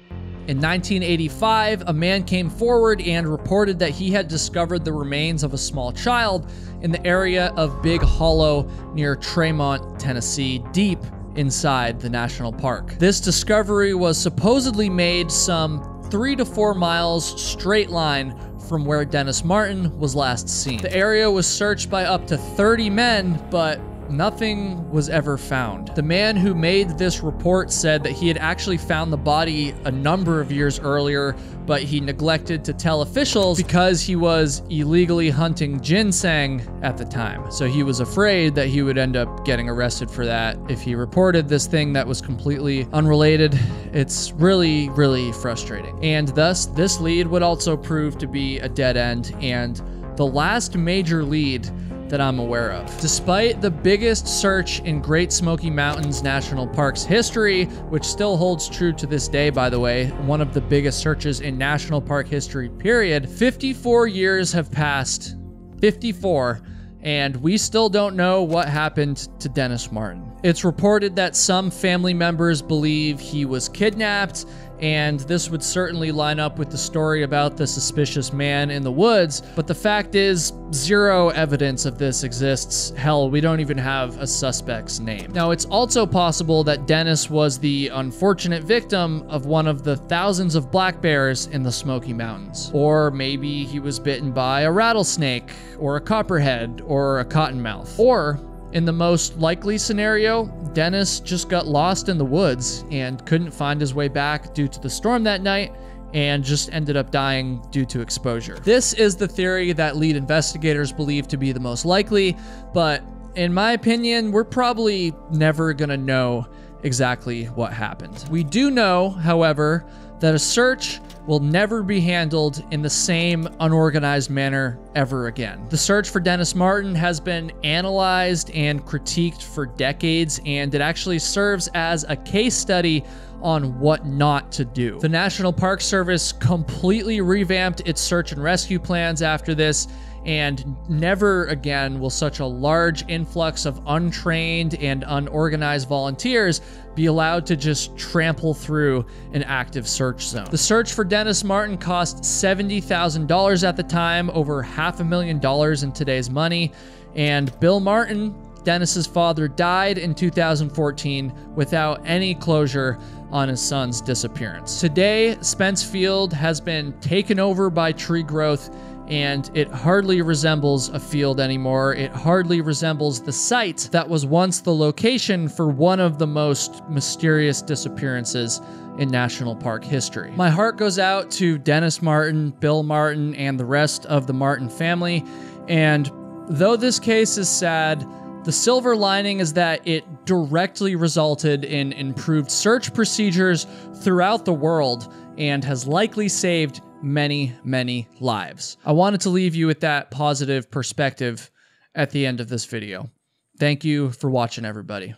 In nineteen eighty-five, a man came forward and reported that he had discovered the remains of a small child in the area of Big Hollow near Tremont, Tennessee, deep inside the national park. This discovery was supposedly made some three to four miles straight line from where Dennis Martin was last seen. The area was searched by up to thirty men, but nothing was ever found. The man who made this report said that he had actually found the body a number of years earlier, but he neglected to tell officials because he was illegally hunting ginseng at the time. So he was afraid that he would end up getting arrested for that if he reported this thing that was completely unrelated. It's really, really frustrating. And thus, this lead would also prove to be a dead end and the last major lead that I'm aware of. Despite the biggest search in Great Smoky Mountains National Park's history, which still holds true to this day, by the way, one of the biggest searches in national park history, period, fifty-four years have passed, fifty-four, and we still don't know what happened to Dennis Martin. It's reported that some family members believe he was kidnapped, and this would certainly line up with the story about the suspicious man in the woods, but the fact is, zero evidence of this exists. Hell, we don't even have a suspect's name. Now, it's also possible that Dennis was the unfortunate victim of one of the thousands of black bears in the Smoky Mountains. Or maybe he was bitten by a rattlesnake, or a copperhead, or a cottonmouth. Or, in the most likely scenario, Dennis just got lost in the woods and couldn't find his way back due to the storm that night and just ended up dying due to exposure. This is the theory that lead investigators believe to be the most likely, but in my opinion, we're probably never gonna know exactly what happened. We do know, however, that a search will never be handled in the same unorganized manner ever again. The search for Dennis Martin has been analyzed and critiqued for decades, and it actually serves as a case study on what not to do. The National Park Service completely revamped its search and rescue plans after this, and never again will such a large influx of untrained and unorganized volunteers be allowed to just trample through an active search zone. The search for Dennis Martin cost seventy thousand dollars at the time, over half a million dollars in today's money, and Bill Martin, Dennis's father, died in two thousand fourteen without any closure on his son's disappearance. Today, Spence Field has been taken over by tree growth, and it hardly resembles a field anymore. It hardly resembles the site that was once the location for one of the most mysterious disappearances in national park history. My heart goes out to Dennis Martin, Bill Martin, and the rest of the Martin family. And though this case is sad, the silver lining is that it directly resulted in improved search procedures throughout the world and has likely saved many, many lives. I wanted to leave you with that positive perspective at the end of this video. Thank you for watching, everybody.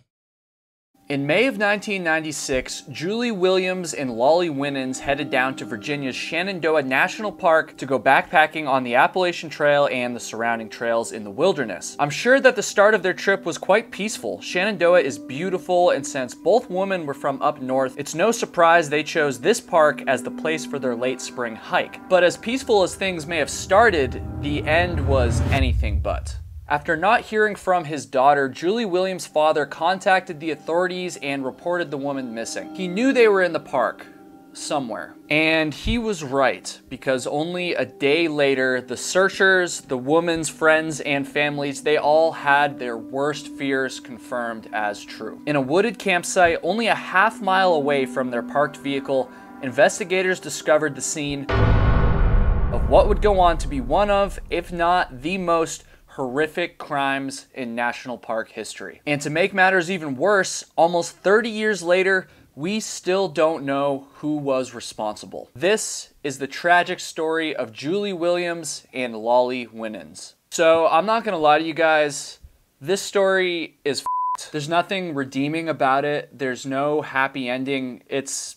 In May of nineteen ninety-six, Julie Williams and Lolly Winans headed down to Virginia's Shenandoah National Park to go backpacking on the Appalachian Trail and the surrounding trails in the wilderness. I'm sure that the start of their trip was quite peaceful. Shenandoah is beautiful, and since both women were from up north, it's no surprise they chose this park as the place for their late spring hike. But as peaceful as things may have started, the end was anything but. After not hearing from his daughter, Julie Williams' father contacted the authorities and reported the woman missing. He knew they were in the park, somewhere. And he was right, because only a day later, the searchers, the woman's friends, and families, they all had their worst fears confirmed as true. In a wooded campsite only a half mile away from their parked vehicle, investigators discovered the scene of what would go on to be one of, if not the most, horrific crimes in national park history. And to make matters even worse, almost thirty years later, we still don't know who was responsible. This is the tragic story of Julie Williams and Lolly Winans. So I'm not gonna lie to you guys, this story is f***ed. There's nothing redeeming about it. There's no happy ending. It's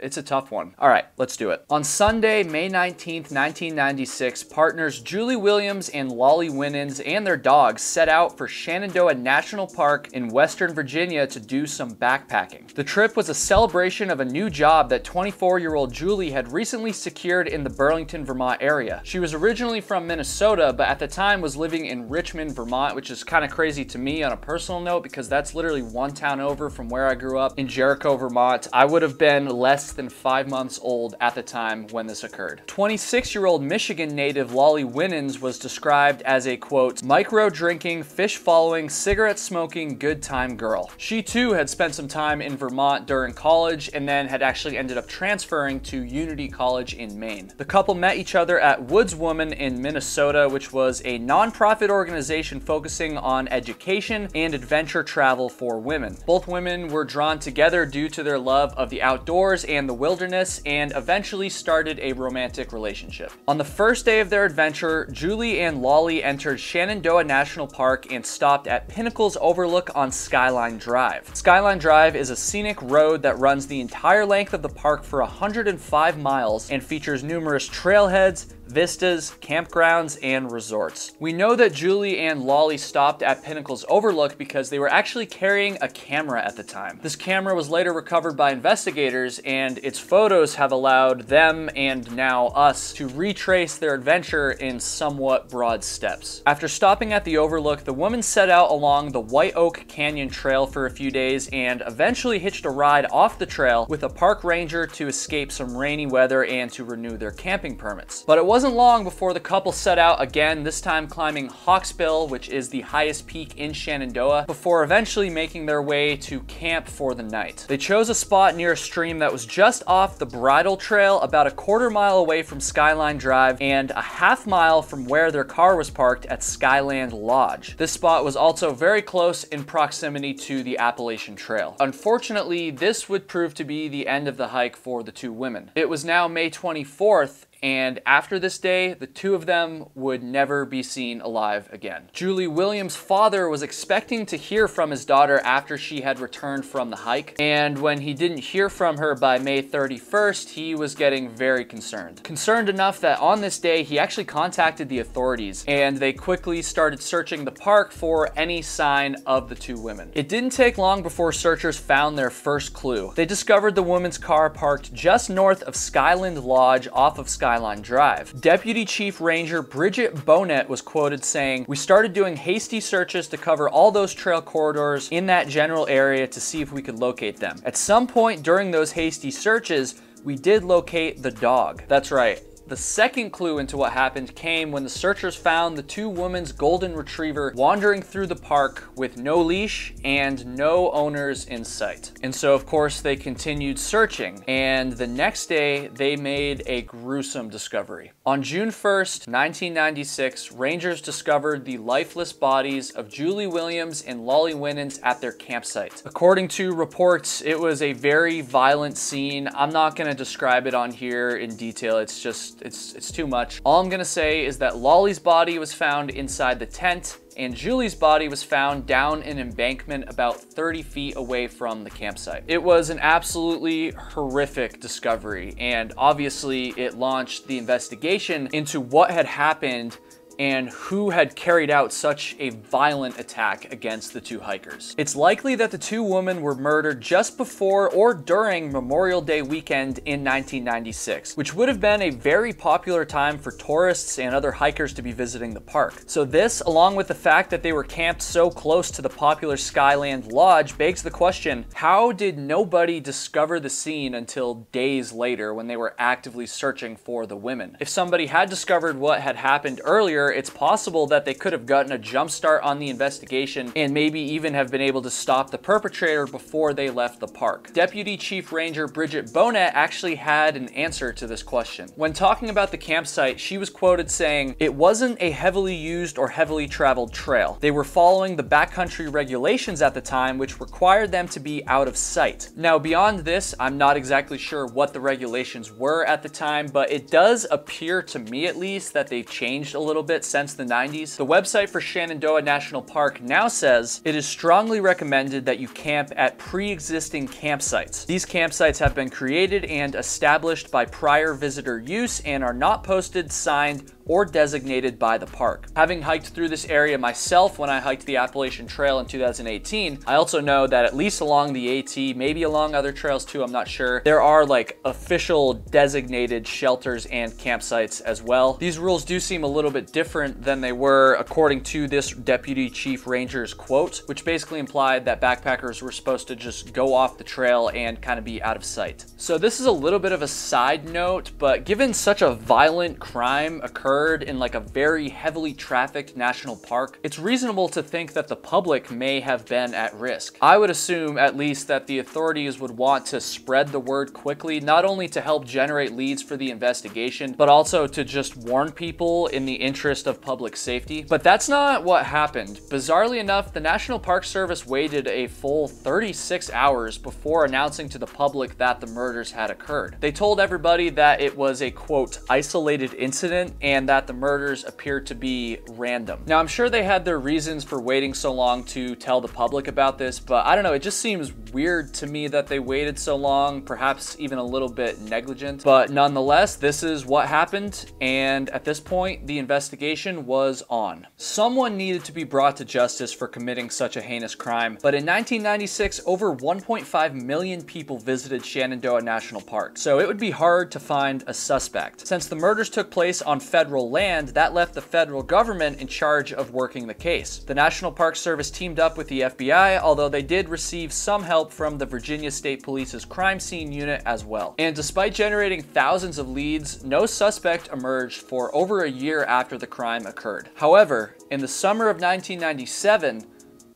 It's a tough one. All right, let's do it. On Sunday, May nineteenth, nineteen ninety-six, partners Julie Williams and Lolly Winans and their dogs set out for Shenandoah National Park in Western Virginia to do some backpacking. The trip was a celebration of a new job that twenty-four-year-old Julie had recently secured in the Burlington, Vermont area. She was originally from Minnesota, but at the time was living in Richmond, Vermont, which is kind of crazy to me on a personal note because that's literally one town over from where I grew up in Jericho, Vermont. I would have been less than five months old at the time when this occurred. twenty-six-year-old Michigan native Lolly Winans was described as a, quote, micro-drinking, fish-following, cigarette-smoking, good-time girl. She too had spent some time in Vermont during college and then had actually ended up transferring to Unity College in Maine. The couple met each other at Woods Woman in Minnesota, which was a nonprofit organization focusing on education and adventure travel for women. Both women were drawn together due to their love of the outdoors and the wilderness, and eventually started a romantic relationship. On the first day of their adventure, Julie and Lolly entered Shenandoah National Park and stopped at Pinnacle's Overlook on Skyline Drive. Skyline Drive is a scenic road that runs the entire length of the park for one hundred five miles and features numerous trailheads, vistas, campgrounds, and resorts. We know that Julie and Lolly stopped at Pinnacle's Overlook because they were actually carrying a camera at the time. This camera was later recovered by investigators, and its photos have allowed them, and now us, to retrace their adventure in somewhat broad steps. After stopping at the Overlook, the woman set out along the White Oak Canyon Trail for a few days and eventually hitched a ride off the trail with a park ranger to escape some rainy weather and to renew their camping permits. But it wasn't It wasn't long before the couple set out again, this time climbing Hawksbill, which is the highest peak in Shenandoah, before eventually making their way to camp for the night. They chose a spot near a stream that was just off the bridle trail, about a quarter mile away from Skyline Drive and a half mile from where their car was parked at Skyland Lodge. This spot was also very close in proximity to the Appalachian Trail. Unfortunately, this would prove to be the end of the hike for the two women. It was now May twenty-fourth, and after this day, the two of them would never be seen alive again. Julie Williams' father was expecting to hear from his daughter after she had returned from the hike, and when he didn't hear from her by May thirty-first, he was getting very concerned. Concerned enough that on this day, he actually contacted the authorities, and they quickly started searching the park for any sign of the two women. It didn't take long before searchers found their first clue. They discovered the woman's car parked just north of Skyland Lodge off of Skyland Skyline Drive. Deputy Chief Ranger Bridget Bonnet was quoted saying, "We started doing hasty searches to cover all those trail corridors in that general area to see if we could locate them. At some point during those hasty searches, we did locate the dog." That's right. The second clue into what happened came when the searchers found the two women's golden retriever wandering through the park with no leash and no owners in sight. And so of course they continued searching, and the next day they made a gruesome discovery. On June first, nineteen ninety-six, rangers discovered the lifeless bodies of Julie Williams and Lolly Winans at their campsite. According to reports, it was a very violent scene. I'm not going to describe it on here in detail. It's just It's, it's too much. All I'm gonna say is that Lolly's body was found inside the tent, and Julie's body was found down an embankment about thirty feet away from the campsite. It was an absolutely horrific discovery, and obviously it launched the investigation into what had happened and who had carried out such a violent attack against the two hikers. It's likely that the two women were murdered just before or during Memorial Day weekend in nineteen ninety-six, which would have been a very popular time for tourists and other hikers to be visiting the park. So this, along with the fact that they were camped so close to the popular Skyland Lodge, begs the question, how did nobody discover the scene until days later when they were actively searching for the women? If somebody had discovered what had happened earlier, it's possible that they could have gotten a jump start on the investigation and maybe even have been able to stop the perpetrator before they left the park. Deputy Chief Ranger Bridget Bonnet actually had an answer to this question. When talking about the campsite, she was quoted saying, "It wasn't a heavily used or heavily traveled trail. They were following the backcountry regulations at the time, which required them to be out of sight." Now, beyond this, I'm not exactly sure what the regulations were at the time, but it does appear to me at least that they've changed a little bit since the nineties. The website for Shenandoah National Park now says it is strongly recommended that you camp at pre-existing campsites. These campsites have been created and established by prior visitor use and are not posted, signed, or designated by the park. Having hiked through this area myself when I hiked the Appalachian Trail in two thousand eighteen, I also know that at least along the AT, maybe along other trails too, I'm not sure, there are like official designated shelters and campsites as well. These rules do seem a little bit different than they were according to this deputy chief ranger's quote, which basically implied that backpackers were supposed to just go off the trail and kind of be out of sight. So this is a little bit of a side note, but given such a violent crime occurred in like a very heavily trafficked national park, it's reasonable to think that the public may have been at risk. I would assume at least that the authorities would want to spread the word quickly, not only to help generate leads for the investigation, but also to just warn people in the interest of public safety. But that's not what happened. Bizarrely enough, the National Park Service waited a full thirty-six hours before announcing to the public that the murders had occurred. They told everybody that it was a quote, isolated incident and that the murders appeared to be random. Now, I'm sure they had their reasons for waiting so long to tell the public about this, but I don't know, it just seems weird to me that they waited so long, perhaps even a little bit negligent. But nonetheless, this is what happened, and at this point, the investigation was on. Someone needed to be brought to justice for committing such a heinous crime, but in nineteen ninety-six, over one point five million people visited Shenandoah National Park, so it would be hard to find a suspect. Since the murders took place on federal land, that left the federal government in charge of working the case. The National Park Service teamed up with the F B I, although they did receive some help from the Virginia State Police's crime scene unit as well. And despite generating thousands of leads, no suspect emerged for over a year after the crime occurred. However, in the summer of nineteen ninety-seven,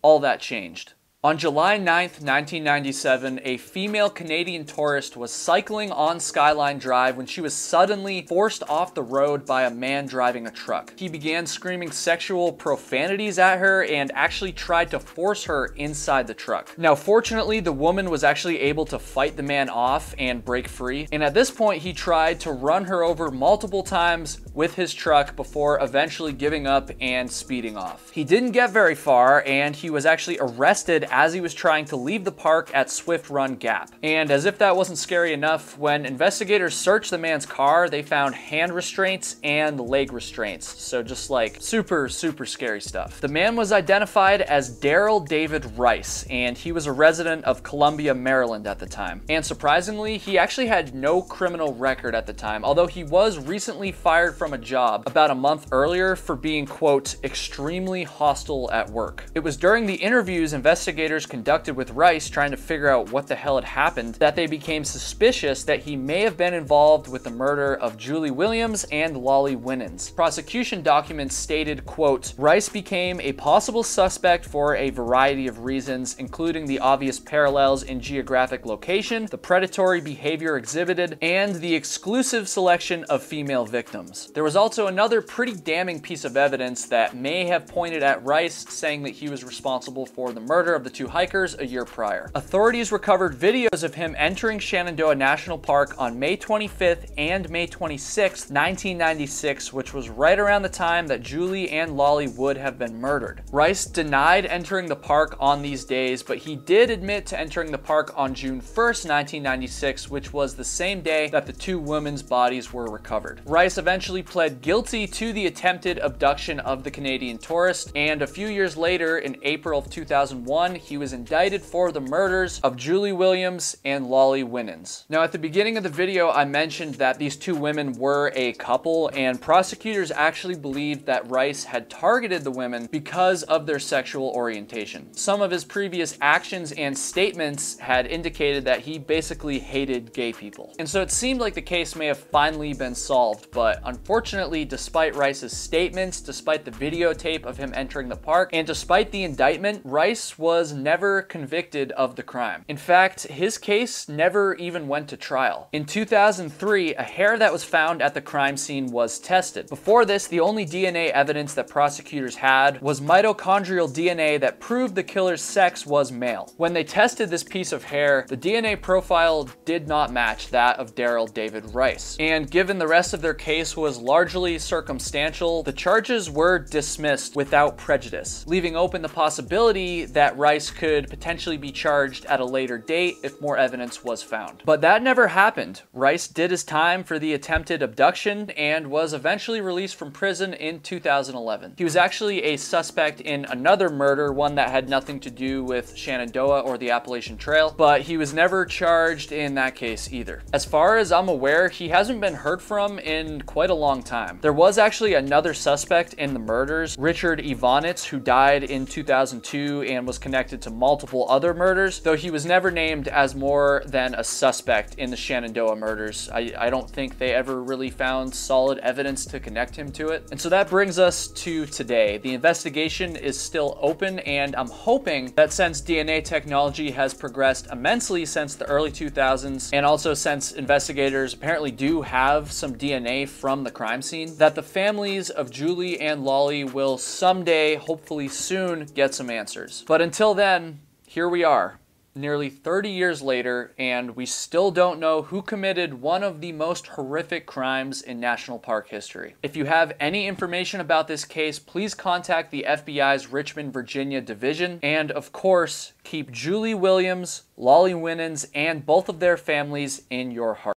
all that changed. On July ninth, nineteen ninety-seven, a female Canadian tourist was cycling on Skyline Drive when she was suddenly forced off the road by a man driving a truck. He began screaming sexual profanities at her and actually tried to force her inside the truck. Now, fortunately, the woman was actually able to fight the man off and break free. And at this point, he tried to run her over multiple times with his truck before eventually giving up and speeding off. He didn't get very far, and he was actually arrested as he was trying to leave the park at Swift Run Gap. And as if that wasn't scary enough, when investigators searched the man's car, they found hand restraints and leg restraints. So just like super, super scary stuff. The man was identified as Darrell David Rice, and he was a resident of Columbia, Maryland at the time. And surprisingly, he actually had no criminal record at the time, although he was recently fired from a job about a month earlier for being, quote, extremely hostile at work. It was during the interviews investigators conducted with Rice trying to figure out what the hell had happened that they became suspicious that he may have been involved with the murder of Julie Williams and Lolly Winans. Prosecution documents stated, quote, Rice became a possible suspect for a variety of reasons, including the obvious parallels in geographic location, the predatory behavior exhibited, and the exclusive selection of female victims. There was also another pretty damning piece of evidence that may have pointed at Rice saying that he was responsible for the murder of the The two hikers a year prior. Authorities recovered videos of him entering Shenandoah National Park on May twenty-fifth and May twenty-sixth, nineteen ninety-six, which was right around the time that Julie and Lolly would have been murdered. Rice denied entering the park on these days, but he did admit to entering the park on June first, nineteen ninety-six, which was the same day that the two women's bodies were recovered. Rice eventually pled guilty to the attempted abduction of the Canadian tourist, and a few years later, in April of two thousand one, he was indicted for the murders of Julie Williams and Lolly Winans. Now, at the beginning of the video, I mentioned that these two women were a couple, and prosecutors actually believed that Rice had targeted the women because of their sexual orientation. Some of his previous actions and statements had indicated that he basically hated gay people. And so it seemed like the case may have finally been solved, but unfortunately, despite Rice's statements, despite the videotape of him entering the park, and despite the indictment, Rice was never convicted of the crime. In fact, his case never even went to trial. In two thousand three, a hair that was found at the crime scene was tested. Before this, the only D N A evidence that prosecutors had was mitochondrial D N A that proved the killer's sex was male. When they tested this piece of hair, the D N A profile did not match that of Darrell David Rice. And given the rest of their case was largely circumstantial, the charges were dismissed without prejudice, leaving open the possibility that Rice Rice could potentially be charged at a later date if more evidence was found. But that never happened. Rice did his time for the attempted abduction and was eventually released from prison in two thousand eleven. He was actually a suspect in another murder, one that had nothing to do with Shenandoah or the Appalachian Trail, but he was never charged in that case either. As far as I'm aware, he hasn't been heard from in quite a long time. There was actually another suspect in the murders, Richard Ivanitz, who died in two thousand two and was connected to multiple other murders, though he was never named as more than a suspect in the Shenandoah murders. I, I don't think they ever really found solid evidence to connect him to it. And so that brings us to today. The investigation is still open, and I'm hoping that since D N A technology has progressed immensely since the early two thousands, and also since investigators apparently do have some D N A from the crime scene, that the families of Julie and Lolly will someday, hopefully soon, get some answers. But until then, here we are, nearly thirty years later, and we still don't know who committed one of the most horrific crimes in national park history. If you have any information about this case, please contact the F B I's Richmond, Virginia division, and of course, keep Julie Williams, Lolly Winans, and both of their families in your heart.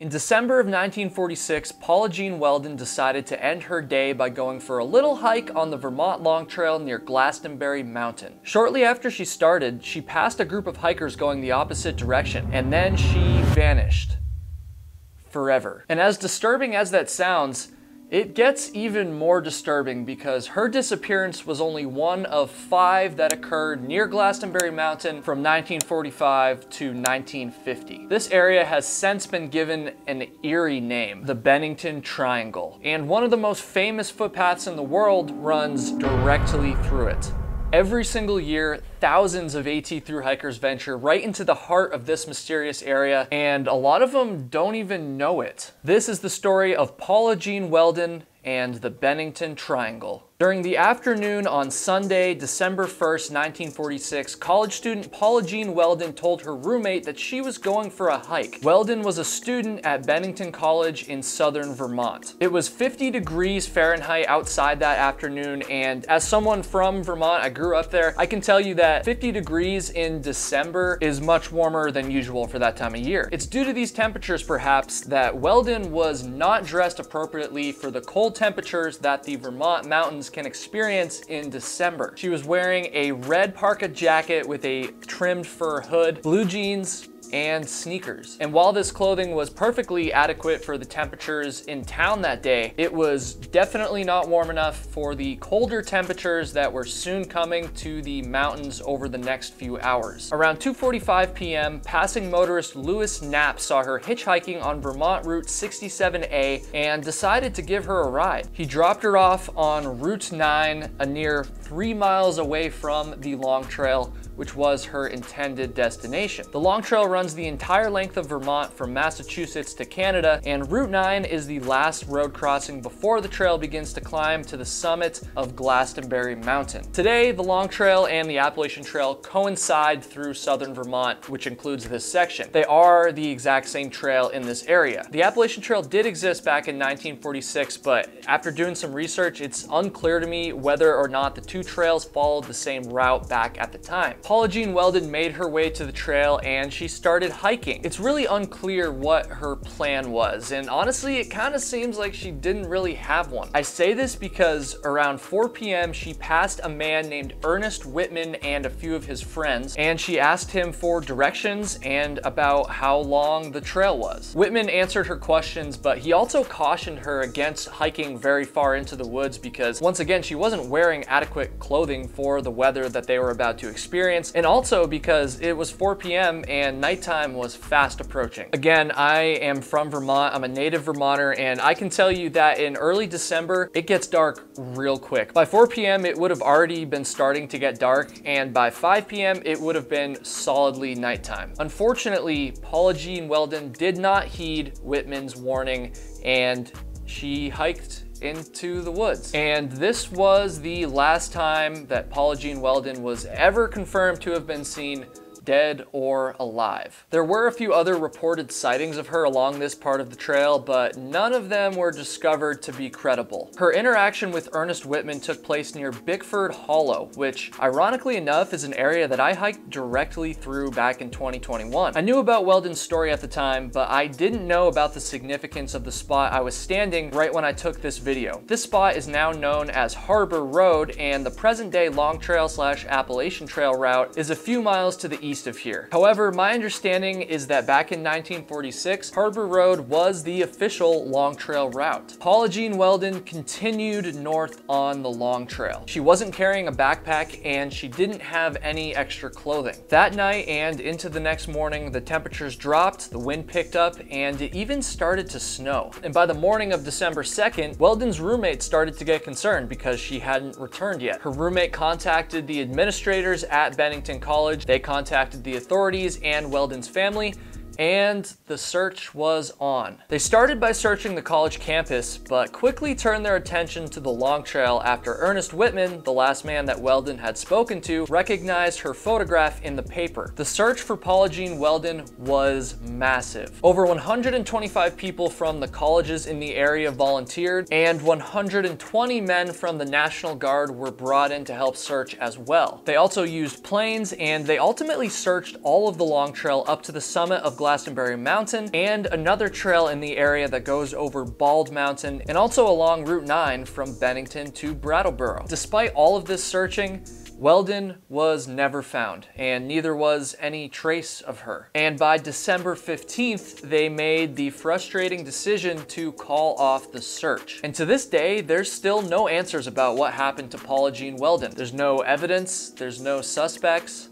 In December of nineteen forty-six, Paula Jean Welden decided to end her day by going for a little hike on the Vermont Long Trail near Glastonbury Mountain. Shortly after she started, she passed a group of hikers going the opposite direction, and then she vanished. Forever. And as disturbing as that sounds, it gets even more disturbing because her disappearance was only one of five that occurred near Glastonbury Mountain from nineteen forty-five to nineteen fifty. This area has since been given an eerie name, the Bennington Triangle, and one of the most famous footpaths in the world runs directly through it. Every single year, thousands of AT thru hikers venture right into the heart of this mysterious area, and a lot of them don't even know it. This is the story of Paula Jean Welden and the Bennington Triangle. During the afternoon on Sunday, December first, nineteen forty-six, college student Paula Jean Welden told her roommate that she was going for a hike. Welden was a student at Bennington College in southern Vermont. It was fifty degrees Fahrenheit outside that afternoon, and as someone from Vermont, I grew up there, I can tell you that fifty degrees in December is much warmer than usual for that time of year. It's due to these temperatures, perhaps, that Welden was not dressed appropriately for the cold temperatures that the Vermont mountains can experience in December. She was wearing a red parka jacket with a trimmed fur hood, blue jeans, and sneakers. And while this clothing was perfectly adequate for the temperatures in town that day, it was definitely not warm enough for the colder temperatures that were soon coming to the mountains over the next few hours. Around two forty-five p m, passing motorist Lewis Knapp saw her hitchhiking on Vermont Route sixty-seven A and decided to give her a ride. He dropped her off on Route nine, a near three miles away from the Long Trail, which was her intended destination. The Long Trail runs the entire length of Vermont from Massachusetts to Canada, and Route nine is the last road crossing before the trail begins to climb to the summit of Glastonbury Mountain. Today, the Long Trail and the Appalachian Trail coincide through southern Vermont, which includes this section. They are the exact same trail in this area. The Appalachian Trail did exist back in nineteen forty-six, but after doing some research, it's unclear to me whether or not the two trails followed the same route back at the time. Paula Jean Welden made her way to the trail and she started hiking. It's really unclear what her plan was, and honestly, it kind of seems like she didn't really have one. I say this because around four p m she passed a man named Ernest Whitman and a few of his friends, and she asked him for directions and about how long the trail was. Whitman answered her questions, but he also cautioned her against hiking very far into the woods because, once again, she wasn't wearing adequate clothing for the weather that they were about to experience, and also because it was four p m and nighttime was fast approaching. Again, I am from Vermont. I'm a native Vermonter, and I can tell you that in early December, it gets dark real quick. By four p m, it would have already been starting to get dark, and by five p m, it would have been solidly nighttime. Unfortunately, Paula Jean Welden did not heed Whitman's warning, and she hiked into the woods. And this was the last time that Paula Jean Welden was ever confirmed to have been seen dead or alive. There were a few other reported sightings of her along this part of the trail, but none of them were discovered to be credible. Her interaction with Ernest Whitman took place near Bickford Hollow, which ironically enough is an area that I hiked directly through back in twenty twenty-one. I knew about Weldon's story at the time, but I didn't know about the significance of the spot I was standing right when I took this video. This spot is now known as Harbor Road, and the present day Long Trail slash Appalachian Trail route is a few miles to the east of here. However, my understanding is that back in nineteen forty-six, Harbor Road was the official Long Trail route. Paula Jean Welden continued north on the Long Trail. She wasn't carrying a backpack and she didn't have any extra clothing. That night and into the next morning, the temperatures dropped, the wind picked up, and it even started to snow. And by the morning of December second, Weldon's roommate started to get concerned because she hadn't returned yet. Her roommate contacted the administrators at Bennington College. They contacted the authorities and Weldon's family, and the search was on. They started by searching the college campus, but quickly turned their attention to the Long Trail after Ernest Whitman, the last man that Weldon had spoken to, recognized her photograph in the paper. The search for Paula Jean Welden was massive. Over one hundred twenty-five people from the colleges in the area volunteered, and one hundred twenty men from the National Guard were brought in to help search as well. They also used planes, and they ultimately searched all of the Long Trail up to the summit of Glasgow Glastonbury Mountain and another trail in the area that goes over Bald Mountain and also along Route nine from Bennington to Brattleboro. Despite all of this searching, Weldon was never found, and neither was any trace of her. And by December fifteenth, they made the frustrating decision to call off the search. And to this day, there's still no answers about what happened to Paula Jean Welden. There's no evidence, there's no suspects,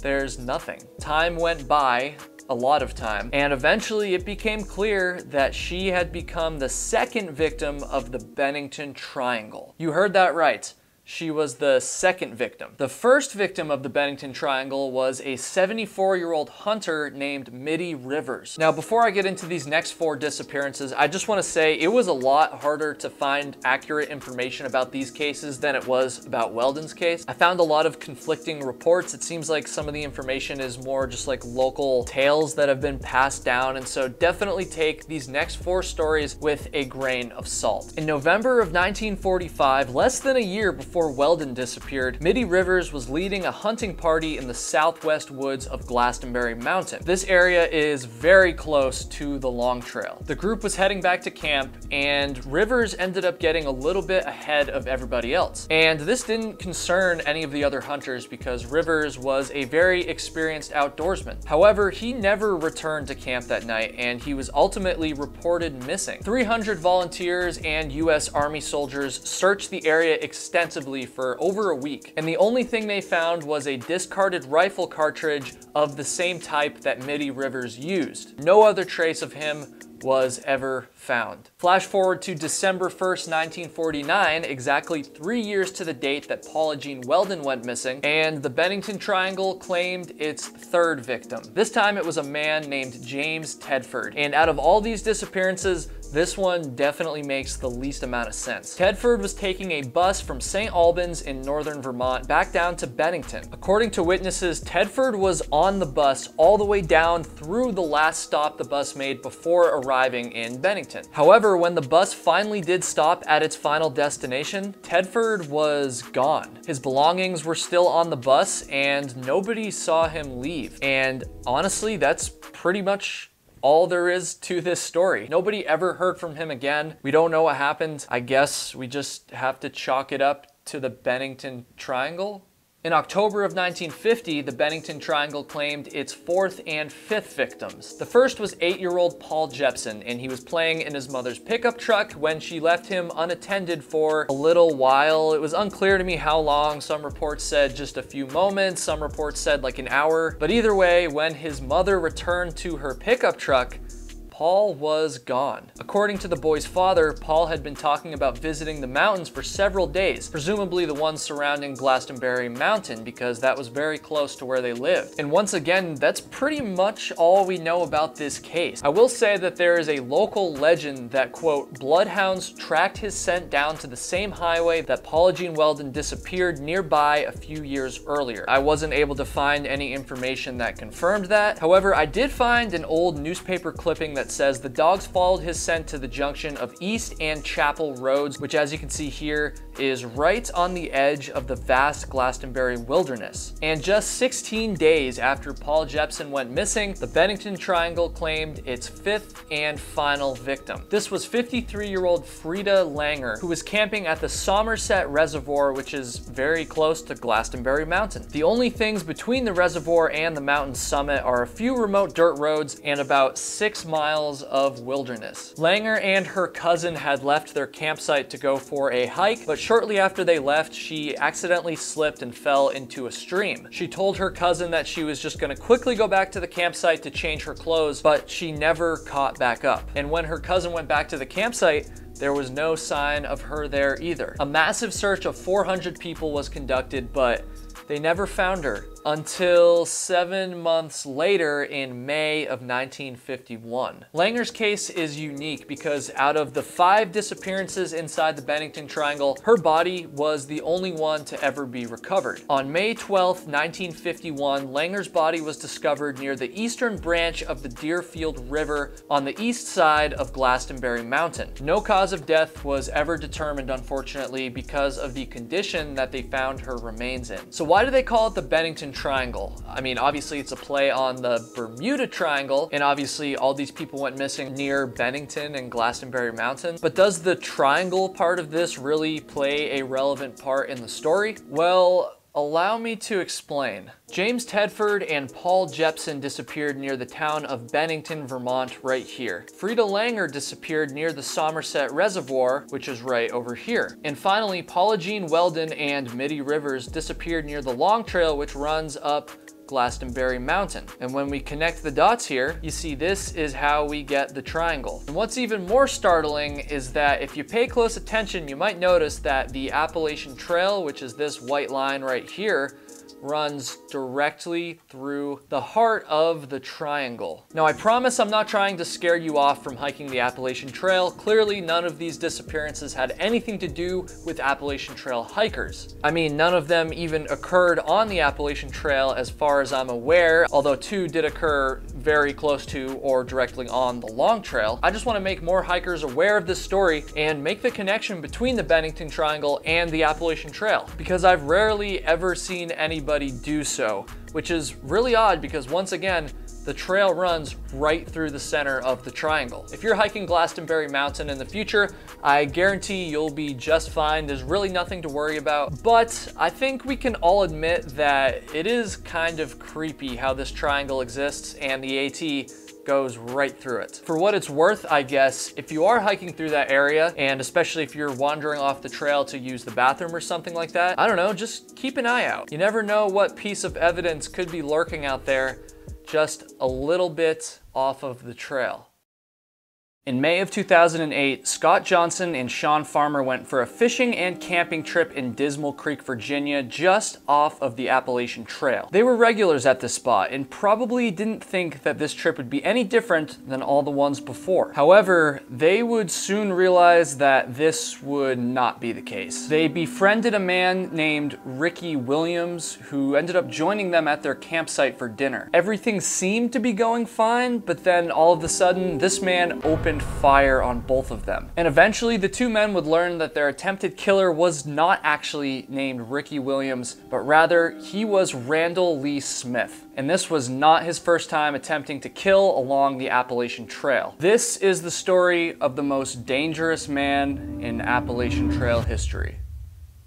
there's nothing. Time went by, a lot of time, and eventually it became clear that she had become the second victim of the Bennington Triangle. You heard that right. She was the second victim. The first victim of the Bennington Triangle was a seventy-four-year-old hunter named Mittie Rivers. Now, before I get into these next four disappearances, I just want to say it was a lot harder to find accurate information about these cases than it was about Weldon's case. I found a lot of conflicting reports. It seems like some of the information is more just like local tales that have been passed down, and so definitely take these next four stories with a grain of salt. In November of nineteen forty-five, less than a year before Before Weldon disappeared, Mittie Rivers was leading a hunting party in the southwest woods of Glastonbury Mountain. This area is very close to the Long Trail. The group was heading back to camp, and Rivers ended up getting a little bit ahead of everybody else. And this didn't concern any of the other hunters because Rivers was a very experienced outdoorsman. However, he never returned to camp that night, and he was ultimately reported missing. three hundred volunteers and U S Army soldiers searched the area extensively for over a week, and the only thing they found was a discarded rifle cartridge of the same type that Mittie Rivers used. No other trace of him was ever found. Flash forward to December first, nineteen forty-nine, exactly three years to the date that Paula Jean Welden went missing, and the Bennington Triangle claimed its third victim. This time it was a man named James Tedford, and out of all these disappearances, this one definitely makes the least amount of sense. Tedford was taking a bus from Saint Albans in northern Vermont back down to Bennington. According to witnesses, Tedford was on the bus all the way down through the last stop the bus made before arriving in Bennington. However, when the bus finally did stop at its final destination, Tedford was gone. His belongings were still on the bus and nobody saw him leave. And honestly, that's pretty much all there is to this story. Nobody ever heard from him again. We don't know what happened. I guess we just have to chalk it up to the Bennington Triangle. In October of nineteen fifty, the Bennington Triangle claimed its fourth and fifth victims. The first was eight-year-old Paul Jepson, and he was playing in his mother's pickup truck when she left him unattended for a little while. It was unclear to me how long. Some reports said just a few moments, some reports said like an hour. But either way, when his mother returned to her pickup truck, Paul was gone. According to the boy's father, Paul had been talking about visiting the mountains for several days, presumably the ones surrounding Glastonbury Mountain, because that was very close to where they lived. And once again, that's pretty much all we know about this case. I will say that there is a local legend that, quote, bloodhounds tracked his scent down to the same highway that Paula Jean Welden disappeared nearby a few years earlier. I wasn't able to find any information that confirmed that. However, I did find an old newspaper clipping that says the dogs followed his scent to the junction of East and Chapel Roads, which, as you can see here, is right on the edge of the vast Glastonbury wilderness. And just sixteen days after Paul Jepson went missing, the Bennington Triangle claimed its fifth and final victim. This was fifty-three-year-old Frida Langer, who was camping at the Somerset Reservoir, which is very close to Glastonbury Mountain. The only things between the reservoir and the mountain summit are a few remote dirt roads and about six miles of wilderness. Langer and her cousin had left their campsite to go for a hike, but shortly after they left, she accidentally slipped and fell into a stream. She told her cousin that she was just going to quickly go back to the campsite to change her clothes, but she never caught back up. And when her cousin went back to the campsite, there was no sign of her there either. A massive search of four hundred people was conducted, but they never found her until seven months later in May of nineteen fifty-one. Langer's case is unique because out of the five disappearances inside the Bennington Triangle, her body was the only one to ever be recovered. On May twelfth, nineteen fifty-one, Langer's body was discovered near the eastern branch of the Deerfield River on the east side of Glastonbury Mountain. No cause of death was ever determined, unfortunately, because of the condition that they found her remains in. So why do they call it the Bennington Triangle? I mean, obviously it's a play on the Bermuda Triangle, and obviously all these people went missing near Bennington and Glastonbury Mountain. But does the triangle part of this really play a relevant part in the story? Well, allow me to explain. James Tedford and Paul Jepson disappeared near the town of Bennington, Vermont, right here. Frida Langer disappeared near the Somerset Reservoir, which is right over here. And finally, Paula Jean Welden and Mittie Rivers disappeared near the Long Trail, which runs up Glastonbury Mountain. And when we connect the dots here, you see this is how we get the triangle. And what's even more startling is that if you pay close attention, you might notice that the Appalachian Trail, which is this white line right here, runs directly through the heart of the triangle. Now, I promise I'm not trying to scare you off from hiking the Appalachian Trail. Clearly, none of these disappearances had anything to do with Appalachian Trail hikers. I mean, none of them even occurred on the Appalachian Trail as far as I'm aware, although two did occur very close to or directly on the Long Trail. I just want to make more hikers aware of this story and make the connection between the Bennington Triangle and the Appalachian Trail, because I've rarely ever seen anybody do so, which is really odd because once again, the trail runs right through the center of the triangle. If you're hiking Glastonbury Mountain in the future, I guarantee you'll be just fine. There's really nothing to worry about, but I think we can all admit that it is kind of creepy how this triangle exists and the AT goes right through it. For what it's worth, I guess, if you are hiking through that area, and especially if you're wandering off the trail to use the bathroom or something like that, I don't know, just keep an eye out. You never know what piece of evidence could be lurking out there just a little bit off of the trail. In May of two thousand eight, Scott Johnston and Sean Farmer went for a fishing and camping trip in Dismal Creek, Virginia, just off of the Appalachian Trail. They were regulars at this spot and probably didn't think that this trip would be any different than all the ones before. However, they would soon realize that this would not be the case. They befriended a man named Ricky Williams, who ended up joining them at their campsite for dinner. Everything seemed to be going fine, but then all of a sudden, this man opened fire on both of them. And eventually the two men would learn that their attempted killer was not actually named Ricky Williams, but rather he was Randall Lee Smith. And this was not his first time attempting to kill along the Appalachian Trail. This is the story of the most dangerous man in Appalachian Trail history.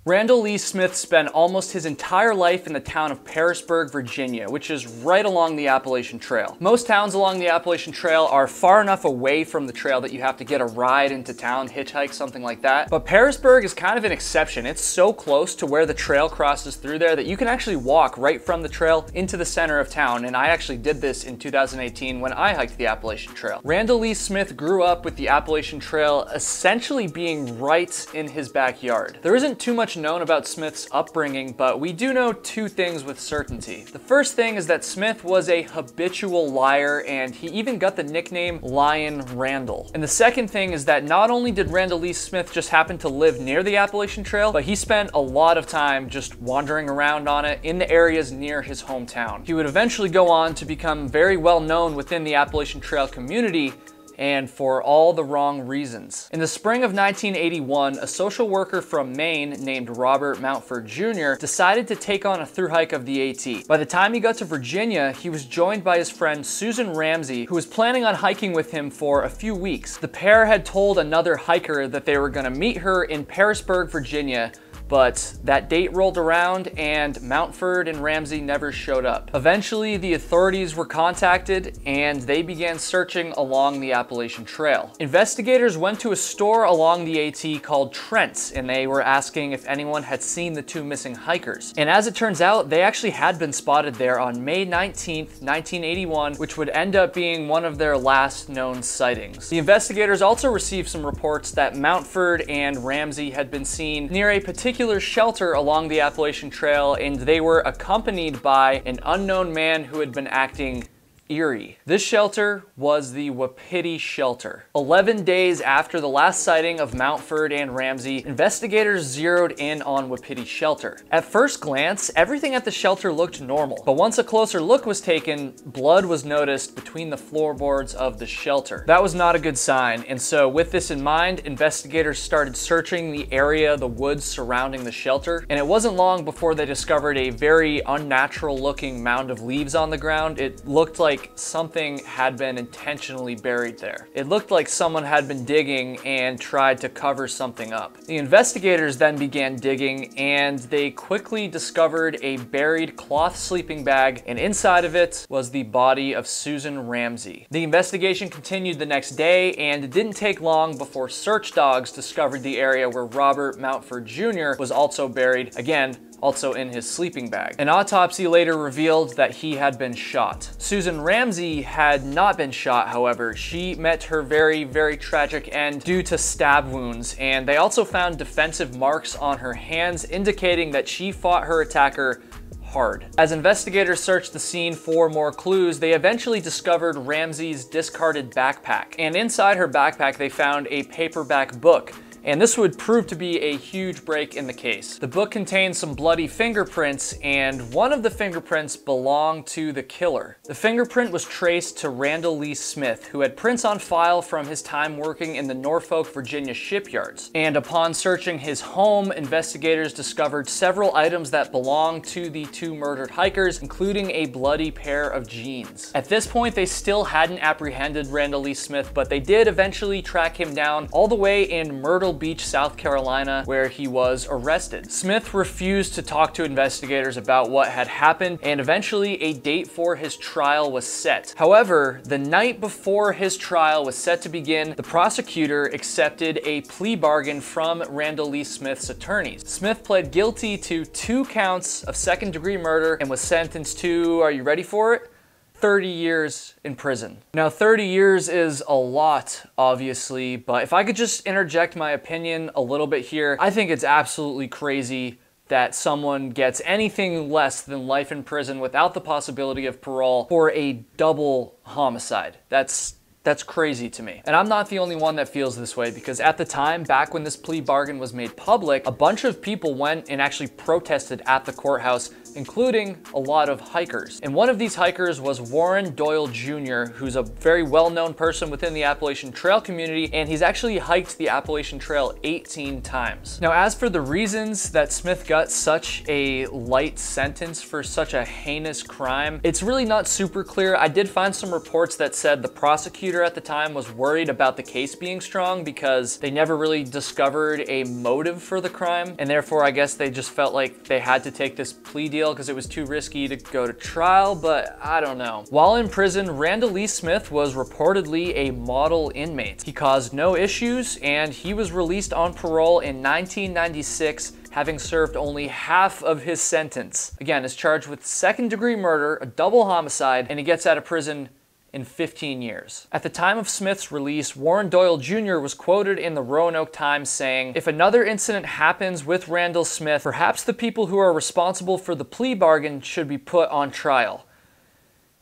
Randall Lee Smith spent almost his entire life in the town of Parisburg, Virginia, which is right along the Appalachian Trail. Most towns along the Appalachian Trail are far enough away from the trail that you have to get a ride into town, hitchhike, something like that. But Parisburg is kind of an exception. It's so close to where the trail crosses through there that you can actually walk right from the trail into the center of town. And I actually did this in two thousand eighteen when I hiked the Appalachian Trail. Randall Lee Smith grew up with the Appalachian Trail essentially being right in his backyard. There isn't too much known about Smith's upbringing, but we do know two things with certainty. The first thing is that Smith was a habitual liar, and he even got the nickname Lion Randall. And the second thing is that not only did Randall Lee Smith just happen to live near the Appalachian Trail, but he spent a lot of time just wandering around on it in the areas near his hometown. He would eventually go on to become very well known within the Appalachian Trail community, and for all the wrong reasons. In the spring of nineteen eighty-one, a social worker from Maine named Robert Mountford Junior decided to take on a thru-hike of the AT. By the time he got to Virginia, he was joined by his friend Susan Ramsey, who was planning on hiking with him for a few weeks. The pair had told another hiker that they were gonna meet her in Parisburg, Virginia, but that date rolled around and Mountford and Ramsey never showed up. Eventually, the authorities were contacted and they began searching along the Appalachian Trail. Investigators went to a store along the AT called Trent's, and they were asking if anyone had seen the two missing hikers. And as it turns out, they actually had been spotted there on May nineteenth, nineteen eighty-one, which would end up being one of their last known sightings. The investigators also received some reports that Mountford and Ramsey had been seen near a particular shelter along the Appalachian Trail, and they were accompanied by an unknown man who had been acting eerie. This shelter was the Wapiti Shelter. eleven days after the last sighting of Mountford and Ramsey, investigators zeroed in on Wapiti Shelter. At first glance, everything at the shelter looked normal, but once a closer look was taken, blood was noticed between the floorboards of the shelter. That was not a good sign, and so with this in mind, investigators started searching the area, the woods surrounding the shelter, and it wasn't long before they discovered a very unnatural looking mound of leaves on the ground. It looked like Like something had been intentionally buried there. It looked like someone had been digging and tried to cover something up. The investigators then began digging, and they quickly discovered a buried cloth sleeping bag, and inside of it was the body of Susan Ramsey. The investigation continued the next day, and it didn't take long before search dogs discovered the area where Robert Mountford Junior was also buried, again, also in his sleeping bag. An autopsy later revealed that he had been shot. Susan Ramsey had not been shot, however. She met her very, very tragic end due to stab wounds, and they also found defensive marks on her hands indicating that she fought her attacker hard. As investigators searched the scene for more clues, they eventually discovered Ramsey's discarded backpack. And inside her backpack, they found a paperback book, and this would prove to be a huge break in the case. The book contains some bloody fingerprints, and one of the fingerprints belonged to the killer. The fingerprint was traced to Randall Lee Smith, who had prints on file from his time working in the Norfolk, Virginia shipyards. And upon searching his home, investigators discovered several items that belonged to the two murdered hikers, including a bloody pair of jeans. At this point, they still hadn't apprehended Randall Lee Smith, but they did eventually track him down all the way in Myrtle Beach, South Carolina, where he was arrested. Smith refused to talk to investigators about what had happened, and eventually a date for his trial was set. However, the night before his trial was set to begin, the prosecutor accepted a plea bargain from Randall Lee Smith's attorneys. Smith pled guilty to two counts of second-degree murder and was sentenced to, are you ready for it? thirty years in prison. Now, thirty years is a lot, obviously, but if I could just interject my opinion a little bit here, I think it's absolutely crazy that someone gets anything less than life in prison without the possibility of parole for a double homicide. That's That's crazy to me. And I'm not the only one that feels this way, because at the time, back when this plea bargain was made public, a bunch of people went and actually protested at the courthouse, including a lot of hikers. And one of these hikers was Warren Doyle Junior, who's a very well-known person within the Appalachian Trail community, and he's actually hiked the Appalachian Trail eighteen times. Now, as for the reasons that Smith got such a light sentence for such a heinous crime, it's really not super clear. I did find some reports that said the prosecutor prosecutor at the time was worried about the case being strong because they never really discovered a motive for the crime, and therefore I guess they just felt like they had to take this plea deal because it was too risky to go to trial, but I don't know. While in prison, Randall Lee Smith was reportedly a model inmate. He caused no issues and he was released on parole in nineteen ninety-six, having served only half of his sentence. Again, is charged with second degree murder, a double homicide, and he gets out of prison in fifteen years. At the time of Smith's release, Warren Doyle Junior was quoted in the Roanoke Times saying, "If another incident happens with Randall Smith, perhaps the people who are responsible for the plea bargain should be put on trial."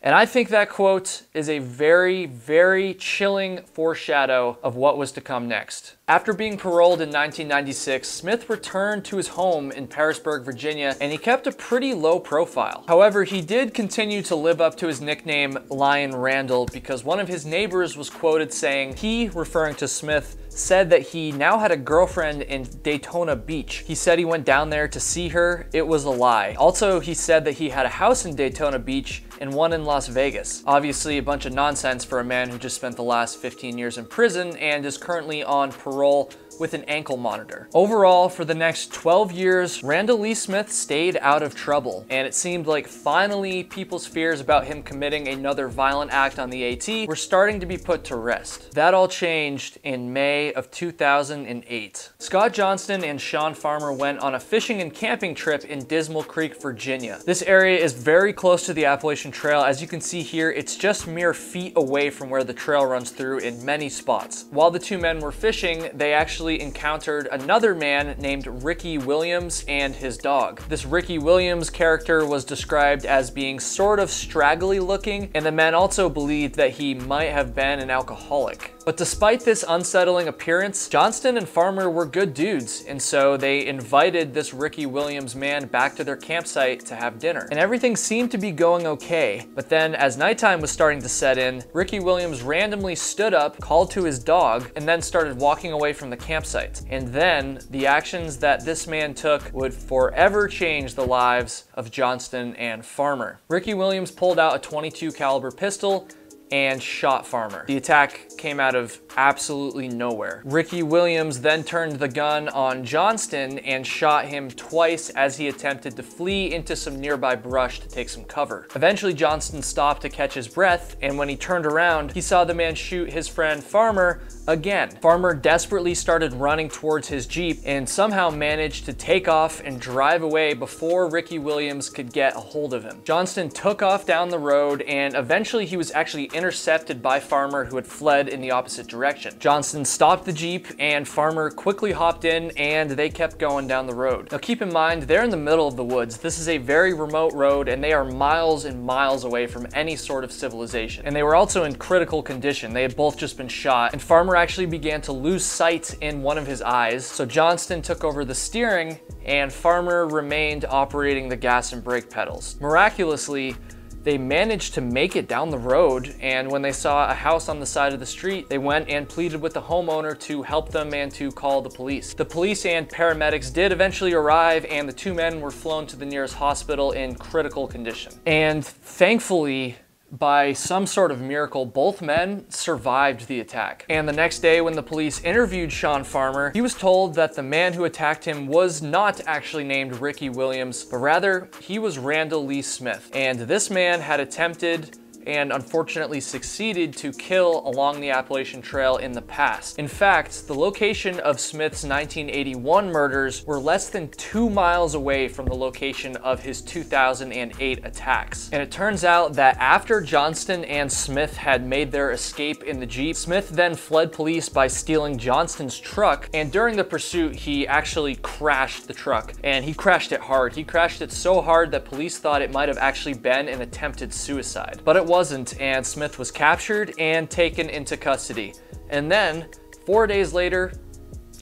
And I think that quote is a very, very chilling foreshadow of what was to come next. After being paroled in nineteen ninety-six, Smith returned to his home in Parisburg, Virginia, and he kept a pretty low profile. However, he did continue to live up to his nickname, Lion Randall, because one of his neighbors was quoted saying he, referring to Smith, said that he now had a girlfriend in Daytona Beach. He said he went down there to see her. It was a lie. Also, he said that he had a house in Daytona Beach and one in Las Vegas. Obviously, a bunch of nonsense for a man who just spent the last fifteen years in prison and is currently on parole with an ankle monitor. Overall, for the next twelve years, Randall Lee Smith stayed out of trouble, and it seemed like finally people's fears about him committing another violent act on the AT were starting to be put to rest. That all changed in May of two thousand eight. Scott Johnston and Sean Farmer went on a fishing and camping trip in Dismal Creek, Virginia. This area is very close to the Appalachian Trail. As you can see here, it's just mere feet away from where the trail runs through in many spots. While the two men were fishing, they actually encountered another man named Ricky Williams and his dog. This Ricky Williams character was described as being sort of straggly looking, and the men also believed that he might have been an alcoholic. But despite this unsettling appearance, Johnston and Farmer were good dudes, and so they invited this Ricky Williams man back to their campsite to have dinner. And everything seemed to be going okay, but then as nighttime was starting to set in, Ricky Williams randomly stood up, called to his dog, and then started walking away from the campsite. And then the actions that this man took would forever change the lives of Johnston and Farmer. Ricky Williams pulled out a twenty-two caliber pistol and shot Farmer. The attack came out of absolutely nowhere. Ricky Williams then turned the gun on Johnston and shot him twice as he attempted to flee into some nearby brush to take some cover. Eventually, Johnston stopped to catch his breath, and when he turned around, he saw the man shoot his friend Farmer again. Farmer desperately started running towards his Jeep and somehow managed to take off and drive away before Ricky Williams could get a hold of him. Johnston took off down the road, and eventually he was actually intercepted by Farmer, who had fled in the opposite direction. Johnston stopped the Jeep and Farmer quickly hopped in, and they kept going down the road. Now keep in mind, they're in the middle of the woods. This is a very remote road and they are miles and miles away from any sort of civilization. And they were also in critical condition. They had both just been shot, and Farmer actually began to lose sight in one of his eyes. So Johnston took over the steering and Farmer remained operating the gas and brake pedals. Miraculously, they managed to make it down the road, and when they saw a house on the side of the street, they went and pleaded with the homeowner to help them and to call the police. The police and paramedics did eventually arrive, and the two men were flown to the nearest hospital in critical condition. And thankfully, by some sort of miracle, both men survived the attack. And the next day when the police interviewed Sean Farmer, he was told that the man who attacked him was not actually named Ricky Williams, but rather he was Randall Lee Smith. And this man had attempted and unfortunately succeeded to kill along the Appalachian Trail in the past. In fact, the location of Smith's nineteen eighty-one murders were less than two miles away from the location of his two thousand eight attacks. And it turns out that after Johnston and Smith had made their escape in the Jeep, Smith then fled police by stealing Johnston's truck, and during the pursuit, he actually crashed the truck, and he crashed it hard. He crashed it so hard that police thought it might have actually been an attempted suicide. But it wasn't, and Smith was captured and taken into custody. And then, four days later,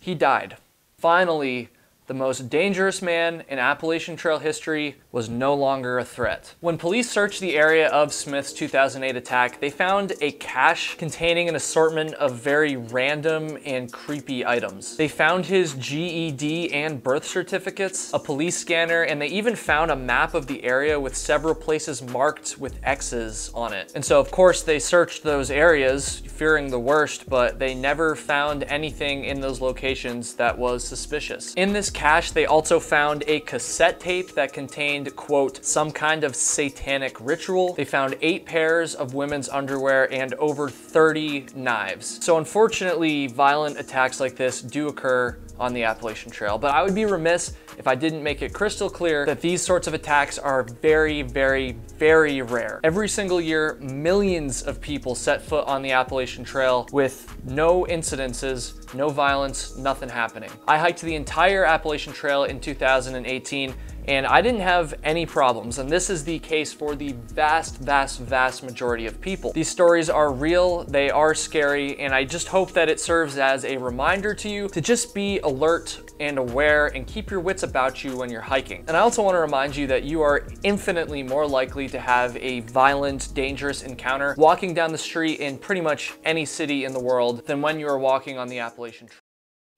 he died. Finally, the most dangerous man in Appalachian Trail history was no longer a threat. When police searched the area of Smith's two thousand eight attack, they found a cache containing an assortment of very random and creepy items. They found his G E D and birth certificates, a police scanner, and they even found a map of the area with several places marked with X's on it. And so of course they searched those areas, fearing the worst, but they never found anything in those locations that was suspicious. In this cache, they also found a cassette tape that contained, quote, some kind of satanic ritual. They found eight pairs of women's underwear and over thirty knives. So unfortunately, violent attacks like this do occur on the Appalachian Trail, but I would be remiss if I didn't make it crystal clear that these sorts of attacks are very, very, very rare. Every single year, millions of people set foot on the Appalachian Trail with no incidences, no violence, nothing happening. I hiked the entire Appalachian Trail in two thousand eighteen, and I didn't have any problems. And this is the case for the vast, vast, vast majority of people. These stories are real, they are scary, and I just hope that it serves as a reminder to you to just be alert and aware and keep your wits about you when you're hiking. And I also wanna remind you that you are infinitely more likely to have a violent, dangerous encounter walking down the street in pretty much any city in the world than when you are walking on the Appalachian Trail.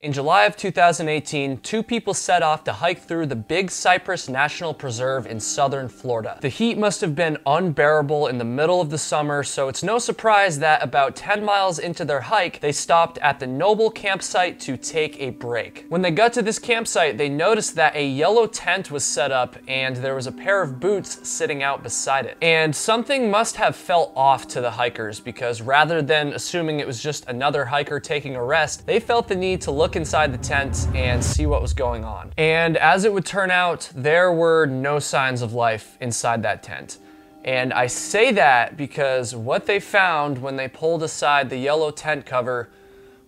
In July of two thousand eighteen, two people set off to hike through the Big Cypress National Preserve in southern Florida. The heat must have been unbearable in the middle of the summer, so it's no surprise that about ten miles into their hike, they stopped at the Noble campsite to take a break. When they got to this campsite, they noticed that a yellow tent was set up and there was a pair of boots sitting out beside it. And something must have felt off to the hikers because rather than assuming it was just another hiker taking a rest, they felt the need to look inside the tent and see what was going on. And as it would turn out, there were no signs of life inside that tent. And I say that because what they found when they pulled aside the yellow tent cover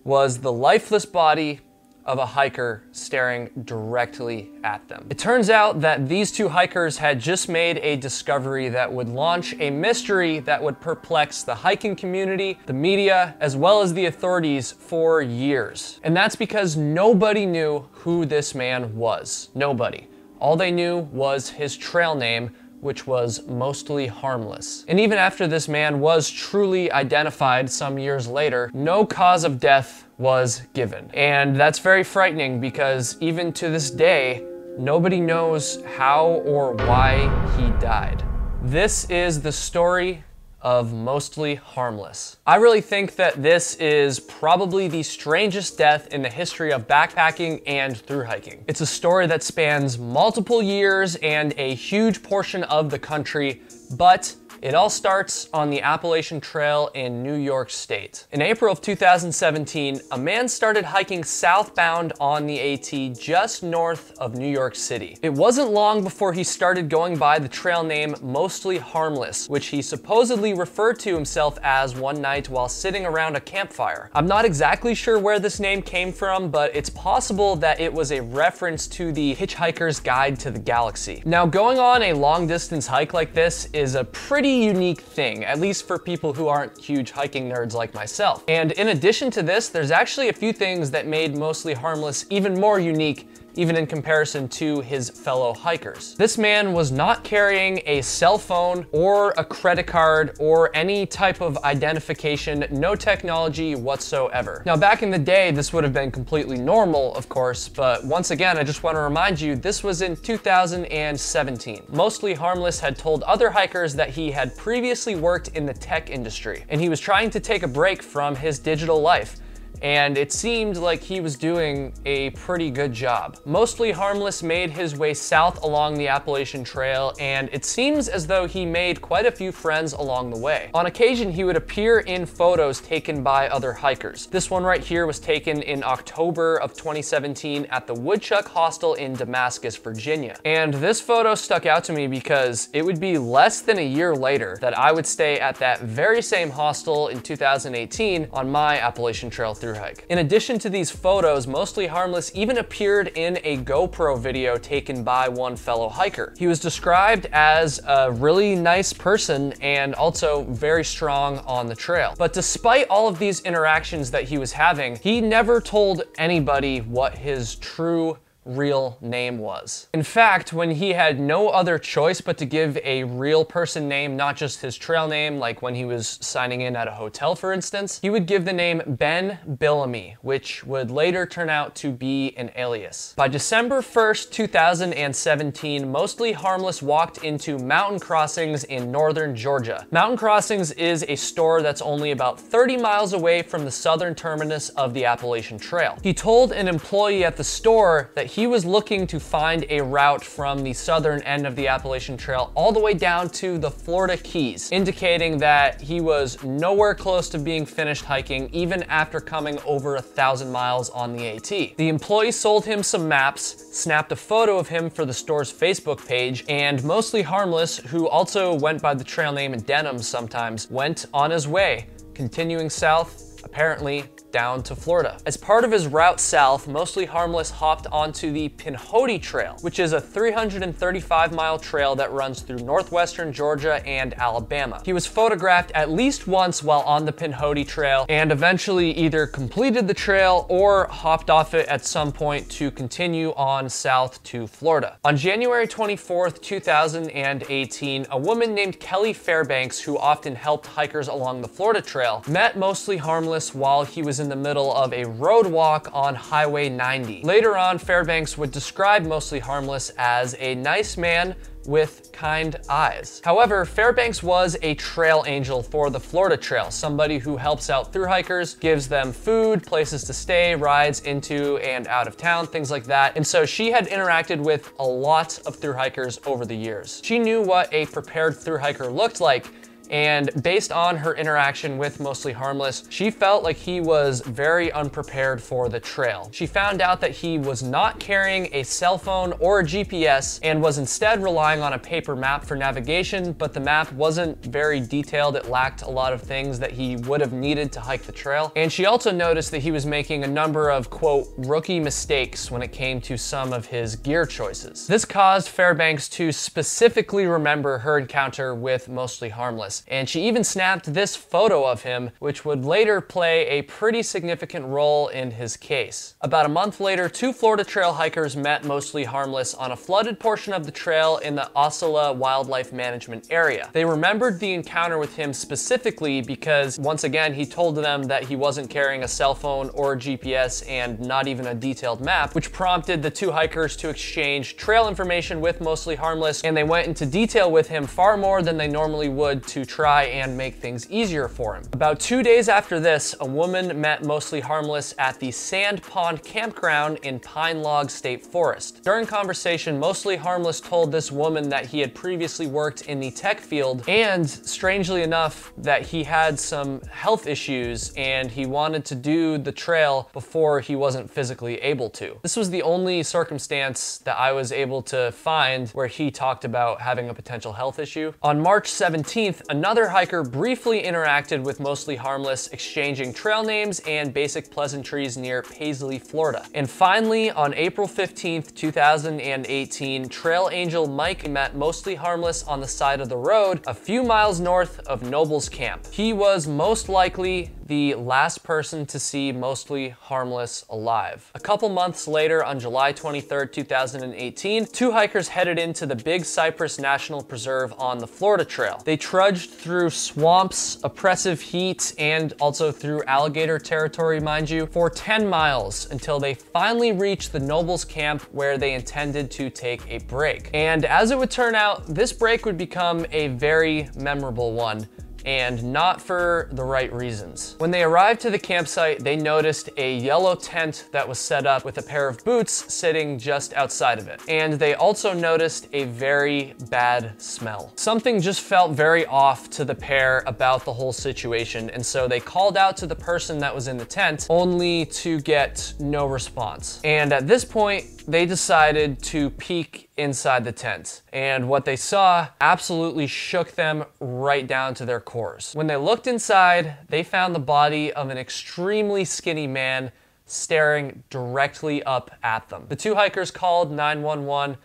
was the lifeless body of a hiker staring directly at them. It turns out that these two hikers had just made a discovery that would launch a mystery that would perplex the hiking community, the media, as well as the authorities for years. And that's because nobody knew who this man was. Nobody. All they knew was his trail name, which was Mostly Harmless. And even after this man was truly identified some years later, no cause of death was given. And that's very frightening because even to this day, nobody knows how or why he died. This is the story of Mostly Harmless. I really think that this is probably the strangest death in the history of backpacking and through hiking. It's a story that spans multiple years and a huge portion of the country, but it all starts on the Appalachian Trail in New York State. In April of two thousand seventeen, a man started hiking southbound on the AT just north of New York City. It wasn't long before he started going by the trail name Mostly Harmless, which he supposedly referred to himself as one night while sitting around a campfire. I'm not exactly sure where this name came from, but it's possible that it was a reference to the Hitchhiker's Guide to the Galaxy. Now, going on a long distance hike like this is a pretty unique thing, at least for people who aren't huge hiking nerds like myself. And in addition to this, there's actually a few things that made Mostly Harmless even more unique, even in comparison to his fellow hikers. This man was not carrying a cell phone or a credit card or any type of identification, no technology whatsoever. Now, back in the day, this would have been completely normal, of course, but once again, I just wanna remind you, this was in two thousand seventeen. Mostly Harmless had told other hikers that he had previously worked in the tech industry, and he was trying to take a break from his digital life. And it seemed like he was doing a pretty good job. Mostly Harmless made his way south along the Appalachian Trail, and it seems as though he made quite a few friends along the way. On occasion, he would appear in photos taken by other hikers. This one right here was taken in October of twenty seventeen at the Woodchuck Hostel in Damascus, Virginia. And this photo stuck out to me because it would be less than a year later that I would stay at that very same hostel in two thousand eighteen on my Appalachian Trail through hike. In addition to these photos, Mostly Harmless even appeared in a GoPro video taken by one fellow hiker. He was described as a really nice person and also very strong on the trail. But despite all of these interactions that he was having, he never told anybody what his true real name was. In fact, when he had no other choice but to give a real person name, not just his trail name, like when he was signing in at a hotel, for instance, he would give the name Ben Billamy, which would later turn out to be an alias. By December first, two thousand seventeen, Mostly Harmless walked into Mountain Crossings in northern Georgia. Mountain Crossings is a store that's only about thirty miles away from the southern terminus of the Appalachian Trail. He told an employee at the store that he was looking to find a route from the southern end of the Appalachian Trail all the way down to the Florida Keys, indicating that he was nowhere close to being finished hiking, even after coming over a thousand miles on the AT. The employee sold him some maps, snapped a photo of him for the store's Facebook page, and Mostly Harmless, who also went by the trail name Denham sometimes, went on his way, continuing south, apparently down to Florida. As part of his route south, Mostly Harmless hopped onto the Pinhoti Trail, which is a three hundred thirty-five mile trail that runs through northwestern Georgia and Alabama. He was photographed at least once while on the Pinhoti Trail and eventually either completed the trail or hopped off it at some point to continue on south to Florida. On January twenty-fourth, two thousand eighteen, a woman named Kelly Fairbanks, who often helped hikers along the Florida Trail, met Mostly Harmless while he was in in the middle of a road walk on Highway ninety. Later on, Fairbanks would describe Mostly Harmless as a nice man with kind eyes. However, Fairbanks was a trail angel for the Florida Trail, somebody who helps out thru hikers, gives them food, places to stay, rides into and out of town, things like that. And so she had interacted with a lot of thru hikers over the years. She knew what a prepared thru hiker looked like, and based on her interaction with Mostly Harmless, she felt like he was very unprepared for the trail. She found out that he was not carrying a cell phone or a G P S and was instead relying on a paper map for navigation, but the map wasn't very detailed. It lacked a lot of things that he would have needed to hike the trail. And she also noticed that he was making a number of, quote, rookie mistakes when it came to some of his gear choices. This caused Fairbanks to specifically remember her encounter with Mostly Harmless. And she even snapped this photo of him, which would later play a pretty significant role in his case. About a month later, two Florida Trail hikers met Mostly Harmless on a flooded portion of the trail in the Osceola Wildlife Management Area. They remembered the encounter with him specifically because, once again, he told them that he wasn't carrying a cell phone or G P S and not even a detailed map, which prompted the two hikers to exchange trail information with Mostly Harmless, and they went into detail with him far more than they normally would to try and make things easier for him. About two days after this, a woman met Mostly Harmless at the Sand Pond Campground in Pine Log State Forest. During conversation, Mostly Harmless told this woman that he had previously worked in the tech field and, strangely enough, that he had some health issues and he wanted to do the trail before he wasn't physically able to. This was the only circumstance that I was able to find where he talked about having a potential health issue. On March seventeenth, another hiker briefly interacted with Mostly Harmless, exchanging trail names and basic pleasantries near Paisley, Florida. And finally, on April fifteenth, two thousand eighteen, trail angel Mike met Mostly Harmless on the side of the road a few miles north of Noble's Camp. He was most likely the last person to see Mostly Harmless alive. A couple months later, on July twenty-third, two thousand eighteen, two hikers headed into the Big Cypress National Preserve on the Florida Trail. They trudged through swamps, oppressive heat, and also through alligator territory, mind you, for ten miles until they finally reached the Noble's Camp, where they intended to take a break. And as it would turn out, this break would become a very memorable one, and not for the right reasons. When they arrived to the campsite, they noticed a yellow tent that was set up with a pair of boots sitting just outside of it. And they also noticed a very bad smell. Something just felt very off to the pair about the whole situation, and so they called out to the person that was in the tent, only to get no response. And at this point, they decided to peek inside the tent, and what they saw absolutely shook them right down to their cores. When they looked inside, they found the body of an extremely skinny man staring directly up at them. The two hikers called nine one one,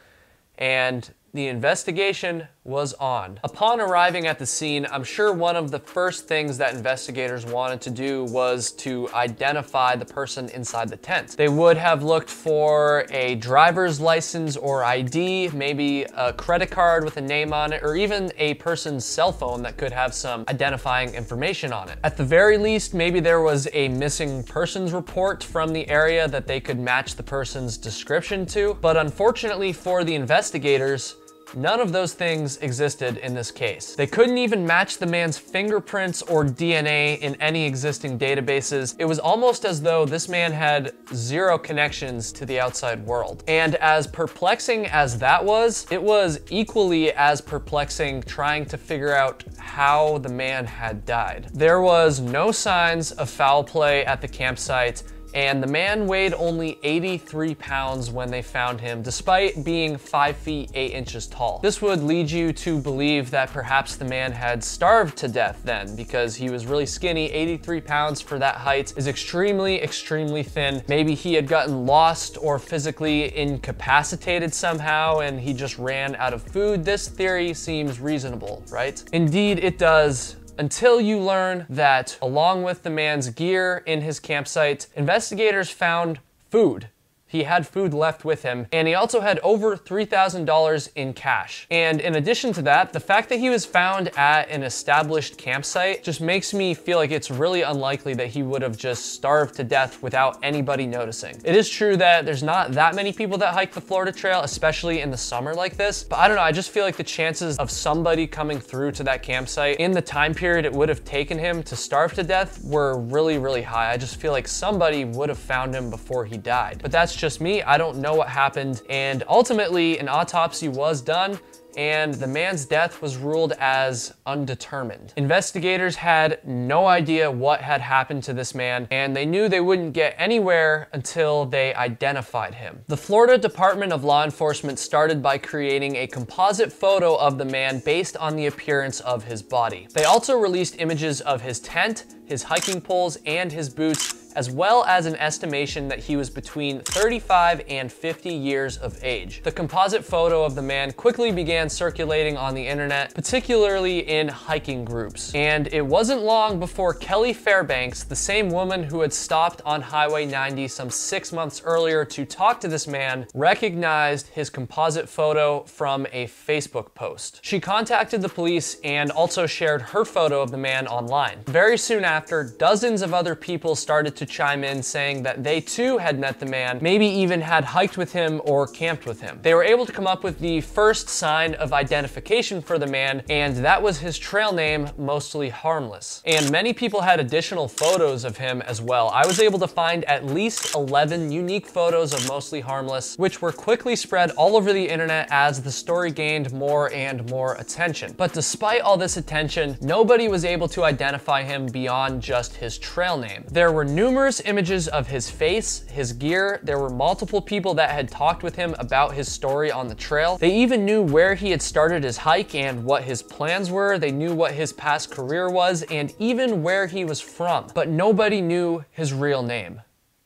and The investigation was on. Upon arriving at the scene, I'm sure one of the first things that investigators wanted to do was to identify the person inside the tent. They would have looked for a driver's license or I D, maybe a credit card with a name on it, or even a person's cell phone that could have some identifying information on it. At the very least, maybe there was a missing persons report from the area that they could match the person's description to. But unfortunately for the investigators, none of those things existed in this case. They couldn't even match the man's fingerprints or D N A in any existing databases. It was almost as though this man had zero connections to the outside world. And as perplexing as that was, it was equally as perplexing trying to figure out how the man had died. There was no signs of foul play at the campsite, and the man weighed only eighty-three pounds when they found him, despite being five feet eight inches tall. This would lead you to believe that perhaps the man had starved to death then, because he was really skinny. eighty-three pounds for that height is extremely, extremely thin. Maybe he had gotten lost or physically incapacitated somehow and he just ran out of food. This theory seems reasonable, right? Indeed, it does. Until you learn that along with the man's gear in his campsite, investigators found food. He had food left with him, and he also had over three thousand dollars in cash. And in addition to that, the fact that he was found at an established campsite just makes me feel like it's really unlikely that he would have just starved to death without anybody noticing. It is true that there's not that many people that hike the Florida Trail, especially in the summer like this, but I don't know, I just feel like the chances of somebody coming through to that campsite in the time period it would have taken him to starve to death were really, really high. I just feel like somebody would have found him before he died. But that's just me. I don't know what happened, and ultimately an autopsy was done and the man's death was ruled as undetermined. Investigators had no idea what had happened to this man, and they knew they wouldn't get anywhere until they identified him. The Florida Department of Law Enforcement started by creating a composite photo of the man based on the appearance of his body. They also released images of his tent, his hiking poles, and his boots, as well as an estimation that he was between thirty-five and fifty years of age. The composite photo of the man quickly began circulating on the internet, particularly in hiking groups. And it wasn't long before Kelly Fairbanks, the same woman who had stopped on Highway ninety some six months earlier to talk to this man, recognized his composite photo from a Facebook post. She contacted the police and also shared her photo of the man online. Very soon after, dozens of other people started to to chime in saying that they too had met the man, maybe even had hiked with him or camped with him. They were able to come up with the first sign of identification for the man, and that was his trail name, Mostly Harmless. And many people had additional photos of him as well. I was able to find at least eleven unique photos of Mostly Harmless, which were quickly spread all over the internet as the story gained more and more attention. But despite all this attention, nobody was able to identify him beyond just his trail name. There were numerous Numerous images of his face, his gear. There were multiple people that had talked with him about his story on the trail. They even knew where he had started his hike and what his plans were. They knew what his past career was and even where he was from. But nobody knew his real name.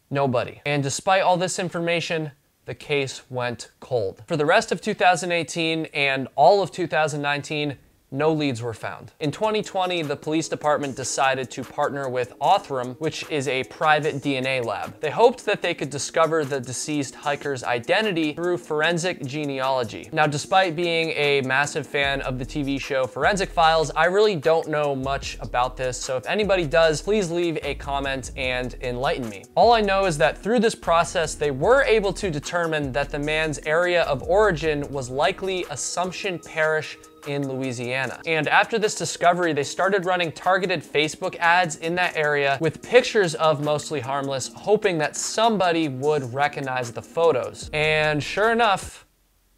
Nobody. And despite all this information, the case went cold. For the rest of two thousand eighteen and all of two thousand nineteen, no leads were found. In twenty twenty, the police department decided to partner with Othram, which is a private D N A lab. They hoped that they could discover the deceased hiker's identity through forensic genealogy. Now, despite being a massive fan of the T V show Forensic Files, I really don't know much about this, so if anybody does, please leave a comment and enlighten me. All I know is that through this process, they were able to determine that the man's area of origin was likely Assumption Parish in Louisiana. And after this discovery, they started running targeted Facebook ads in that area with pictures of Mostly Harmless, hoping that somebody would recognize the photos. And sure enough,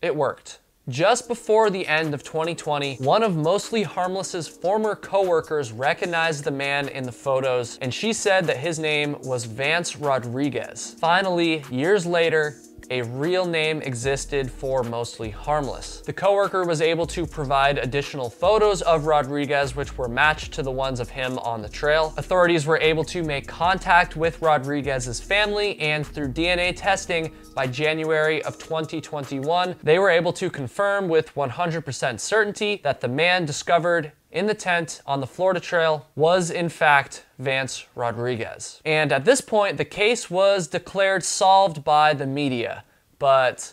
it worked. Just before the end of twenty twenty, one of Mostly Harmless's former coworkers recognized the man in the photos, and she said that his name was Vance Rodriguez. Finally, years later, a real name existed for Mostly Harmless. The coworker was able to provide additional photos of Rodriguez, which were matched to the ones of him on the trail. Authorities were able to make contact with Rodriguez's family, and through D N A testing by January of twenty twenty-one, they were able to confirm with one hundred percent certainty that the man discovered in the tent on the Florida Trail was in fact Vance Rodriguez. And at this point, the case was declared solved by the media, but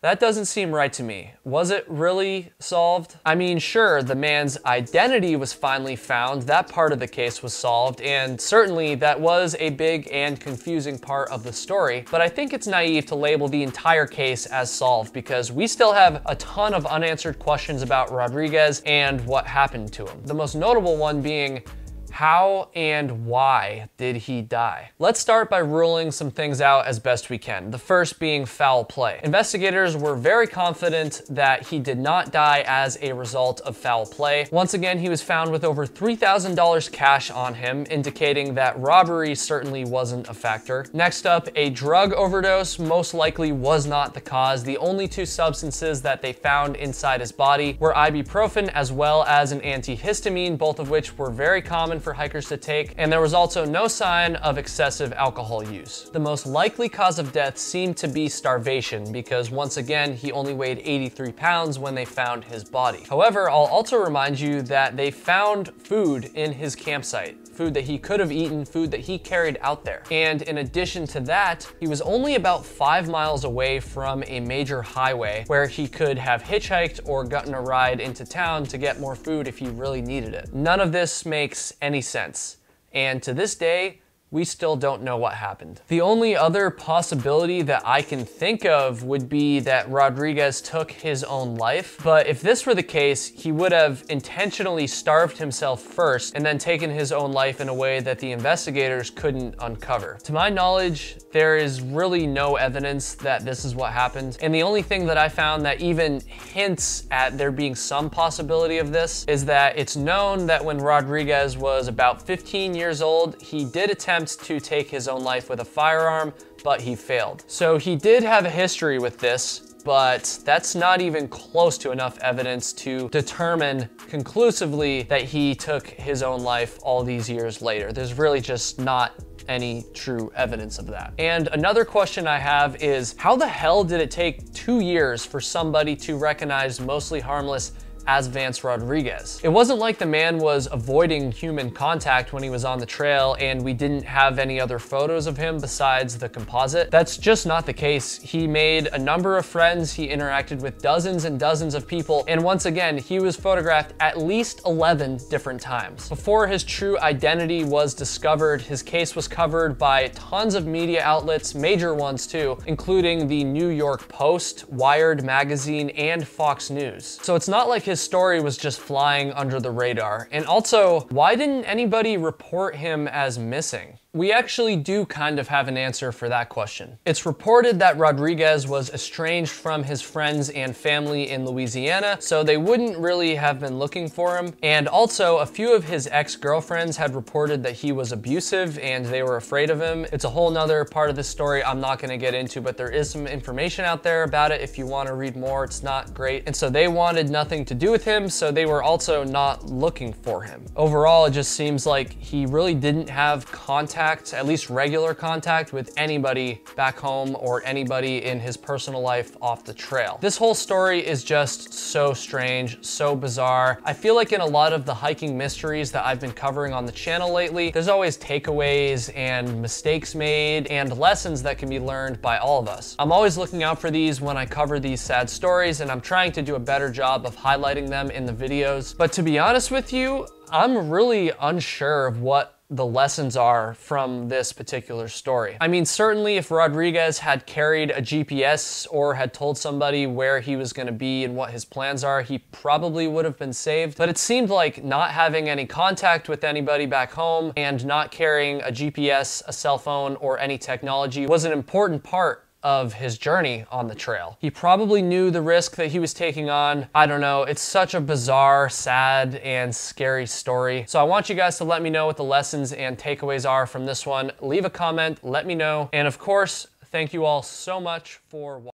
that doesn't seem right to me. Was it really solved? I mean, sure, the man's identity was finally found. That part of the case was solved, and certainly that was a big and confusing part of the story. But I think it's naive to label the entire case as solved, because we still have a ton of unanswered questions about Rodriguez and what happened to him. The most notable one being, how and why did he die? Let's start by ruling some things out as best we can, the first being foul play. Investigators were very confident that he did not die as a result of foul play. Once again, he was found with over three thousand dollars cash on him, indicating that robbery certainly wasn't a factor. Next up, a drug overdose most likely was not the cause. The only two substances that they found inside his body were ibuprofen as well as an antihistamine, both of which were very common for hikers to take, and there was also no sign of excessive alcohol use. The most likely cause of death seemed to be starvation, because once again, he only weighed eighty-three pounds when they found his body. However, I'll also remind you that they found food in his campsite, food that he could have eaten, food that he carried out there. And in addition to that, he was only about five miles away from a major highway where he could have hitchhiked or gotten a ride into town to get more food if he really needed it. None of this makes any sense, and to this day, we still don't know what happened. The only other possibility that I can think of would be that Rodriguez took his own life, but if this were the case, he would have intentionally starved himself first and then taken his own life in a way that the investigators couldn't uncover. To my knowledge, there is really no evidence that this is what happened, and the only thing that I found that even hints at there being some possibility of this is that it's known that when Rodriguez was about fifteen years old, he did attempt to take his own life with a firearm, but he failed. So he did have a history with this, but that's not even close to enough evidence to determine conclusively that he took his own life all these years later. There's really just not any true evidence of that. And another question I have is, how the hell did it take two years for somebody to recognize Mostly Harmless as Vance Rodriguez? It wasn't like the man was avoiding human contact when he was on the trail and we didn't have any other photos of him besides the composite. That's just not the case. He made a number of friends, he interacted with dozens and dozens of people, and once again, he was photographed at least eleven different times. Before his true identity was discovered, his case was covered by tons of media outlets, major ones too, including the New York Post, Wired Magazine, and Fox News. So it's not like his His story was just flying under the radar. And also, why didn't anybody report him as missing? We actually do kind of have an answer for that question. It's reported that Rodriguez was estranged from his friends and family in Louisiana, so they wouldn't really have been looking for him. And also, a few of his ex-girlfriends had reported that he was abusive and they were afraid of him. It's a whole nother part of this story I'm not gonna get into, but there is some information out there about it if you wanna read more. It's not great. And so they wanted nothing to do with him, so they were also not looking for him. Overall, it just seems like he really didn't have contact, at least regular contact, with anybody back home or anybody in his personal life off the trail. This whole story is just so strange, so bizarre. I feel like in a lot of the hiking mysteries that I've been covering on the channel lately, there's always takeaways and mistakes made and lessons that can be learned by all of us. I'm always looking out for these when I cover these sad stories, and I'm trying to do a better job of highlighting them in the videos. But to be honest with you, I'm really unsure of what the lessons are from this particular story. I mean, certainly if Rodriguez had carried a G P S or had told somebody where he was gonna be and what his plans are, he probably would have been saved. But it seemed like not having any contact with anybody back home and not carrying a G P S, a cell phone, or any technology was an important part of his journey on the trail. He probably knew the risk that he was taking on. I don't know, it's such a bizarre, sad, and scary story. So I want you guys to let me know what the lessons and takeaways are from this one. Leave a comment, let me know. And of course, Thank you all so much for watching.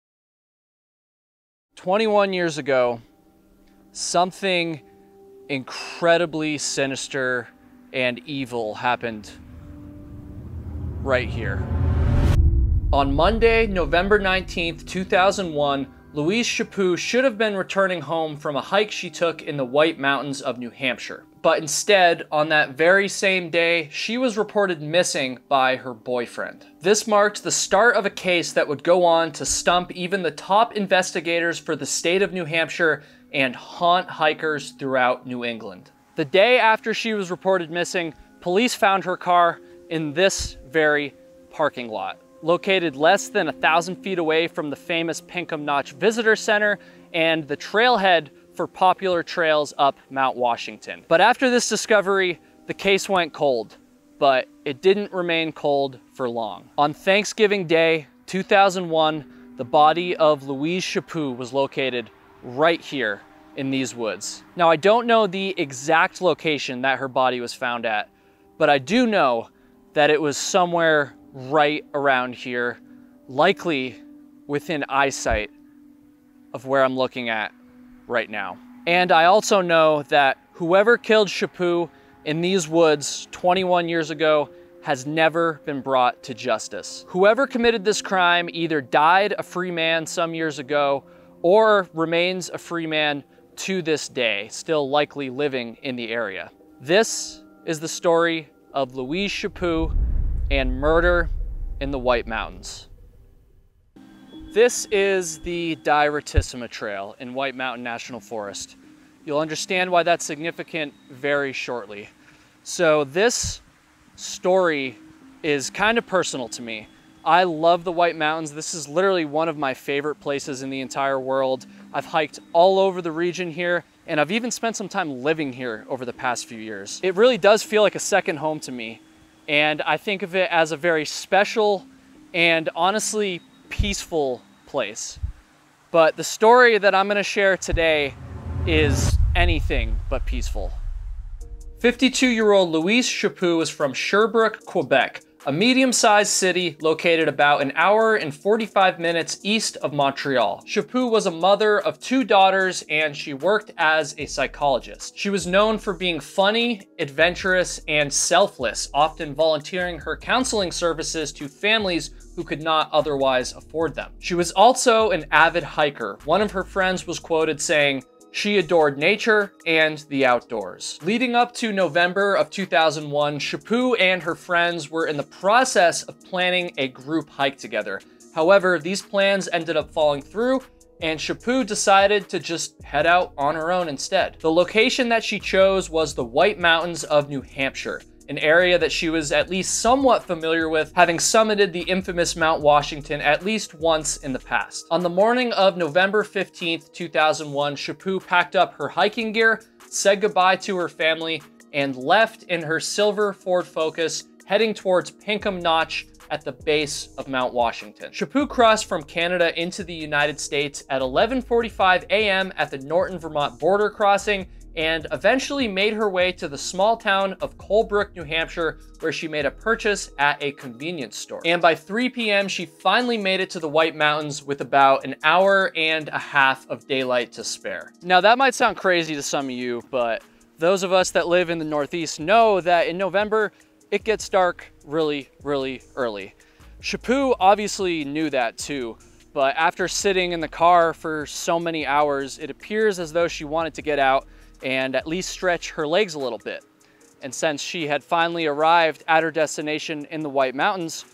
twenty-one years ago, something incredibly sinister and evil happened right here. On Monday, November nineteenth, two thousand one, Louise Chaput should have been returning home from a hike she took in the White Mountains of New Hampshire. But instead, on that very same day, she was reported missing by her boyfriend. This marked the start of a case that would go on to stump even the top investigators for the state of New Hampshire and haunt hikers throughout New England. The day after she was reported missing, police found her car in this very parking lot, located less than a thousand feet away from the famous Pinkham Notch Visitor Center and the trailhead for popular trails up Mount Washington. But after this discovery, the case went cold, but it didn't remain cold for long. On Thanksgiving Day, two thousand one, the body of Louise Chaput was located right here in these woods. Now, I don't know the exact location that her body was found at, but I do know that it was somewhere right around here, likely within eyesight of where I'm looking at right now. And I also know that whoever killed Chaput in these woods twenty-one years ago has never been brought to justice. Whoever committed this crime either died a free man some years ago or remains a free man to this day, still likely living in the area. This is the story of Louise Chaput and murder in the White Mountains. This is the Diretisima Trail in White Mountain National Forest. You'll understand why that's significant very shortly. So this story is kind of personal to me. I love the White Mountains. This is literally one of my favorite places in the entire world. I've hiked all over the region here, and I've even spent some time living here over the past few years. It really does feel like a second home to me, and I think of it as a very special and honestly peaceful place. But the story that I'm going to share today is anything but peaceful. fifty-two-year-old Louise Chaput is from Sherbrooke, Quebec, a medium-sized city located about an hour and forty-five minutes east of Montreal. Chaput was a mother of two daughters, and she worked as a psychologist. She was known for being funny, adventurous, and selfless, often volunteering her counseling services to families who could not otherwise afford them. She was also an avid hiker. One of her friends was quoted saying, "She adored nature and the outdoors." Leading up to November of two thousand one, Chaput and her friends were in the process of planning a group hike together. However, these plans ended up falling through, and Chaput decided to just head out on her own instead. The location that she chose was the White Mountains of New Hampshire, an area that she was at least somewhat familiar with, having summited the infamous Mount Washington at least once in the past. On the morning of November fifteenth, two thousand one, Chaput packed up her hiking gear, said goodbye to her family, and left in her silver Ford Focus, heading towards Pinkham Notch at the base of Mount Washington. Chaput crossed from Canada into the United States at eleven forty-five a m at the Norton, Vermont border crossing, and eventually made her way to the small town of Colebrook, New Hampshire, where she made a purchase at a convenience store. And by three p m, she finally made it to the White Mountains with about an hour and a half of daylight to spare. Now, that might sound crazy to some of you, but those of us that live in the Northeast know that in November, it gets dark really, really early. Chaput obviously knew that too, but after sitting in the car for so many hours, it appears as though she wanted to get out and at least stretch her legs a little bit. And since she had finally arrived at her destination in the White Mountains,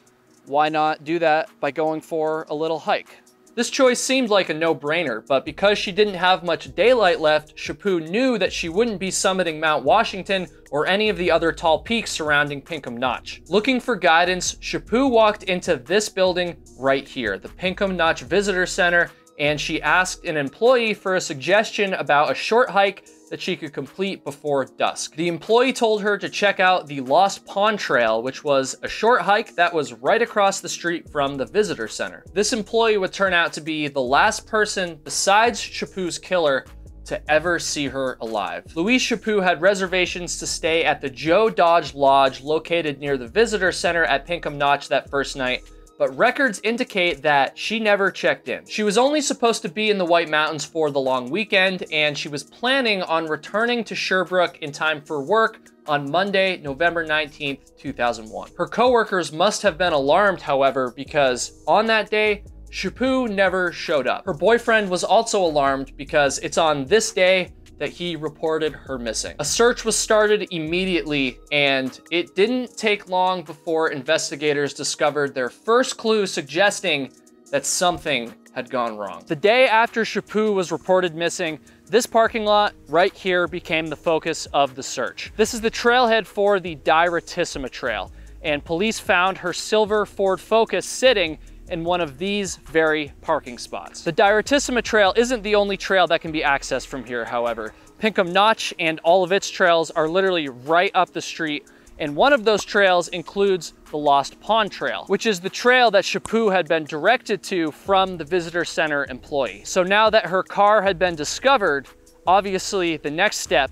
why not do that by going for a little hike? This choice seemed like a no-brainer, but because she didn't have much daylight left, Chaput knew that she wouldn't be summiting Mount Washington or any of the other tall peaks surrounding Pinkham Notch. Looking for guidance, Chaput walked into this building right here, the Pinkham Notch Visitor Center, and she asked an employee for a suggestion about a short hike that she could complete before dusk. The employee told her to check out the Lost Pond Trail, which was a short hike that was right across the street from the visitor center. This employee would turn out to be the last person besides Chaput's killer to ever see her alive. Louise Chaput had reservations to stay at the Joe Dodge Lodge located near the visitor center at Pinkham Notch that first night, but records indicate that she never checked in. She was only supposed to be in the White Mountains for the long weekend, and she was planning on returning to Sherbrooke in time for work on Monday, November nineteenth, two thousand one. Her coworkers must have been alarmed, however, because on that day, Chaput never showed up. Her boyfriend was also alarmed because it's on this day that he reported her missing. A search was started immediately, and it didn't take long before investigators discovered their first clue suggesting that something had gone wrong. The day after Chaput was reported missing, this parking lot right here became the focus of the search. This is the trailhead for the Direttissima Trail, and police found her silver Ford Focus sitting in one of these very parking spots. The Direttissima Trail isn't the only trail that can be accessed from here, however. Pinkham Notch and all of its trails are literally right up the street, and one of those trails includes the Lost Pond Trail, which is the trail that Chaput had been directed to from the visitor center employee. So now that her car had been discovered, obviously the next step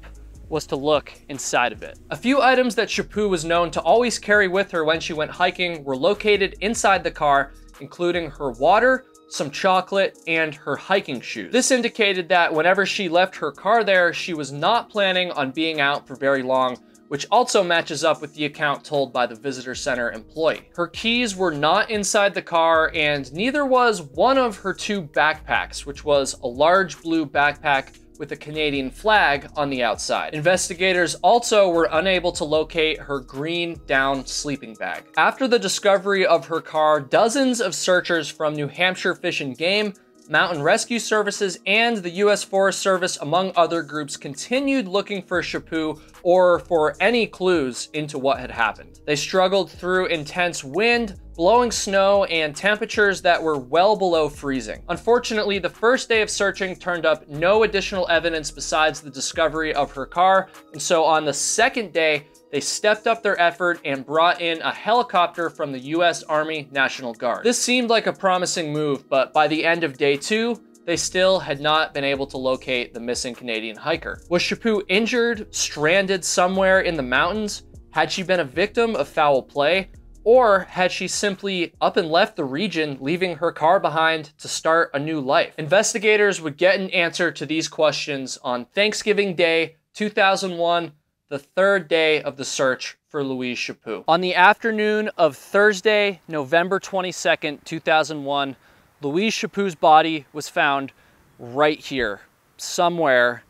was to look inside of it. A few items that Chaput was known to always carry with her when she went hiking were located inside the car, including her water, some chocolate, and her hiking shoes. This indicated that whenever she left her car there, she was not planning on being out for very long, which also matches up with the account told by the visitor center employee. Her keys were not inside the car, and neither was one of her two backpacks, which was a large blue backpack with a Canadian flag on the outside. Investigators also were unable to locate her green down sleeping bag. After the discovery of her car, dozens of searchers from New Hampshire Fish and Game, Mountain Rescue Services, and the U S Forest Service, among other groups, continued looking for Chaput or for any clues into what had happened. They struggled through intense wind, blowing snow, and temperatures that were well below freezing. Unfortunately, the first day of searching turned up no additional evidence besides the discovery of her car, and so on the second day, they stepped up their effort and brought in a helicopter from the U S Army National Guard. This seemed like a promising move, but by the end of day two, they still had not been able to locate the missing Canadian hiker. Was Chaput injured, stranded somewhere in the mountains? Had she been a victim of foul play? Or had she simply up and left the region, leaving her car behind to start a new life? Investigators would get an answer to these questions on Thanksgiving Day, two thousand one, the third day of the search for Louise Chaput. On the afternoon of Thursday, November twenty-second, two thousand one, Louise Chaput's body was found right here, somewhere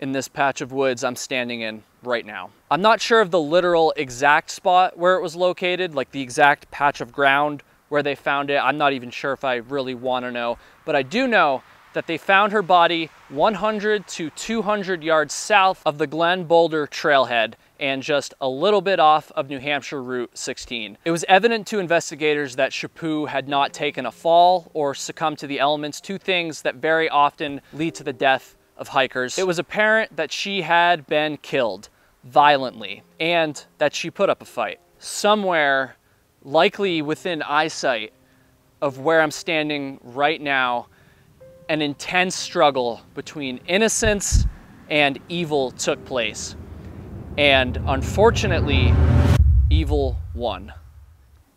in this patch of woods I'm standing in right now. I'm not sure of the literal exact spot where it was located, like the exact patch of ground where they found it. I'm not even sure if I really want to know, but I do know that they found her body one hundred to two hundred yards south of the Glen Boulder trailhead and just a little bit off of New Hampshire Route sixteen. It was evident to investigators that Chaput had not taken a fall or succumbed to the elements, two things that very often lead to the death of hikers. It was apparent that she had been killed violently and that she put up a fight. Somewhere, likely within eyesight of where I'm standing right now, an intense struggle between innocence and evil took place. And unfortunately, evil won.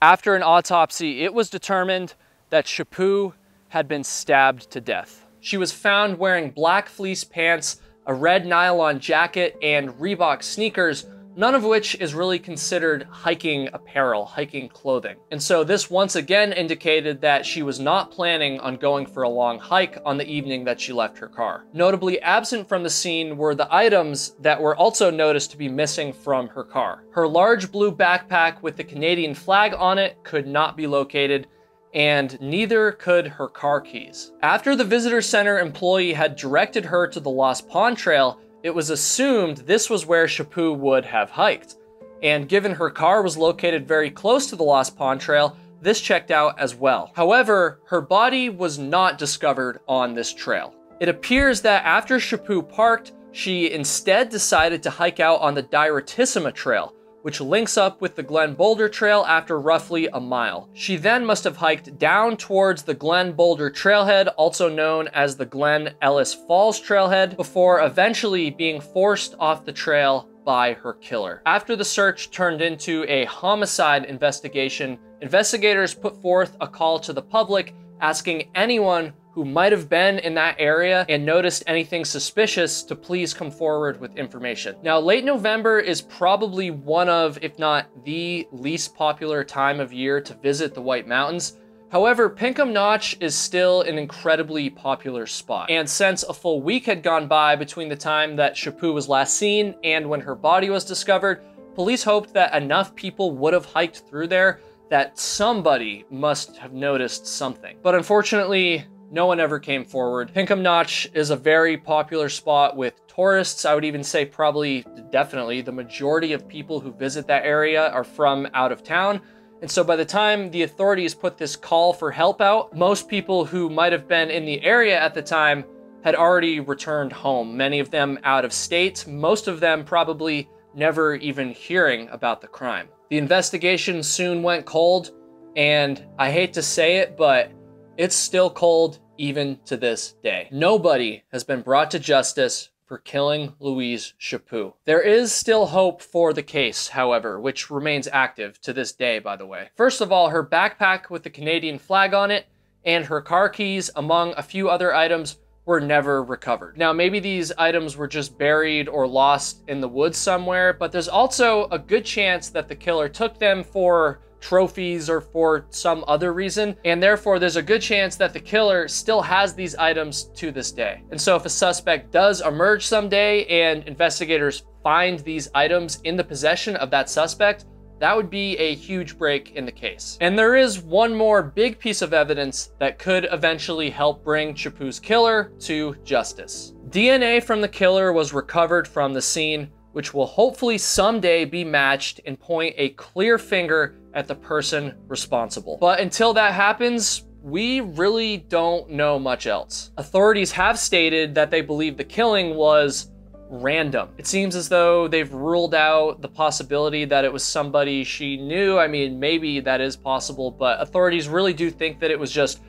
After an autopsy, it was determined that Chaput had been stabbed to death. She was found wearing black fleece pants, a red nylon jacket, and Reebok sneakers, none of which is really considered hiking apparel, hiking clothing. And so this once again indicated that she was not planning on going for a long hike on the evening that she left her car. Notably absent from the scene were the items that were also noticed to be missing from her car. Her large blue backpack with the Canadian flag on it could not be located, and neither could her car keys. After the visitor center employee had directed her to the Lost Pond Trail, it was assumed this was where Chaput would have hiked. And given her car was located very close to the Lost Pond Trail, this checked out as well. However, her body was not discovered on this trail. It appears that after Chaput parked, she instead decided to hike out on the Direttissima Trail, which links up with the Glen Boulder Trail after roughly a mile. She then must have hiked down towards the Glen Boulder Trailhead, also known as the Glen Ellis Falls Trailhead, before eventually being forced off the trail by her killer. After the search turned into a homicide investigation, investigators put forth a call to the public asking anyone who might have been in that area and noticed anything suspicious to please come forward with information. Now, late November is probably one of, if not the least popular time of year to visit the White Mountains. However, Pinkham Notch is still an incredibly popular spot. And since a full week had gone by between the time that Chaput was last seen and when her body was discovered, police hoped that enough people would have hiked through there that somebody must have noticed something. But unfortunately, no one ever came forward. Pinkham Notch is a very popular spot with tourists. I would even say probably, definitely, the majority of people who visit that area are from out of town. And so by the time the authorities put this call for help out, most people who might have been in the area at the time had already returned home. Many of them out of state, most of them probably never even hearing about the crime. The investigation soon went cold, and I hate to say it, but it's still cold even to this day. Nobody has been brought to justice for killing Louise Chaput. There is still hope for the case, however, which remains active to this day, by the way. First of all, her backpack with the Canadian flag on it and her car keys, among a few other items, were never recovered. Now, maybe these items were just buried or lost in the woods somewhere, but there's also a good chance that the killer took them for trophies or for some other reason, and therefore there's a good chance that the killer still has these items to this day. And so if a suspect does emerge someday and investigators find these items in the possession of that suspect, that would be a huge break in the case. And there is one more big piece of evidence that could eventually help bring Chaput's killer to justice. D N A from the killer was recovered from the scene, which will hopefully someday be matched and point a clear finger at the person responsible. But until that happens, we really don't know much else. Authorities have stated that they believe the killing was random. It seems as though they've ruled out the possibility that it was somebody she knew. I mean, maybe that is possible, but authorities really do think that it was just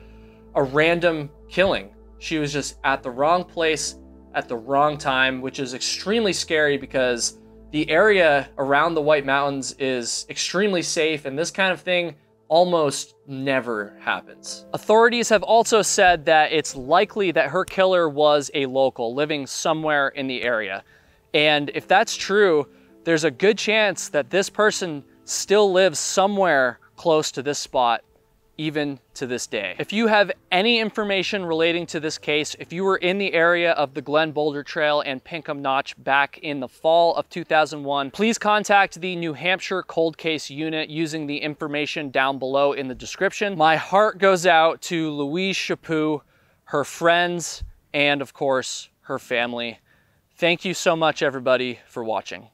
a random killing. She was just at the wrong place at the wrong time, which is extremely scary because the area around the White Mountains is extremely safe, and this kind of thing almost never happens. Authorities have also said that it's likely that her killer was a local living somewhere in the area. And if that's true, there's a good chance that this person still lives somewhere close to this spot, even to this day. If you have any information relating to this case, if you were in the area of the Glen Boulder Trail and Pinkham Notch back in the fall of two thousand one, please contact the New Hampshire Cold Case Unit using the information down below in the description. My heart goes out to Louise Chaput, her friends, and of course, her family. Thank you so much, everybody, for watching.